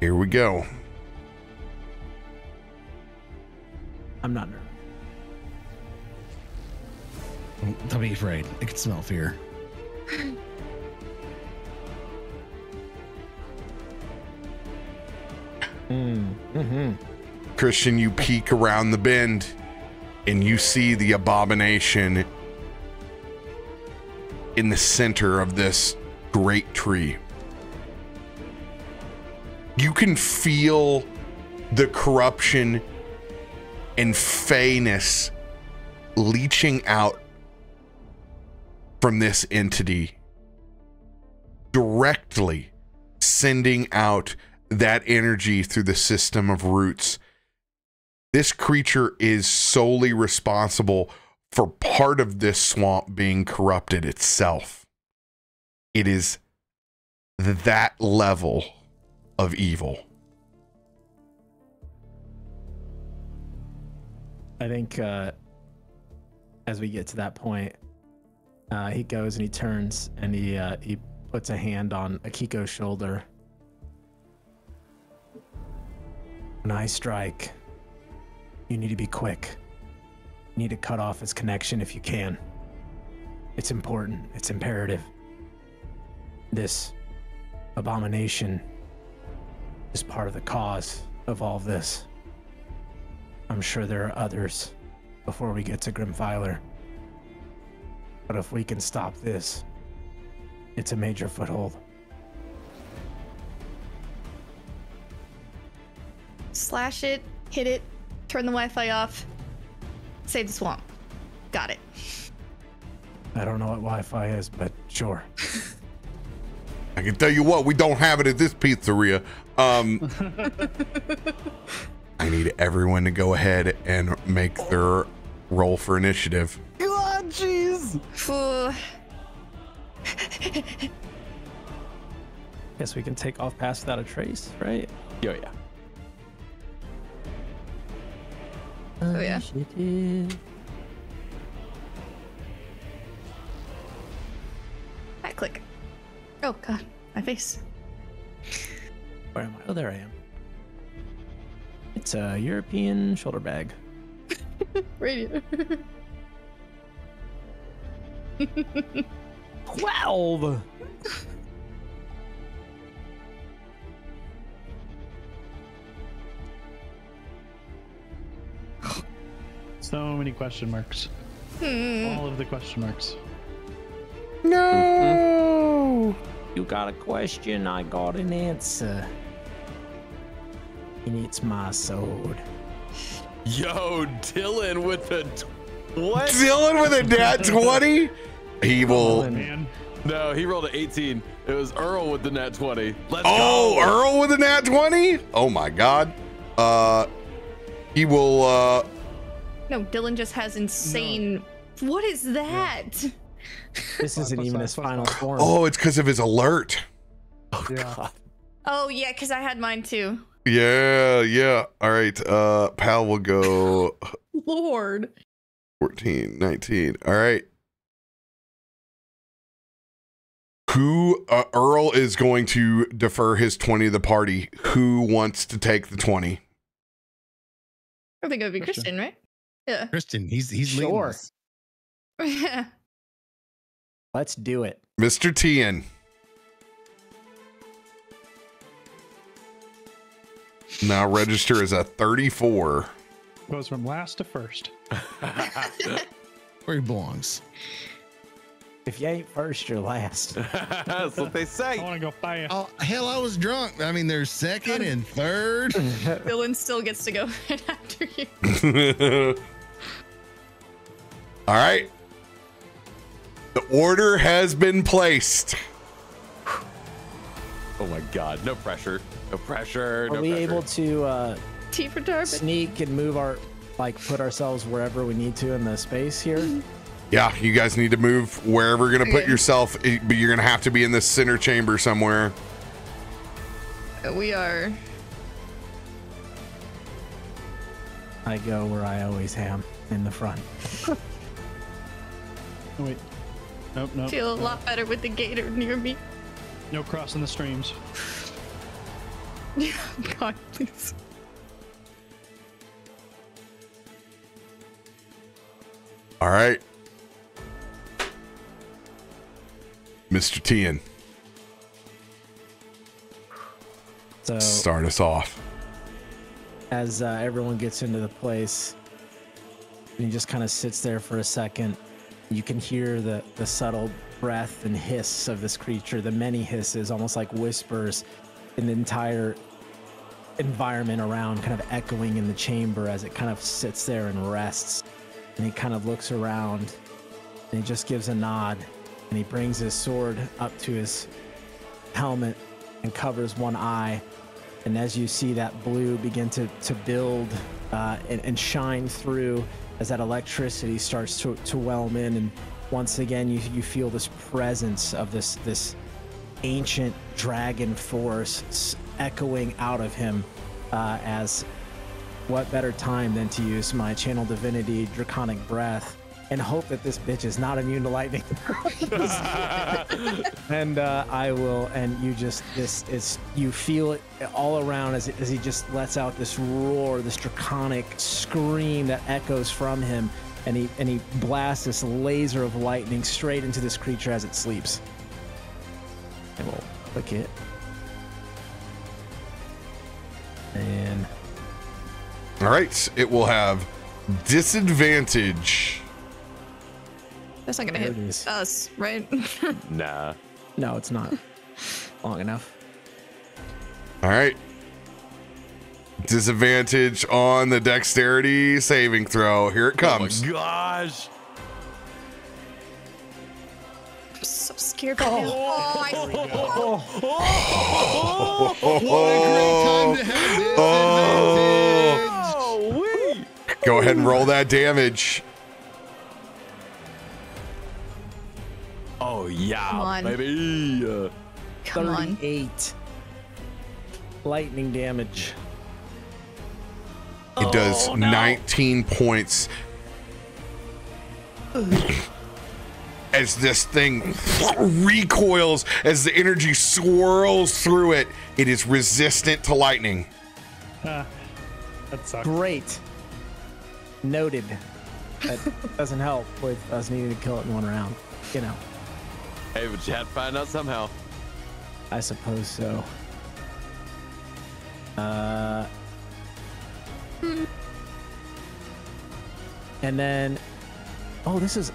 Here we go. I'm not nervous. Don't be afraid. I can smell fear. Christian, you peek around the bend and you see the abomination in the center of this great tree. You can feel the corruption and feyness leaching out from this entity, directly sending out that energy through the system of roots. This creature is solely responsible for part of this swamp being corrupted itself. It is that level of evil. I think as we get to that point, he goes and he turns and he puts a hand on Akiko's shoulder. When I strike, you need to be quick. You need to cut off his connection if you can. It's important. It's imperative. This abomination is part of the cause of all of this. I'm sure there are others before we get to Grimfiler. But if we can stop this, it's a major foothold. Slash it, hit it, turn the Wi-Fi off, save the swamp. Got it. I don't know what Wi-Fi is, but sure. I can tell you what, we don't have it at this pizzeria. I need everyone to go ahead and make their roll for initiative. God, jeez. Guess we can take off pass without a trace, right? Yeah. Oh, yeah. I click. Oh, God, my face. Where am I? Oh, there I am. It's a European shoulder bag. Radio. 12. So many question marks. All of the question marks. No! You got a question, I got an answer. And it's my sword. Yo, Dylan with a what? Dylan with a nat 20? Evil. No, he rolled an 18. It was Earl with the nat 20. Let's go. Earl with a nat 20? Oh my god. He will No, Dylan just has insane What is that? Yeah. This isn't even his final form. Oh, it's because of his alert. Oh yeah. God. Oh yeah, because I had mine too. Yeah, yeah. All right. Pal will go. Lord. 14, 19. All right. Who Earl is going to defer his 20 to the party? Who wants to take the 20? I think it would be Christian, right? Yeah. Christian, he's sure. Yeah. Let's do it, Mr. Tian. 'll register as a 34. Goes from last to first. Where he belongs. If you ain't first, you're last. That's what they say. I want to go fast. Oh, hell, I was drunk. I mean, there's second and third. Dylan still gets to go right after you. All right. The order has been placed. Oh my god, no pressure. No pressure. Are we able to sneak and move our, like, put ourselves wherever we need to in the space here? Yeah, you guys need to move wherever you're gonna put yourself, but you're gonna have to be in this center chamber somewhere. We are. I go where I always am, in the front. Wait. Nope, nope. Feel a lot better with the gator near me. No crossing the streams. God, please. All right, Mr. Tian, so start us off. As everyone gets into the place, and he just kind of sits there for a second. You can hear the subtle breath and hiss of this creature, the many hisses, almost like whispers, in the entire environment around, kind of echoing in the chamber as it kind of sits there and rests. And he kind of looks around and he just gives a nod and he brings his sword up to his helmet and covers one eye. And as you see that blue begin to build and shine through as that electricity starts to whelm in. And once again, you feel this presence of this ancient dragon force echoing out of him as what better time than to use my channel divinity, draconic breath, and hope that this bitch is not immune to lightning. And I will, and you just, you feel it all around as he just lets out this roar, this draconic scream that echoes from him, and he blasts this laser of lightning straight into this creature as it sleeps. And we'll click it. And... all right, it will have disadvantage. That's not gonna hit us, right? Nah. No, it's not long enough. All right. Disadvantage on the dexterity saving throw. Here it comes. Oh my gosh. I'm so scared. Oh, what a great time to have this advantage. Go ahead and roll that damage. Oh yeah, come on, baby. Come 38 on. Lightning damage. It does 19 points. As this thing recoils, as the energy swirls through it, it is resistant to lightning. That sucks. Great. Noted. That doesn't help with us needing to kill it in one round, you know. Hey, but you had to find out somehow. I suppose so. And then Oh, this is...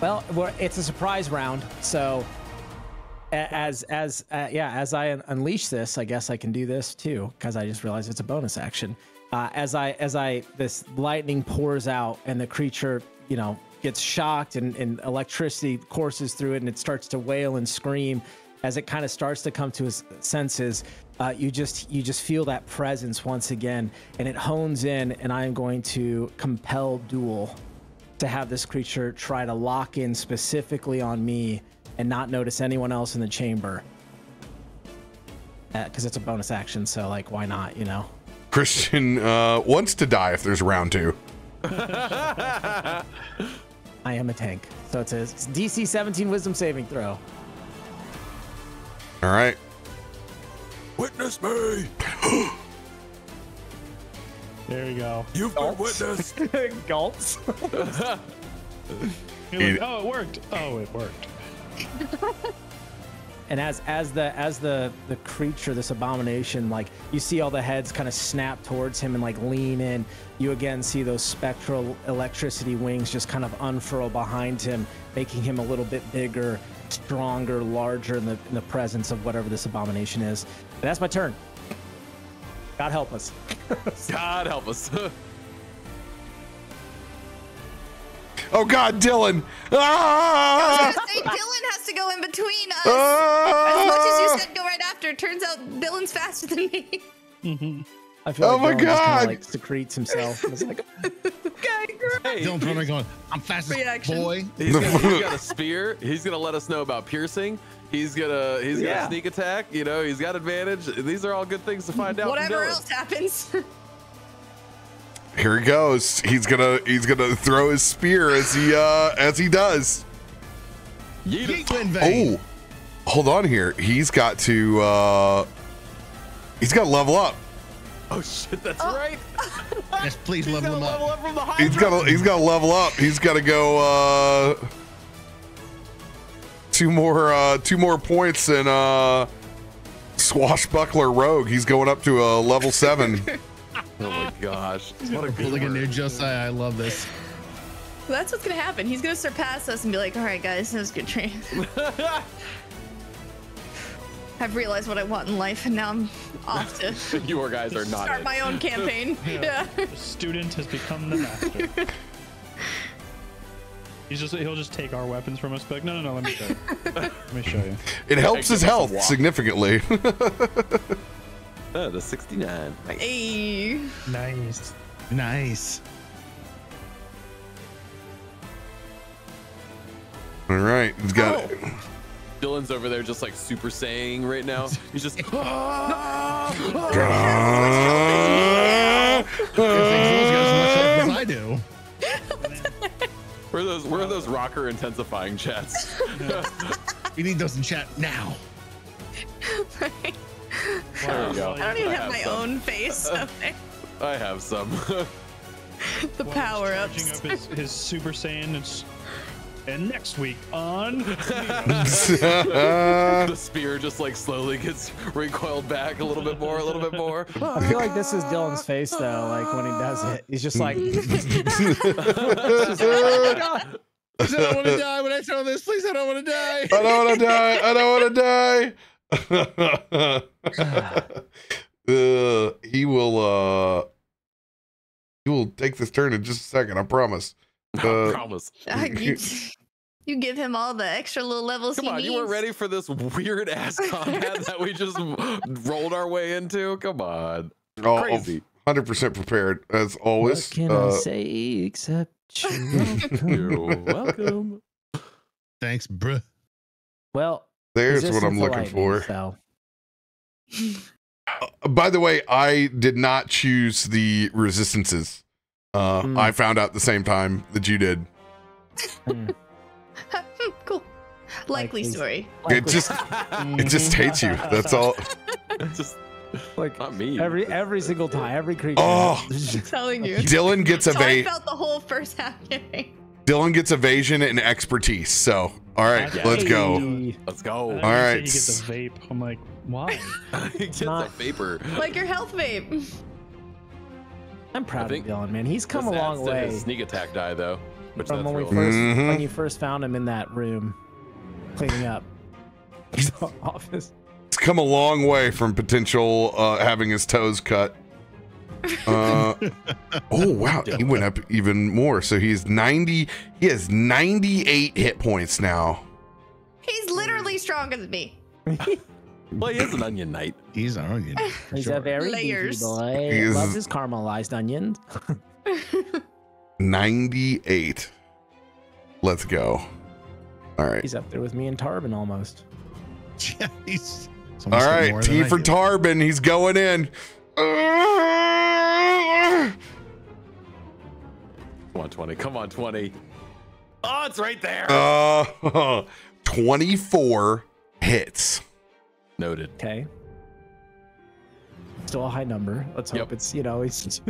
Well, it's a surprise round, so... As I unleash this, I guess I can do this too, because I just realized it's a bonus action. This lightning pours out and the creature, you know, gets shocked and electricity courses through it and it starts to wail and scream. As it kind of starts to come to its senses, you just feel that presence once again, and it hones in. And I am going to compel duel to have this creature try to lock in specifically on me and not notice anyone else in the chamber, because it's a bonus action. So like, why not? You know, Christian wants to die if there's round two. I am a tank, so it says DC 17 Wisdom saving throw. All right. Witness me. There we go. You've Gulps. Been witnessed. Gulps. Like, oh, it worked. Oh, it worked. And as the creature, this abomination, like you see all the heads kind of snap towards him and like lean in. You again see those spectral electricity wings just kind of unfurl behind him, making him a little bit bigger, stronger, larger in the presence of whatever this abomination is. And that's my turn. God help us. God help us. Oh God, Dylan. Ah! I was gonna say, Dylan has to go in between us. Ah! As much as you said go right after, turns out Dylan's faster than me. Mm-hmm. I feel like Dylan just kinda, like, secretes himself. It's like, okay, great. Dylan's probably going, I'm fast as boy. He's got a spear. He's gonna let us know about piercing. He's gonna sneak attack. You know, he's got advantage. These are all good things to find out. Whatever else happens. Here he goes. He's gonna throw his spear as he does. Oh, hold on here. He's got to level up. Oh shit, that's right. Yes, please level him up. He's gotta level up. He's gotta go two more points than Swashbuckler Rogue. He's going up to a level 7. Oh my gosh. What a pulling a new Josiah. I love this. That's what's gonna happen. He's gonna surpass us and be like, all right guys, that was a good train. I've realized what I want in life, and now I'm off to your guys are not start my own campaign. Yeah. The student has become the master. He'll just take our weapons from us, but no, let me show you. It helps his health significantly. Oh, the 69. Nice. Hey. Nice. All right, he's got it. Dylan's over there just like Super Saiyan right now. He's just Where are those rocker intensifying chats? We need those in chat now. Right. There we go. I don't even have my own face up there. I have some. The power-ups. Up his Super Saiyan and next week on... The spear just like slowly gets recoiled back a little bit more. Well, I feel like this is Dylan's face though, like when he does it. He's just like... Please, I don't want to die when I throw this. Please, I don't want to die. I don't want to die. I don't want to die. He will take this turn in just a second, I promise. You give him all the extra little levels. Come on, you were ready for this weird ass combat that we just rolled our way into. Come on. Oh, crazy. 100% prepared as always. What can I say except you're welcome. Thanks, bruh. Well, there's what I'm looking for. By the way, I did not choose the resistances. I found out the same time that you did. Cool. Likely story. It just hates you. That's all. Just like not me. Every single time, every creature. Oh, I'm telling you. Dylan gets evade. I felt the whole first half. Dylan gets evasion and expertise. So. All right, let's go. Let's go. All right. You get the vape. I'm like, why? You get the vapor. Like your health vape. I'm proud of Dylan, man. He's come a long way. Sneak attack die though. Which from when we first found him in that room, cleaning up his office. It's come a long way from potential having his toes cut. Oh wow, he went up even more. So he's 90. He has 98 hit points now. He's literally stronger than me. Well, he is an onion knight. He's an onion. He's sure. A very beefy boy. He loves his caramelized onions. 98. Let's go. All right. He's up there with me and Tarben almost. Yeah, he's all right. T for Tarben. He's going in. Come on, 20. Come on, 20. Oh, it's right there. 24 hits. Noted. Okay. Still a high number. Let's hope it's, you know, he's.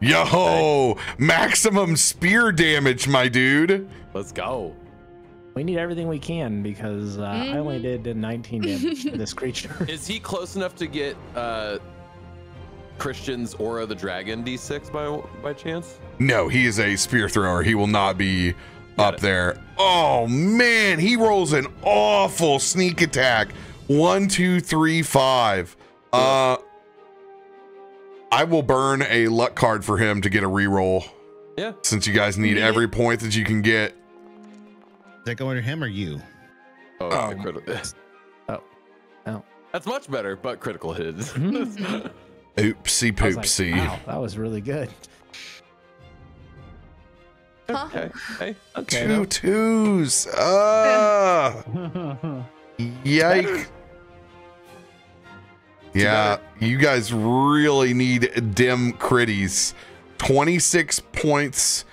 Yo, maximum spear damage, my dude. Let's go. We need everything we can because I only did 19 damage to this creature. Is he close enough to get Christian's Aura the Dragon D6 by chance? No, he is a spear thrower. He will not be up there. Oh man, he rolls an awful sneak attack. 1, 2, 3, 5. I will burn a luck card for him to get a reroll. Yeah. Since you guys need every point that you can get. Is that going to him or you? Oh, oh. That's much better, but critical hits. Oopsie poopsie. Like, wow, that was really good. Okay. Hey, okay. Two twos. Yikes. Yeah, you guys really need dim critties. 26 points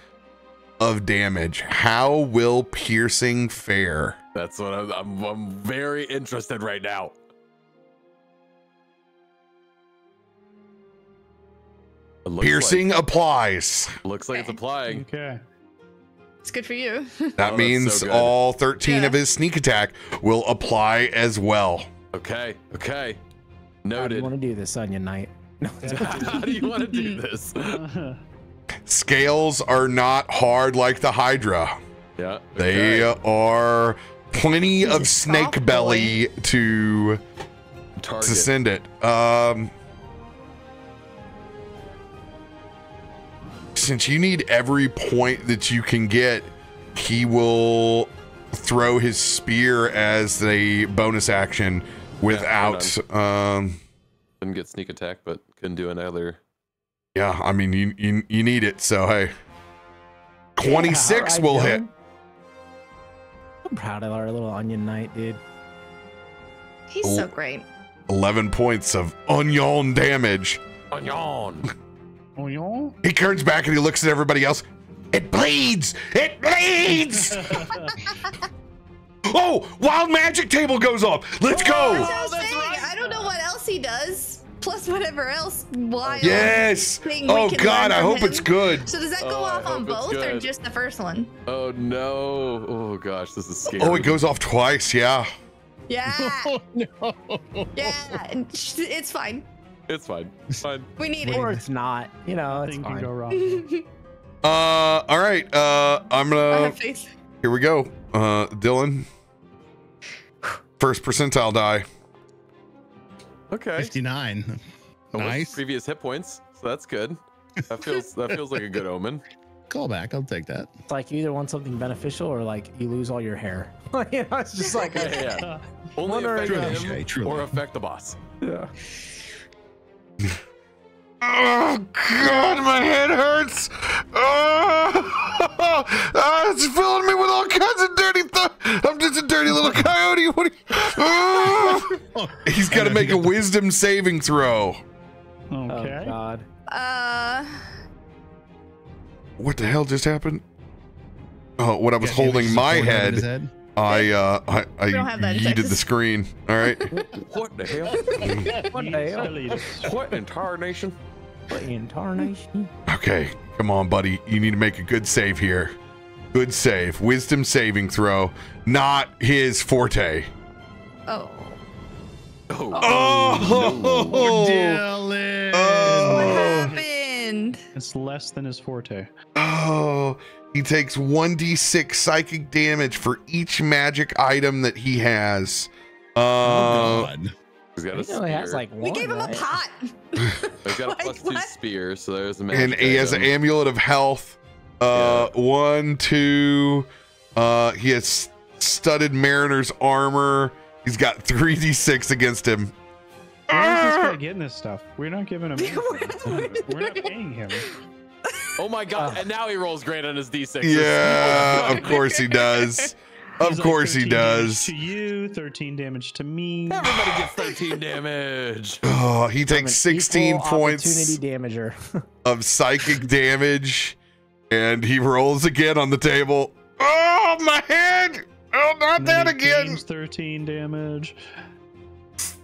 of damage. How will piercing fare? That's what I'm very interested right now. Piercing applies. Looks like it's applying. Okay. It's good for you. That means all 13 of his sneak attack will apply as well. Okay, okay. Noted. How do you want to do this, Onion Knight? No, how do you want to do this? Scales are not hard like the Hydra. Yeah, okay. They are plenty of snake belly to send it. Since you need every point that you can get, he will throw his spear as a bonus action. Without, didn't get sneak attack, but couldn't do another. Yeah, I mean, you need it, so hey, 26 will hit. I'm proud of our little Onion Knight, dude. He's so great. 11 points of onion damage. Onion. Onion. He turns back and he looks at everybody else. It bleeds. It bleeds. Oh, wild magic table goes off. Let's go. I don't know what else he does, plus whatever else wild. Yes. Oh God, I hope it's good. So does that go off on both or just the first one? Oh no. Oh gosh, this is scary. Oh, it goes off twice. Yeah. Yeah. Oh, no. Yeah, it's fine. It's fine. It's fine. We need it. Or it's not. You know, it's fine. Can go wrong. All right. I'm gonna. Here we go. Dylan, first percentile die. Okay, 59. Nice. Previous hit points, so that's good. That feels like a good omen. Call back. I'll take that. It's like you either want something beneficial or like you lose all your hair. You know, it's just like only affect him or affect the boss. Yeah. Oh God, my head hurts. Oh, it's filling me with all kinds of dirty thoughts. I'm just a dirty little coyote. What he's got to make a wisdom saving throw. Okay. Oh God. What the hell just happened? Oh, when I was holding my head. I yeeted the screen. All right. What the hell? What the hell? What in tarnation? What in tarnation? Okay, come on, buddy. You need to make a good save here. Good save. Wisdom saving throw. Not his forte. Oh. Oh. Oh, no. Dylan. Oh. What happened? happened? It's less than his forte. Oh, he takes 1d6 psychic damage for each magic item that he has. Oh, God. He's got a spear. He has like one, we gave him a pot. He's got a plus two spear, so there's a magic item. And he has an amulet of health. Yeah. He has studded mariner's armor. He's got 3d6 against him. Where's this guy getting this stuff? We're not giving him. We're not paying him. Oh my God! And now he rolls great on his d6. Yeah, of course he does. Of course he does. To you, 13 damage to me. Everybody gets 13 damage. Oh, he takes 16 points of psychic damage, and he rolls again on the table. Oh my head! Oh, not that again. 13 damage.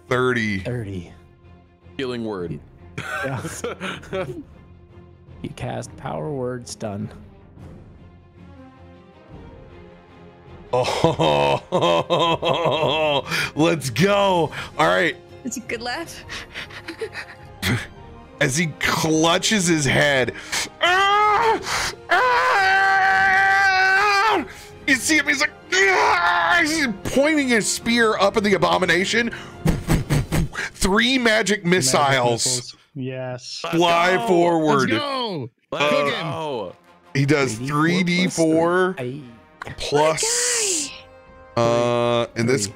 30. Healing word. Yeah. You cast power word stun. Oh, let's go. All right. It's a good laugh. As he clutches his head. You see him, he's like, he's pointing his spear up at the abomination. 3 magic missiles. Yes. Fly forward. Let's go. He does 3d4 plus. And this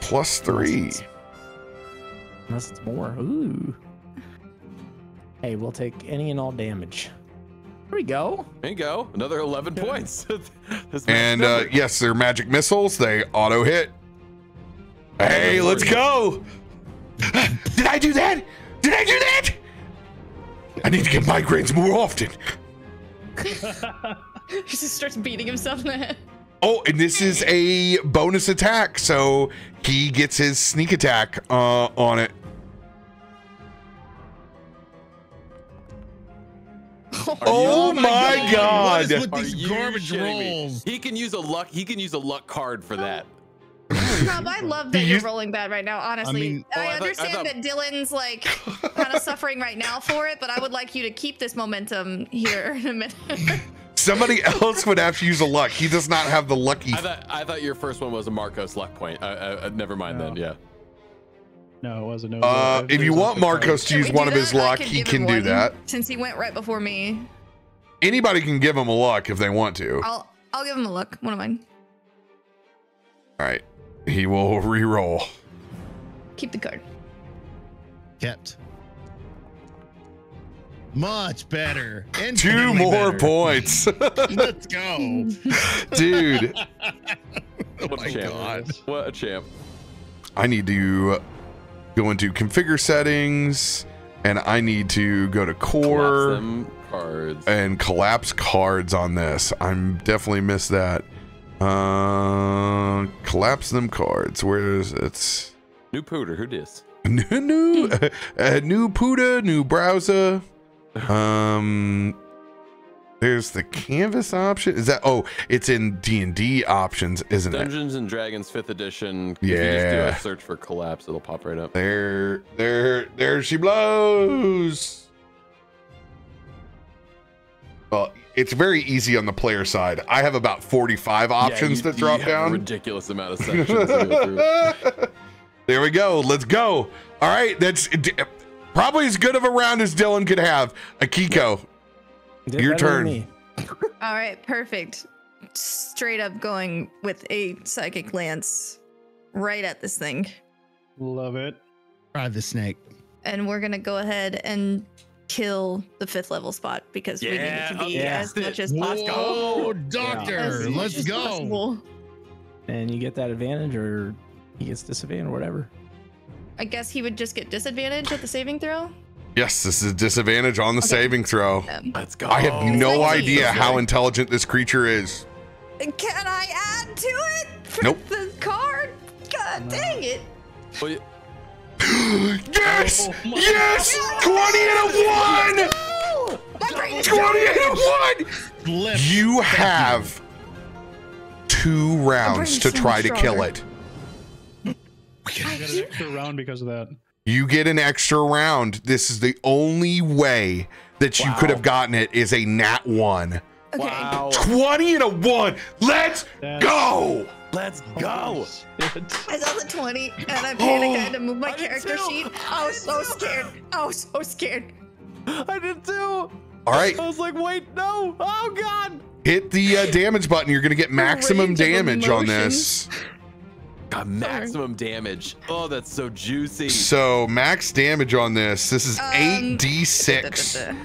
plus 3. Unless it's more. Ooh. Hey, we'll take any and all damage. There we go. There you go. Another 11 points. And yes, they're magic missiles. They auto hit. Hey, let's go. Did I do that? Did I do that? I need to get migraines more often. He just starts beating himself in the head. Oh, and this is a bonus attack, so he gets his sneak attack on it. Oh my God! What is with these garbage rolls? He can use a luck. He can use a luck card for that. Rob, I love that you're rolling bad right now. Honestly, I mean, I understand that Dylan's like kind of suffering right now for it, but I would like you to keep this momentum here in a minute. Somebody else would have to use a luck. He does not have the lucky. I thought your first one was a Marcos luck point. Never mind then. Yeah. No, it wasn't. No, if you want Marcos to use one of his luck, he can do that. Since he went right before me. Anybody can give him a luck if they want to. I'll give him a luck. One of mine. All right. He will re-roll. Keep the card. Kept. Much better. 2 more points. Let's go. Dude. What a champ. What a champ. I need to go into configure settings, and I need to go to core and collapse cards on this. I'm definitely missed that. Collapse them cards. Where is it? New pooter. Who dis? New pooter. New browser. There's the canvas option. Is that? Oh, it's in D&D options, isn't it? Dungeons and Dragons 5th edition. Yeah. If you just do a search for collapse, it'll pop right up. There she blows. Well, it's very easy on the player side. I have about 45 options that drop down. A ridiculous amount of sections to go through. There we go. Let's go. All right, that's probably as good of a round as Dylan could have. Akiko. Your turn. All right, perfect. Straight up going with a psychic lance right at this thing. Love it. Try the snake. And we're going to go ahead and kill the 5th level spot because we need it to be as much as possible. Oh, doctor, let's go. Possible. And you get that advantage, or he gets disadvantage, or whatever. I guess he would just get disadvantage at the saving throw. Yes, this is a disadvantage on the saving throw. Let's go. I have no idea how intelligent this creature is. Can I add to it? Nope. The card? God dang it. Well, yes! Oh yes! God. 20 and a 1! You have 2 rounds to try to kill it. I got an extra round because of that. You get an extra round. This is the only way that you could have gotten it is a nat 1. Okay. Wow. 20 and a 1. Let's go. Let's go. I saw the 20 and I panicked. I had to move my character sheet. I was so scared. I was so scared. I did too. All right. I was like, wait, no. Oh, God. Hit the damage button. You're going to get maximum damage on this. Got maximum damage. Oh, that's so juicy. So max damage on this. This is 8d6.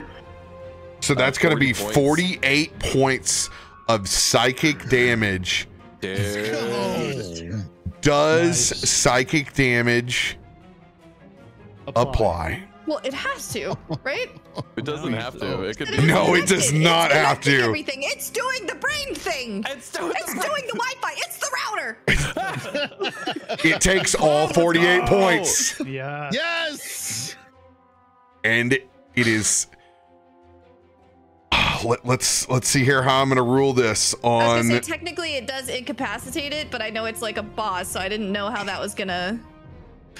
So that's going to be 48 points of psychic damage. Dude. Does psychic damage apply? Well, it has to, right? It doesn't have to. It could be. No, it does not have to. Everything. It's doing the brain thing. It's doing the Wi-Fi. It's the router. It takes all 48 points. Yeah. Yes. And it is. Let's see here how I'm gonna rule this on. I was gonna say, technically, it does incapacitate it, but I know it's like a boss, so I didn't know how that was gonna.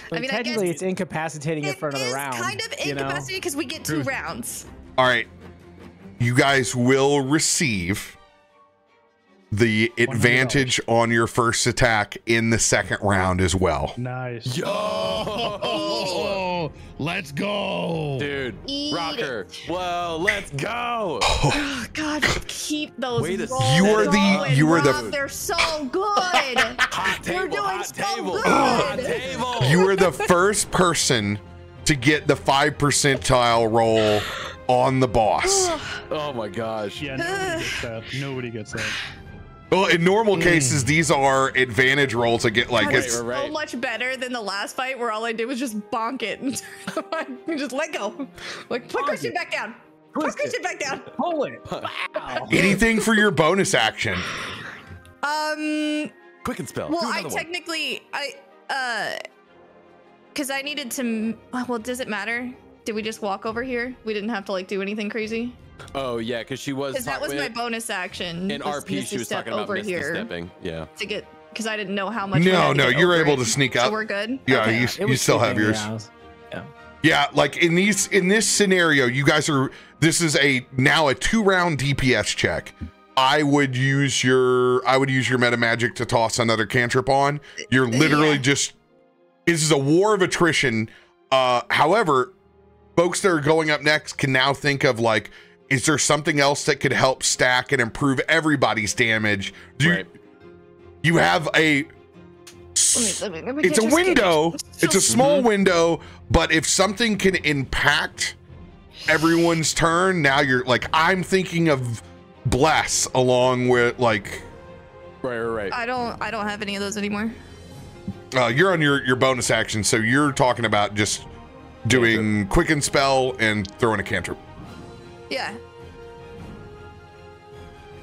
But I mean, technically, I guess it's incapacitating it for another round. Kind of incapacitating because we get 2 rounds. All right, you guys will receive the advantage on your first attack in the second round as well. Nice. Yo, let's go, dude. Rocker. Well, let's go. Oh, God, keep those. You are the. They're so good. Hot table. You are the first person to get the 5th percentile roll on the boss. Oh my gosh. Yeah, nobody gets that. Nobody gets that. Well, in normal cases, these are advantage rolls to get like it's so much better than the last fight where all I did was just bonk it and just let go. Like put Christian back down. Put Christian back down. Pull it. Wow. Anything for your bonus action? Quick and spell. Well, I technically because I needed to. Well, does it matter? Did we just walk over here? We didn't have to like do anything crazy. Oh yeah, because she was. Because that was my bonus action. In RP, she was talking about misstepping. Yeah. To get, because I didn't know how much. No, you're able to sneak up. So we're good. Yeah, okay. you still have yours. Yeah. Yeah, like in this scenario, you guys are. This is now a 2-round DPS check. I would use your meta magic to toss another cantrip on. You're literally just. This is a war of attrition. However, folks that are going up next can now think of like. Is there something else that could help stack and improve everybody's damage? You have a... It's a window. It's a small window, but if something can impact everyone's turn, now you're like, I'm thinking of Bless along with like... Right. I don't have any of those anymore. You're on your bonus action, so you're talking about just doing Quicken Spell and throwing a cantrip. Yeah.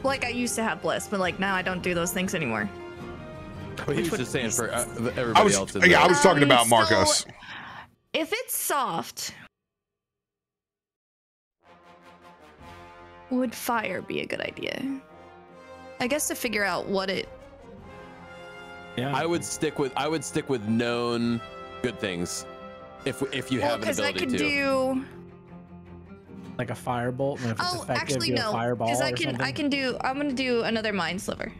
Like I used to have Bliss, but like now I don't do those things anymore. Well, he was just saying for everybody else. Yeah, I was talking about Marcos. So if it's soft, would fire be a good idea? I guess to figure out what it. Yeah. I would stick with known good things. If you have an ability to. Do. Like a firebolt. If it's actually no, because I'm gonna do another mind sliver.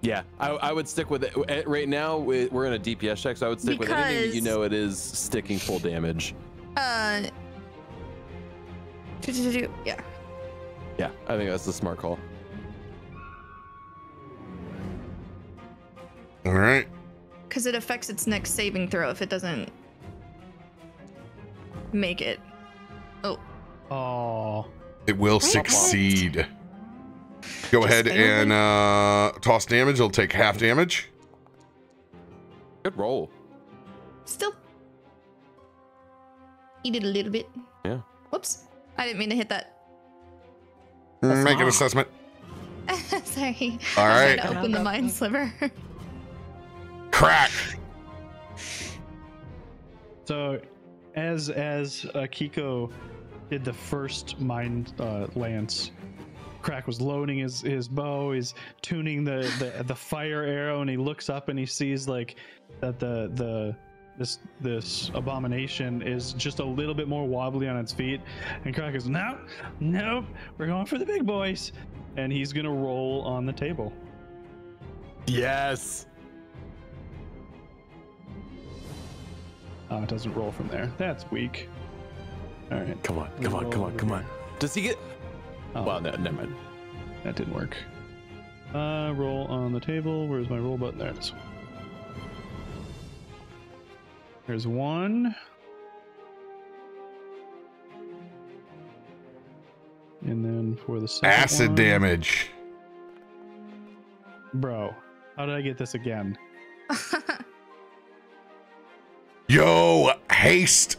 Yeah, I would stick with it. Right now we're in a DPS check, so I would stick with anything that you know it is sticking full damage. Yeah. Yeah, I think that's the smart call. All right. Because it affects its next saving throw if it doesn't make it. Oh. Oh, it will succeed. Go ahead and toss damage. It'll take half damage. Good roll. Still eat it a little bit. Yeah. Whoops. I didn't mean to hit that. Make an assessment. Sorry. All right. To open the mind sliver. Crack. So as Akiko did the first mind lance, Crack was loading his bow, he's tuning the fire arrow, and he looks up and he sees like that the this abomination is just a little bit more wobbly on its feet, and Crack goes, no, we're going for the big boys, and he's gonna roll on the table. Yes. Oh, it doesn't roll from there. That's weak. All right, come on. Does he get? Oh, well, no, never mind. That didn't work. Roll on the table. Where's my roll button? There it is. There's one. And then for the second acid one, damage. Bro, how did I get this again? Yo, haste.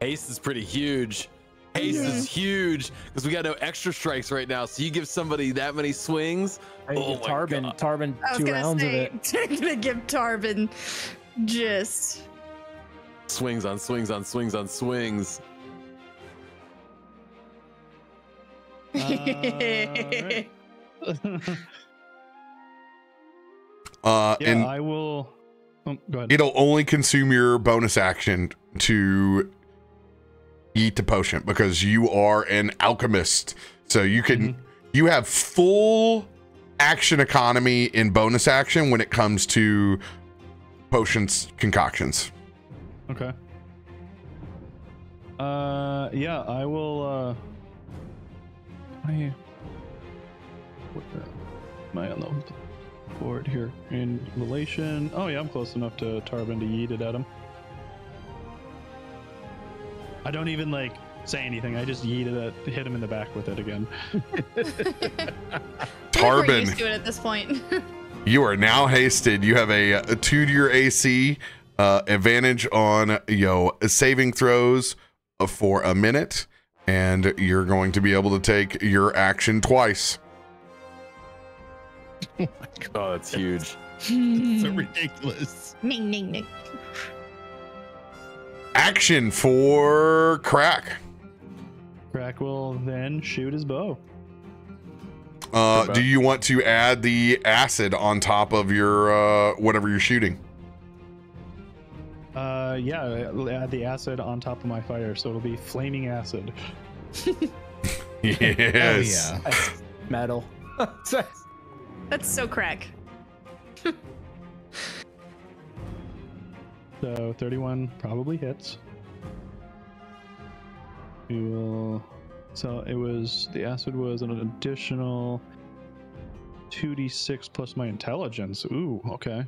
Haste is pretty huge. Haste is huge because we got no extra strikes right now. So you give somebody that many swings. Tarben, 2 rounds of it. I'm gonna give Tarben just swings on swings on swings on swings. Right. Yeah, and I will. Oh, go ahead. It'll only consume your bonus action to eat the potion because you are an alchemist, so you can you have full action economy in bonus action when it comes to potions, concoctions. Okay. Yeah, I will. Am I on the board here in relation? Oh yeah, I'm close enough to Tarben to yeet it at him. I don't even like say anything. I just yeeted it, hit him in the back with it again. Tarben, we're used to it at this point. You are now hasted. You have a 2 to your AC, advantage on saving throws for a minute, and you're going to be able to take your action twice. Oh my god, oh, that's huge. It's so ridiculous. Ning. Action for Crack. Crack will then shoot his bow. Do you want to add the acid on top of your whatever you're shooting? Yeah, add the acid on top of my fire, so it'll be flaming acid. Yes. Oh, yeah. That's metal. That's so Crack. So 31 probably hits. We will. So it was, the acid was an additional 2d6 plus my intelligence. Ooh, okay.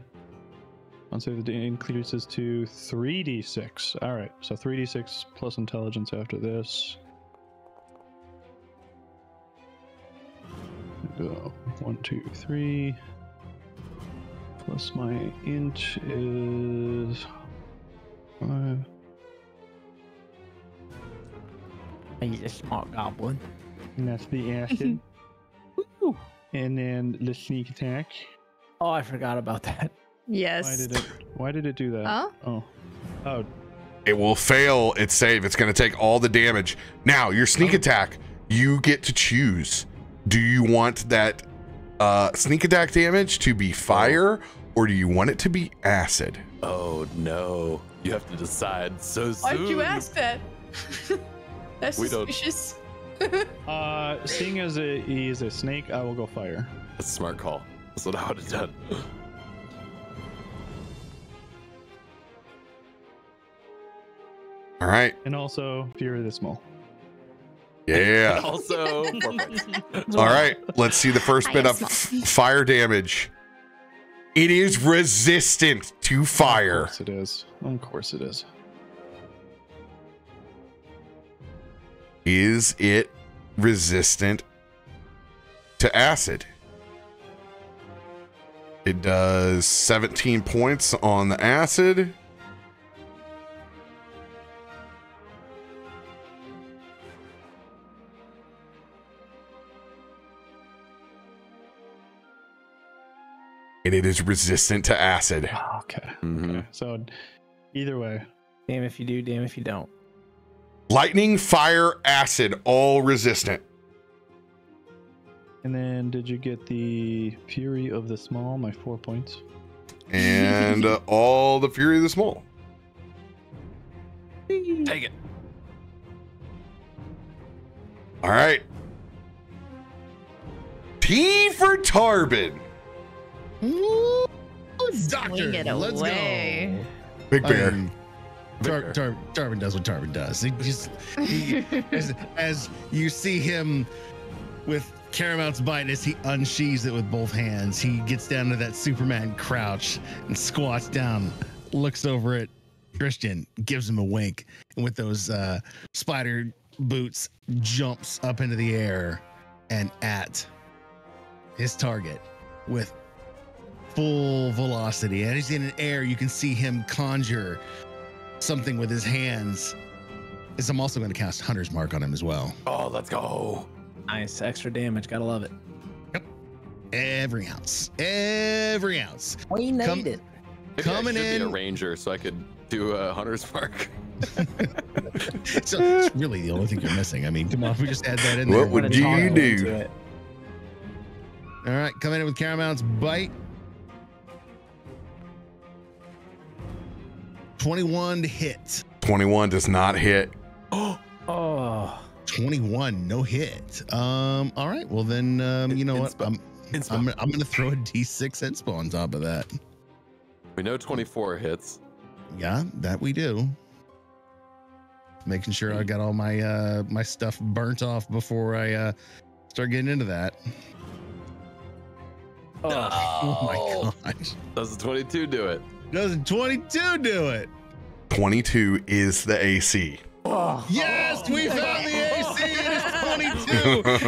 I'll say the increases to 3d6. All right, so 3d6 plus intelligence after this. Go 1, 2, 3. Plus my int is 5. He's a smart goblin. And that's the acid. And then the sneak attack. Oh, I forgot about that. Yes. Why did it do that? Huh? Oh. It will fail its save. It's going to take all the damage. Now, your sneak attack, you get to choose. Do you want that sneak attack damage to be fire, or do you want it to be acid? Oh, no. You have to decide so soon. Why'd you ask that? That's suspicious. Seeing as he is a snake, I will go fire. That's a smart call. That's what I would have done. All right. And also, fury this mole. Yeah. Also. All right. Let's see the first bit of fire damage. It is resistant to fire. Of course it is. Of course it is. Is it resistant to acid? It does 17 points on the acid. And it is resistant to acid. Oh, okay. Okay. So either way. Damn if you do, damn if you don't. Lightning, fire, acid, all resistant. And then did you get the fury of the small, my 4 points? and all the fury of the small. Take it. All right. P for Tarben. Ooh, doctor, let's go. Big bear. Tarben does what Tarben does. He just, as you see him with Caramounts bite, as he unsheathes it with both hands, he gets down to that Superman crouch and squats down, looks over at Christian, gives him a wink, and with those spider boots, jumps up into the air and at his target with full velocity. And he's in the air. You can see him conjure something with his hands. As I'm also going to cast Hunter's Mark on him as well. Oh, let's go. Nice. Extra damage. Gotta love it. Yep. Every ounce. Every ounce. We need it. Maybe coming I should in. Be a ranger, so I could do a Hunter's Mark. So it's really the only thing you're missing. I mean, come on, if we just add that in there. What would you do? All right, coming in with Caramounts bite. 21 to hit. 21 does not hit. Oh. 21, no hit. All right, well then, you know what? I'm gonna throw a D6 inspo on top of that. We know 24 hits. Yeah, that we do. Making sure I got all my my stuff burnt off before I start getting into that. Oh my gosh! Does the 22 do it? Doesn't 22 do it? 22 is the AC. Oh. Yes, we found the AC. It is 22.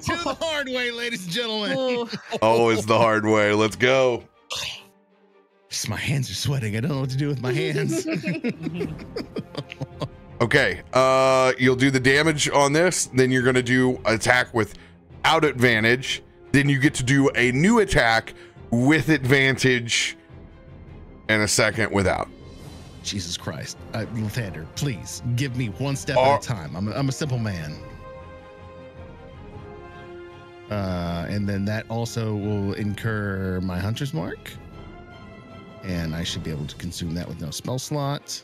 22 the hard way, ladies and gentlemen. Oh. Always the hard way. Let's go. Just my hands are sweating. I don't know what to do with my hands. Okay, you'll do the damage on this. Then you're going to do attack without advantage. Then you get to do a new attack with advantage. And a second without. Jesus Christ. Lathander, please give me one step at a time. I'm a simple man. And then that also will incur my Hunter's Mark. And I should be able to consume that with no spell slot.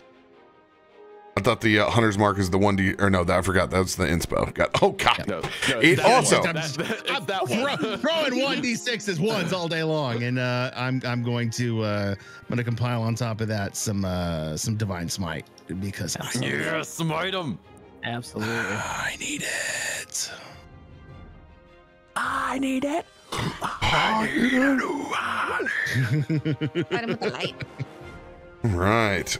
I thought the Hunter's Mark is the 1D, or no, that I forgot. That's the inspo. Oh, God. Yeah. No, it also. I'm throwing 1D6 as ones all day long, and I'm going to compile on top of that some Divine Smite, because yeah, smite him. Absolutely. I need it. I need it. Fight him with the light. Right.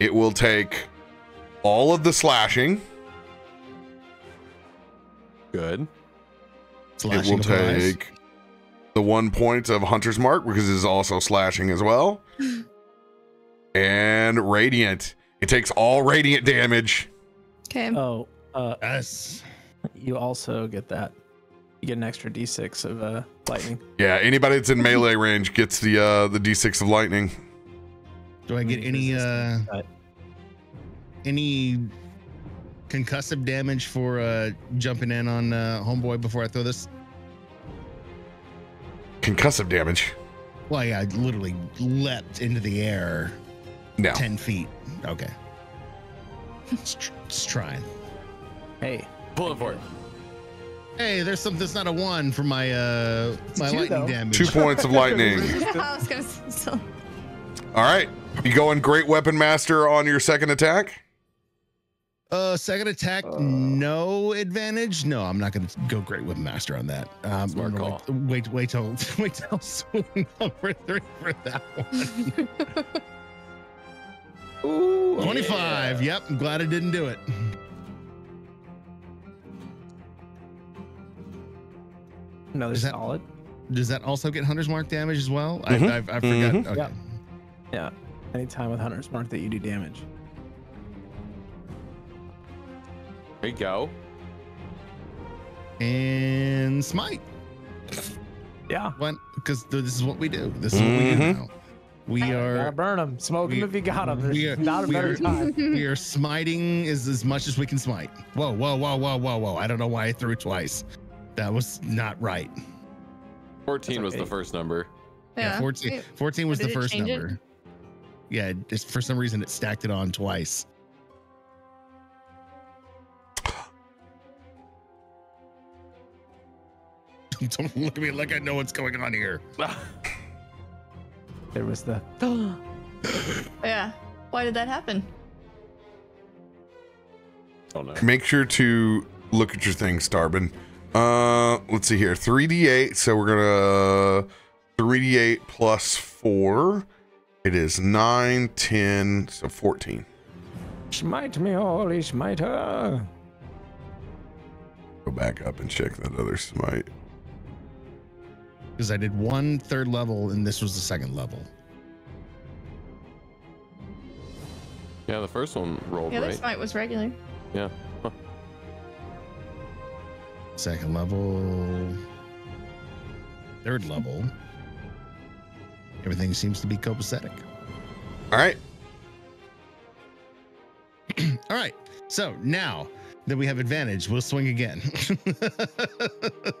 It will take all of the slashing. Good. Slashing it will take the 1 point of Hunter's Mark, because it is also slashing as well. And radiant. It takes all radiant damage. Okay. Oh, yes. You also get that. You get an extra D6 of lightning. Yeah, anybody that's in melee range gets the D6 of lightning. Do I get any concussive damage for jumping in on homeboy before I throw this? Concussive damage? Well, yeah, I literally leapt into the air. No. 10 feet. Okay. Just trying. Hey, pulling for it. Hey, there's something that's not a one for my my lightning damage. 2 points of lightning. I was gonna still. All right. You going Great Weapon Master on your second attack? Second attack, no advantage. No, I'm not going to go Great Weapon Master on that. Smart call. Wait till swing number 3 for that one. Ooh, 25. Yeah. Yep, I'm glad I didn't do it. Another solid. Does that also get Hunter's Mark damage as well? Mm-hmm. I forgot. Mm-hmm. Okay. Yep. Yeah, anytime with Hunter's Mark that you do damage. There you go. And smite. Yeah. Because this is what we do. This is what we do now. We are. Gotta burn them. Smoke them if you got them. There's not a better time. We are smiting as much as we can smite. Whoa, whoa, whoa, whoa, whoa, whoa. I don't know why I threw twice. That was not right. 14 was the first number. Yeah, 14. 14 was the first number. It? Yeah, just for some reason it stacked it on twice. Don't look at me like I know what's going on here. There was the... Yeah. Why did that happen? Oh, no. Make sure to look at your things, Tarben. Let's see here. 3d8. So we're going to... 3d8 plus 4. It is 9, 10, so 14. Smite me, holy smiter. Go back up and check that other smite. Because I did 1 3rd level and this was the 2nd level. Yeah, the first one rolled right. Yeah, the smite was regular. Yeah. Huh. 2nd level. 3rd level. Everything seems to be copacetic. All right. All right. So now that we have advantage, we'll swing again.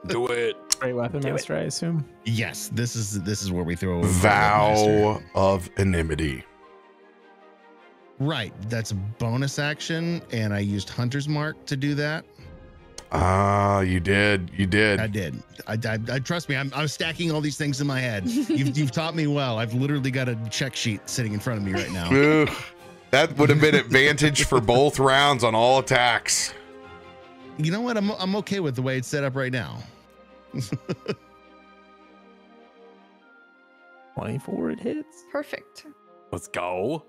Do it. Great weapon master, I assume. Yes. This is where we throw a vow of enmity. Right. That's a bonus action, and I used Hunter's Mark to do that. Ah, you did. You did. I did. I trust me. I'm stacking all these things in my head. You've taught me well. I've literally got a check sheet sitting in front of me right now. Ooh, that would have been advantage for both rounds on all attacks. You know what? I'm okay with the way it's set up right now. 24 it hits. Perfect. Let's go.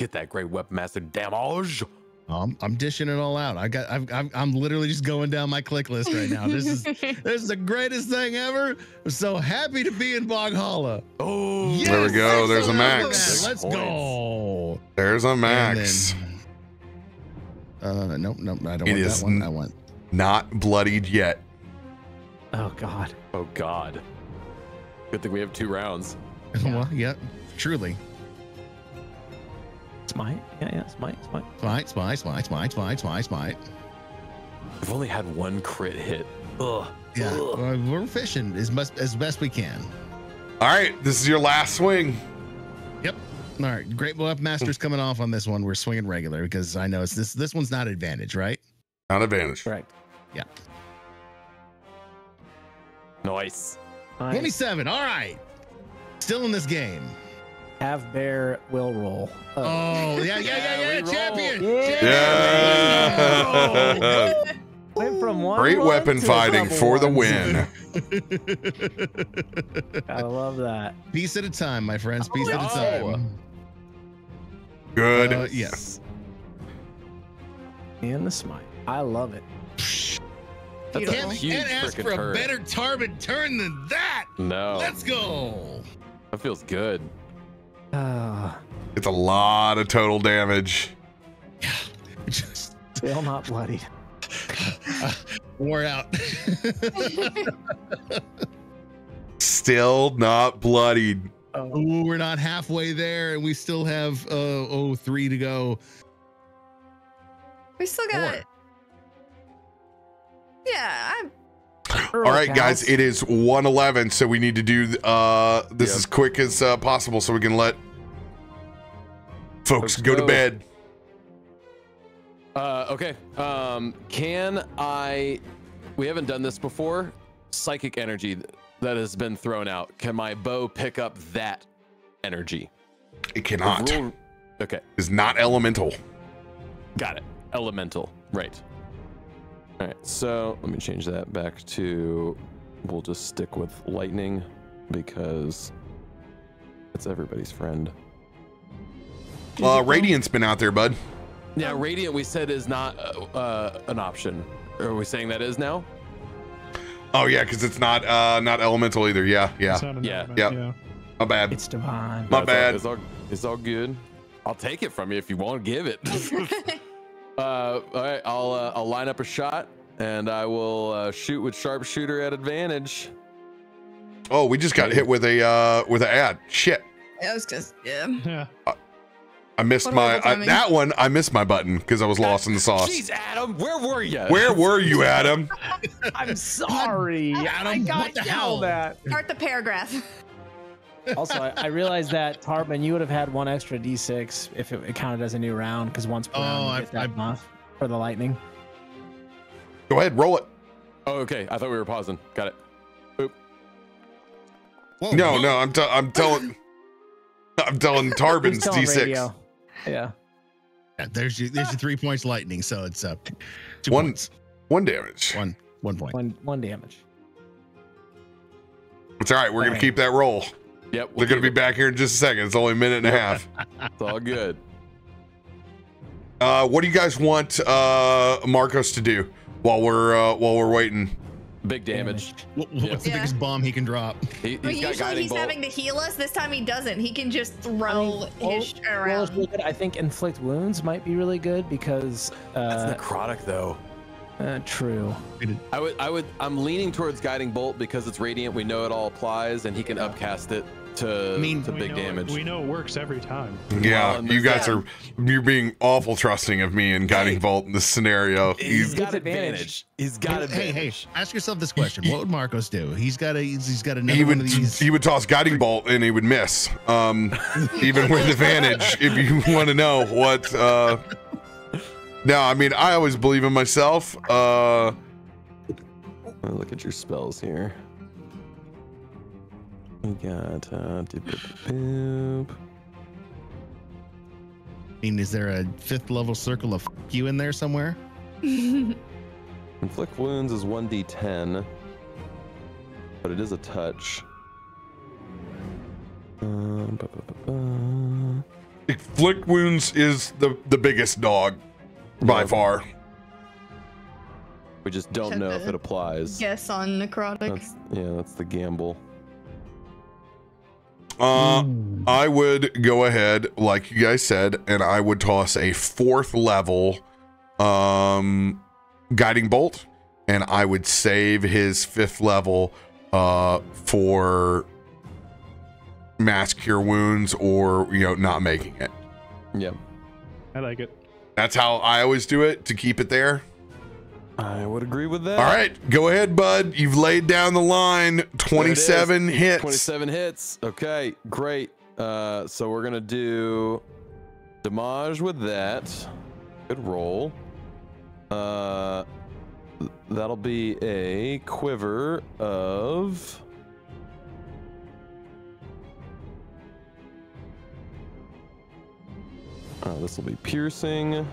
Get that great Webmaster damage. I'm dishing it all out. I'm literally just going down my click list right now. This is the greatest thing ever. I'm so happy to be in Boghollow. Oh, yes, there we go. There's a max. Let's go. There's a max. Nope. I don't want that one. I want not bloodied yet. Oh God. Oh God. Good thing we have 2 rounds. Yeah. Well, yeah, truly. Smite, yeah, smite. I've only had 1 crit hit. Ugh. Yeah, ugh. We're efficient as best we can. All right, this is your last swing. Yep. All right, Great Webmaster's coming off on this one. We're swinging regular because I know it's this one's not advantage, right? Not advantage. Correct. Yeah. Nice. 27. All right. Still in this game. Have bear will roll. Oh yeah! Champion! Yeah! Went from one great weapon fighting for the win. I love that. Piece at a time, my friends. Piece at a time. Good. Yes. And the smite. I love it. That's a huge freaking turn. Can't ask for a better Tarben turn than that. No. Let's go. That feels good. It's a lot of total damage. Yeah, just still not bloodied. Wore out. Still not bloodied. Ooh, we're not halfway there, and we still have 3 to go. We still got. 4. Yeah. All right, guys, it is 1:11, so we need to do this as quick as possible so we can let folks go to bed. Can I... We haven't done this before. Psychic energy that has been thrown out. Can my bow pick up that energy? It cannot. Okay. It's not elemental. Got it. Elemental. Right. All right, so let me change that back to, we'll just stick with lightning because it's everybody's friend. Radiant's been out there, bud. Yeah, Radiant we said is not an option. Are we saying that is now? Oh yeah, because it's not elemental either. Yeah. My bad. It's divine. My bad. It's all good. I'll take it from you if you won't give it. All right, I'll line up a shot and I will shoot with sharpshooter at advantage. Oh, we just got hit with a ad. Shit. That was just yeah. I missed my that one. I missed my button because I was lost in the sauce. Jeez, Adam, where were you? Where were you, Adam? I'm sorry, Adam. I got what the hell? That start the paragraph. Also, I realized that Tarben, you would have had one extra d6 if it counted as a new round because once per round you get that buff for the lightning. Go ahead, roll it. Oh, okay. I thought we were pausing. Got it. Boop. Whoa, no, whoa. No, I'm telling, I'm telling Tarben's d6. Radio. Yeah. There's your 3 points lightning, so it's one damage. It's all right. We're gonna keep that roll. Yep. They're gonna be back here in just a second. It's only a minute and a half. It's all good. What do you guys want Marcos to do while we're waiting? Big damage. What's the biggest bomb he can drop? He's having to heal us. This time he doesn't. He can just throw his around. I think inflict wounds might be really good because that's necrotic though. True. I'm leaning towards guiding bolt because it's radiant. We know it all applies, and he can upcast it to big damage. We know it works every time. Yeah, you guys are you're being awful trusting of me and guiding bolt in this scenario. He's got advantage. He's got advantage. Hey, ask yourself this question: what would Marcos do? He's got another one of these. He would toss guiding bolt and he would miss, even with advantage. If you want to know what. No, I mean, I always believe in myself. Look at your spells here. We got. I mean, is there a 5th level circle of you in there somewhere? Inflict wounds is 1d10, but it is a touch. Inflict wounds is the biggest dog. By far. We just don't know if it applies. Guess on necrotic. That's the gamble. I would go ahead, like you guys said, and I would toss a 4th level guiding bolt, and I would save his 5th level for mass cure wounds or not making it. Yep. I like it. That's how I always do it, to keep it there. I would agree with that. All right, go ahead, bud. You've laid down the line. 27 hits. 27 hits. Okay, great. So we're going to do damage with that. Good roll. That'll be a quiver of... this will be piercing.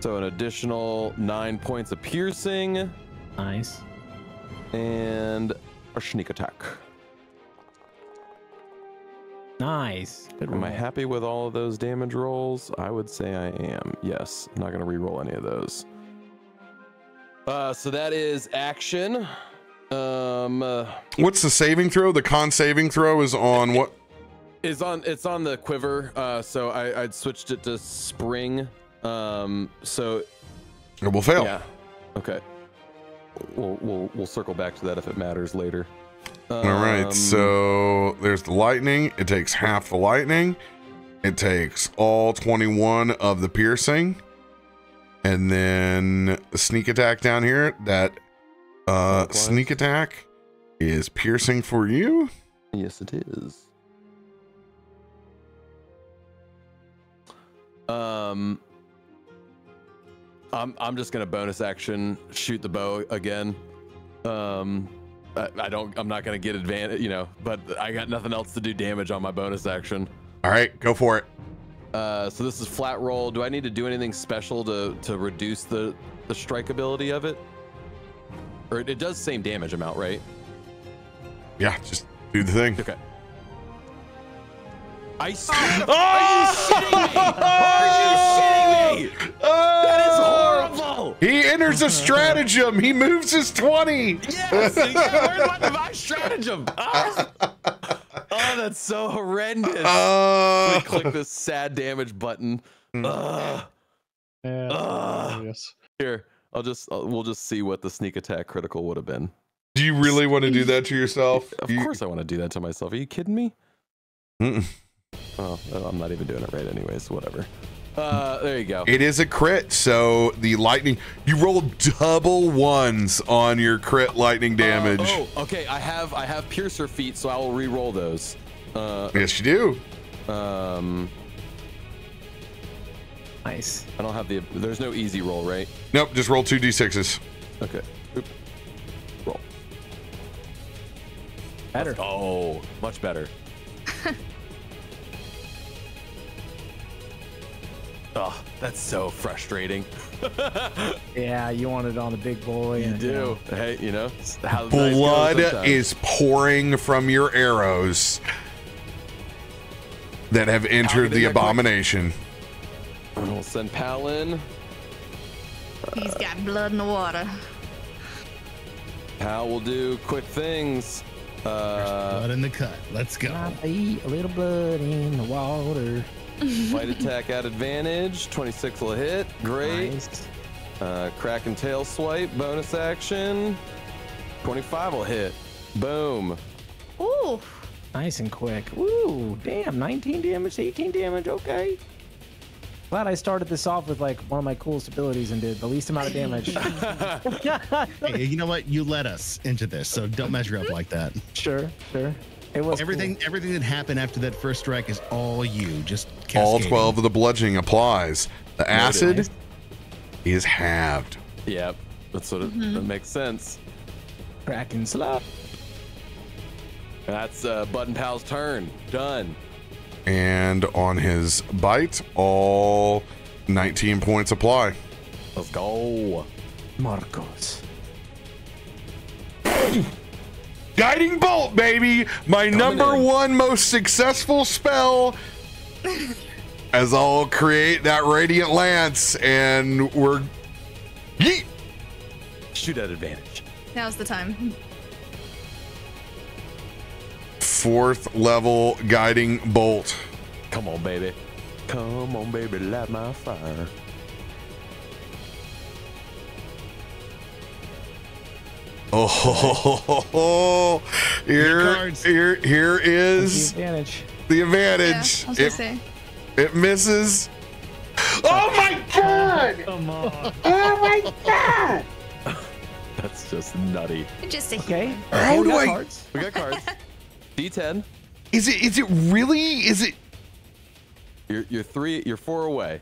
So an additional 9 points of piercing. Nice. And a sneak attack. Nice. Am I happy with all of those damage rolls? I would say I am. Yes. I'm not going to re-roll any of those. So that is action. What's the saving throw? The con saving throw is on what? It's on the quiver. So I'd switched it to spring. So it will fail. Yeah. Okay. We'll circle back to that if it matters later. All right. So there's the lightning. It takes half the lightning. It takes all 21 of the piercing, and then the sneak attack down here that. Sneak attack is piercing for you. Yes, it is. I'm just gonna bonus action shoot the bow again. I'm not gonna get advantage, but I got nothing else to do damage on my bonus action. All right, go for it. So this is flat roll. Do I need to do anything special to reduce the strike ability of it? Or it does same damage amount, right? Yeah, just do the thing. Okay. Are you shitting me? That is horrible. He enters a stratagem. He moves his 20. Yes, he learned about divine stratagem. Oh, that's so horrendous. Let me click this sad damage button. Yes. Here. We'll just see what the sneak attack critical would have been. Do you really want to do that to yourself? Of course I want to do that to myself. Are you kidding me? Mm-mm. Oh, I'm not even doing it right anyways, whatever. There you go. It is a crit, so the lightning... You rolled double ones on your crit lightning damage. Oh, okay, I have piercer feet, so I will re-roll those. Yes, you do. Nice. I don't have the... There's no easy roll, right? Nope, just roll 2d6s. Okay. Oop. Roll. Better. Oh, much better. Oh, that's so frustrating. Yeah, you want it on the big boy. You do. You know. Hey, you know, how blood is pouring from your arrows that have entered the abomination. And we'll send Pal in. He's got blood in the water. Pal will do quick things. Blood in the cut. Let's go. I eat a little blood in the water. Light attack at advantage, 26 will hit, great. Nice. Crack and tail swipe, bonus action, 25 will hit, boom. Ooh, nice and quick. Ooh, damn, 19 damage, 18 damage, okay. Glad I started this off with like one of my coolest abilities and did the least amount of damage. Hey, you know what, you led us into this, so don't measure up like that. Sure, sure. It was everything. Cool. Everything that happened after that first strike is all you. Just cascading. All 12 of the bludgeoning applies. The acid is halved. Yep, that's what that makes sense. Crack and slap. That's Bud and Pal's turn. Done. And on his bite, all 19 points apply. Let's go, Marcos. Guiding Bolt, baby! My number one most successful spell. As I'll create that Radiant Lance, and we're... Yeet! Shoot at advantage. Now's the time. 4th level Guiding Bolt. Come on, baby. Come on, baby, light my fire. Oh, here is the advantage. Yeah, I was gonna say. It misses. Oh my god! Come on. Oh my god! That's just nutty. Just okay. How do I? Cards. We got cards. D10. Is it really? Is it? You're three. You're four away.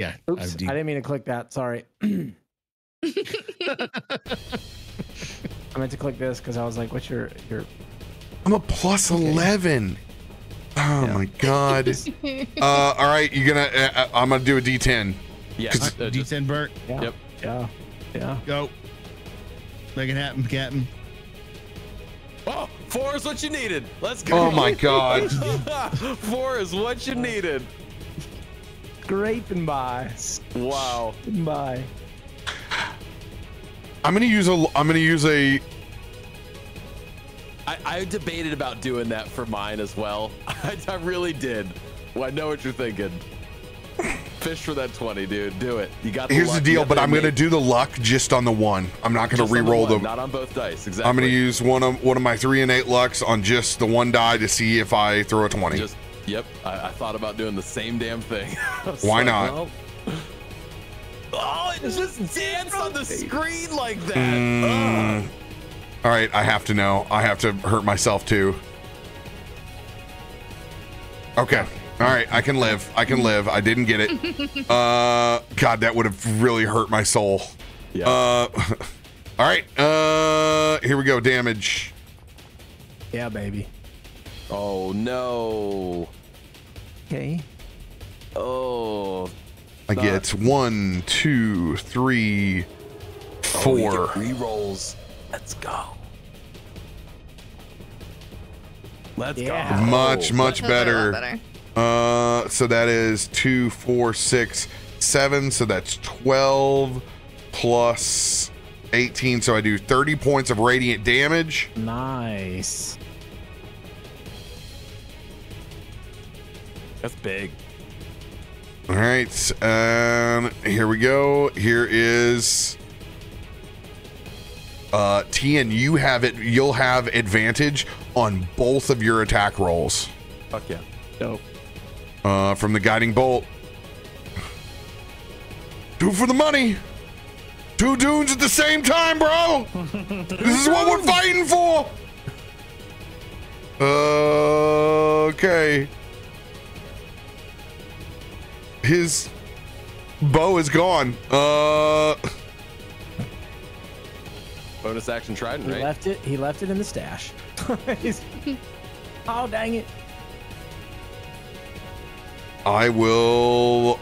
Yeah. Oops. I didn't mean to click that. Sorry. I meant to click this because I was like, what's your I'm a plus 11. Oh yeah. My god. All right, you're gonna I'm gonna do a d10. Yeah, d10 Bert. Yeah. Yep. Yeah go make it happen, Captain. Oh, 4 is what you needed. Let's go. Oh my god. 4 is what you needed. Scraping by. Wow. Bye. I'm gonna use a. I debated about doing that for mine as well. I really did. Well, I know what you're thinking. Fish for that 20, dude. Do it. You got. Here's the deal, but I'm gonna do the luck just on the one. I'm not gonna re-roll them. Not on both dice. Exactly. I'm gonna use one of my 3 and 8 lucks on just the one die to see if I throw a 20. Just, yep. I thought about doing the same damn thing. Why not? Well, oh, it just danced on the screen like that. All right, I have to know. I have to hurt myself too. Okay. All right, I can live. I didn't get it. God, that would have really hurt my soul. Yeah. All right. Here we go. Damage. Yeah, baby. Oh no. Okay. Oh. I get 1, 2, 3, 4. Oh, re-rolls. Let's go. Let's go. Much better. So that is 2, 4, 6, 7. So that's 12 plus 18. So I do 30 points of radiant damage. Nice. That's big. All right, here we go. Here is Tian, you have it. You'll have advantage on both of your attack rolls. Fuck yeah. Dope. From the guiding bolt. Two for the money. Two dunes at the same time, bro. This is what we're fighting for. Okay. His bow is gone. Bonus action trident, right? He left it in the stash. Oh, dang it. I will...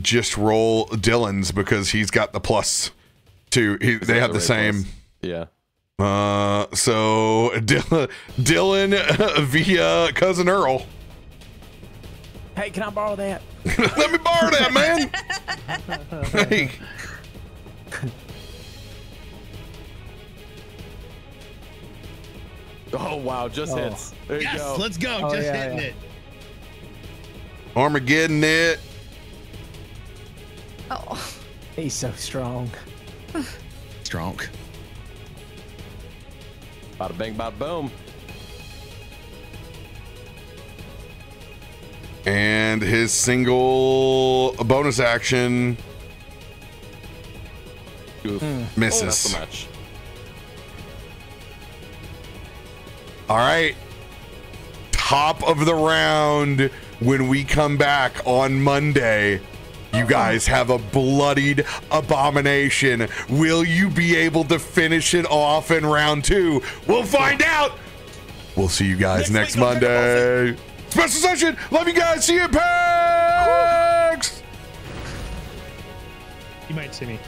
just roll Dylan's because he's got the plus two. They have the same. Yeah. So Dylan via cousin Earl. Hey, can I borrow that? Let me borrow that, man. Hey. Oh wow, just hits. There you go. Let's go. Just hitting it. Armageddon it. Oh. He's so strong. Strong. Bada bang, bada boom. And his single bonus action misses. Oh, not so much. All right. Top of the round. When we come back on Monday, you guys have a bloodied abomination. Will you be able to finish it off in round two? We'll find out. We'll see you guys next Monday. Special session. Love you guys. See you at PAX. You might see me.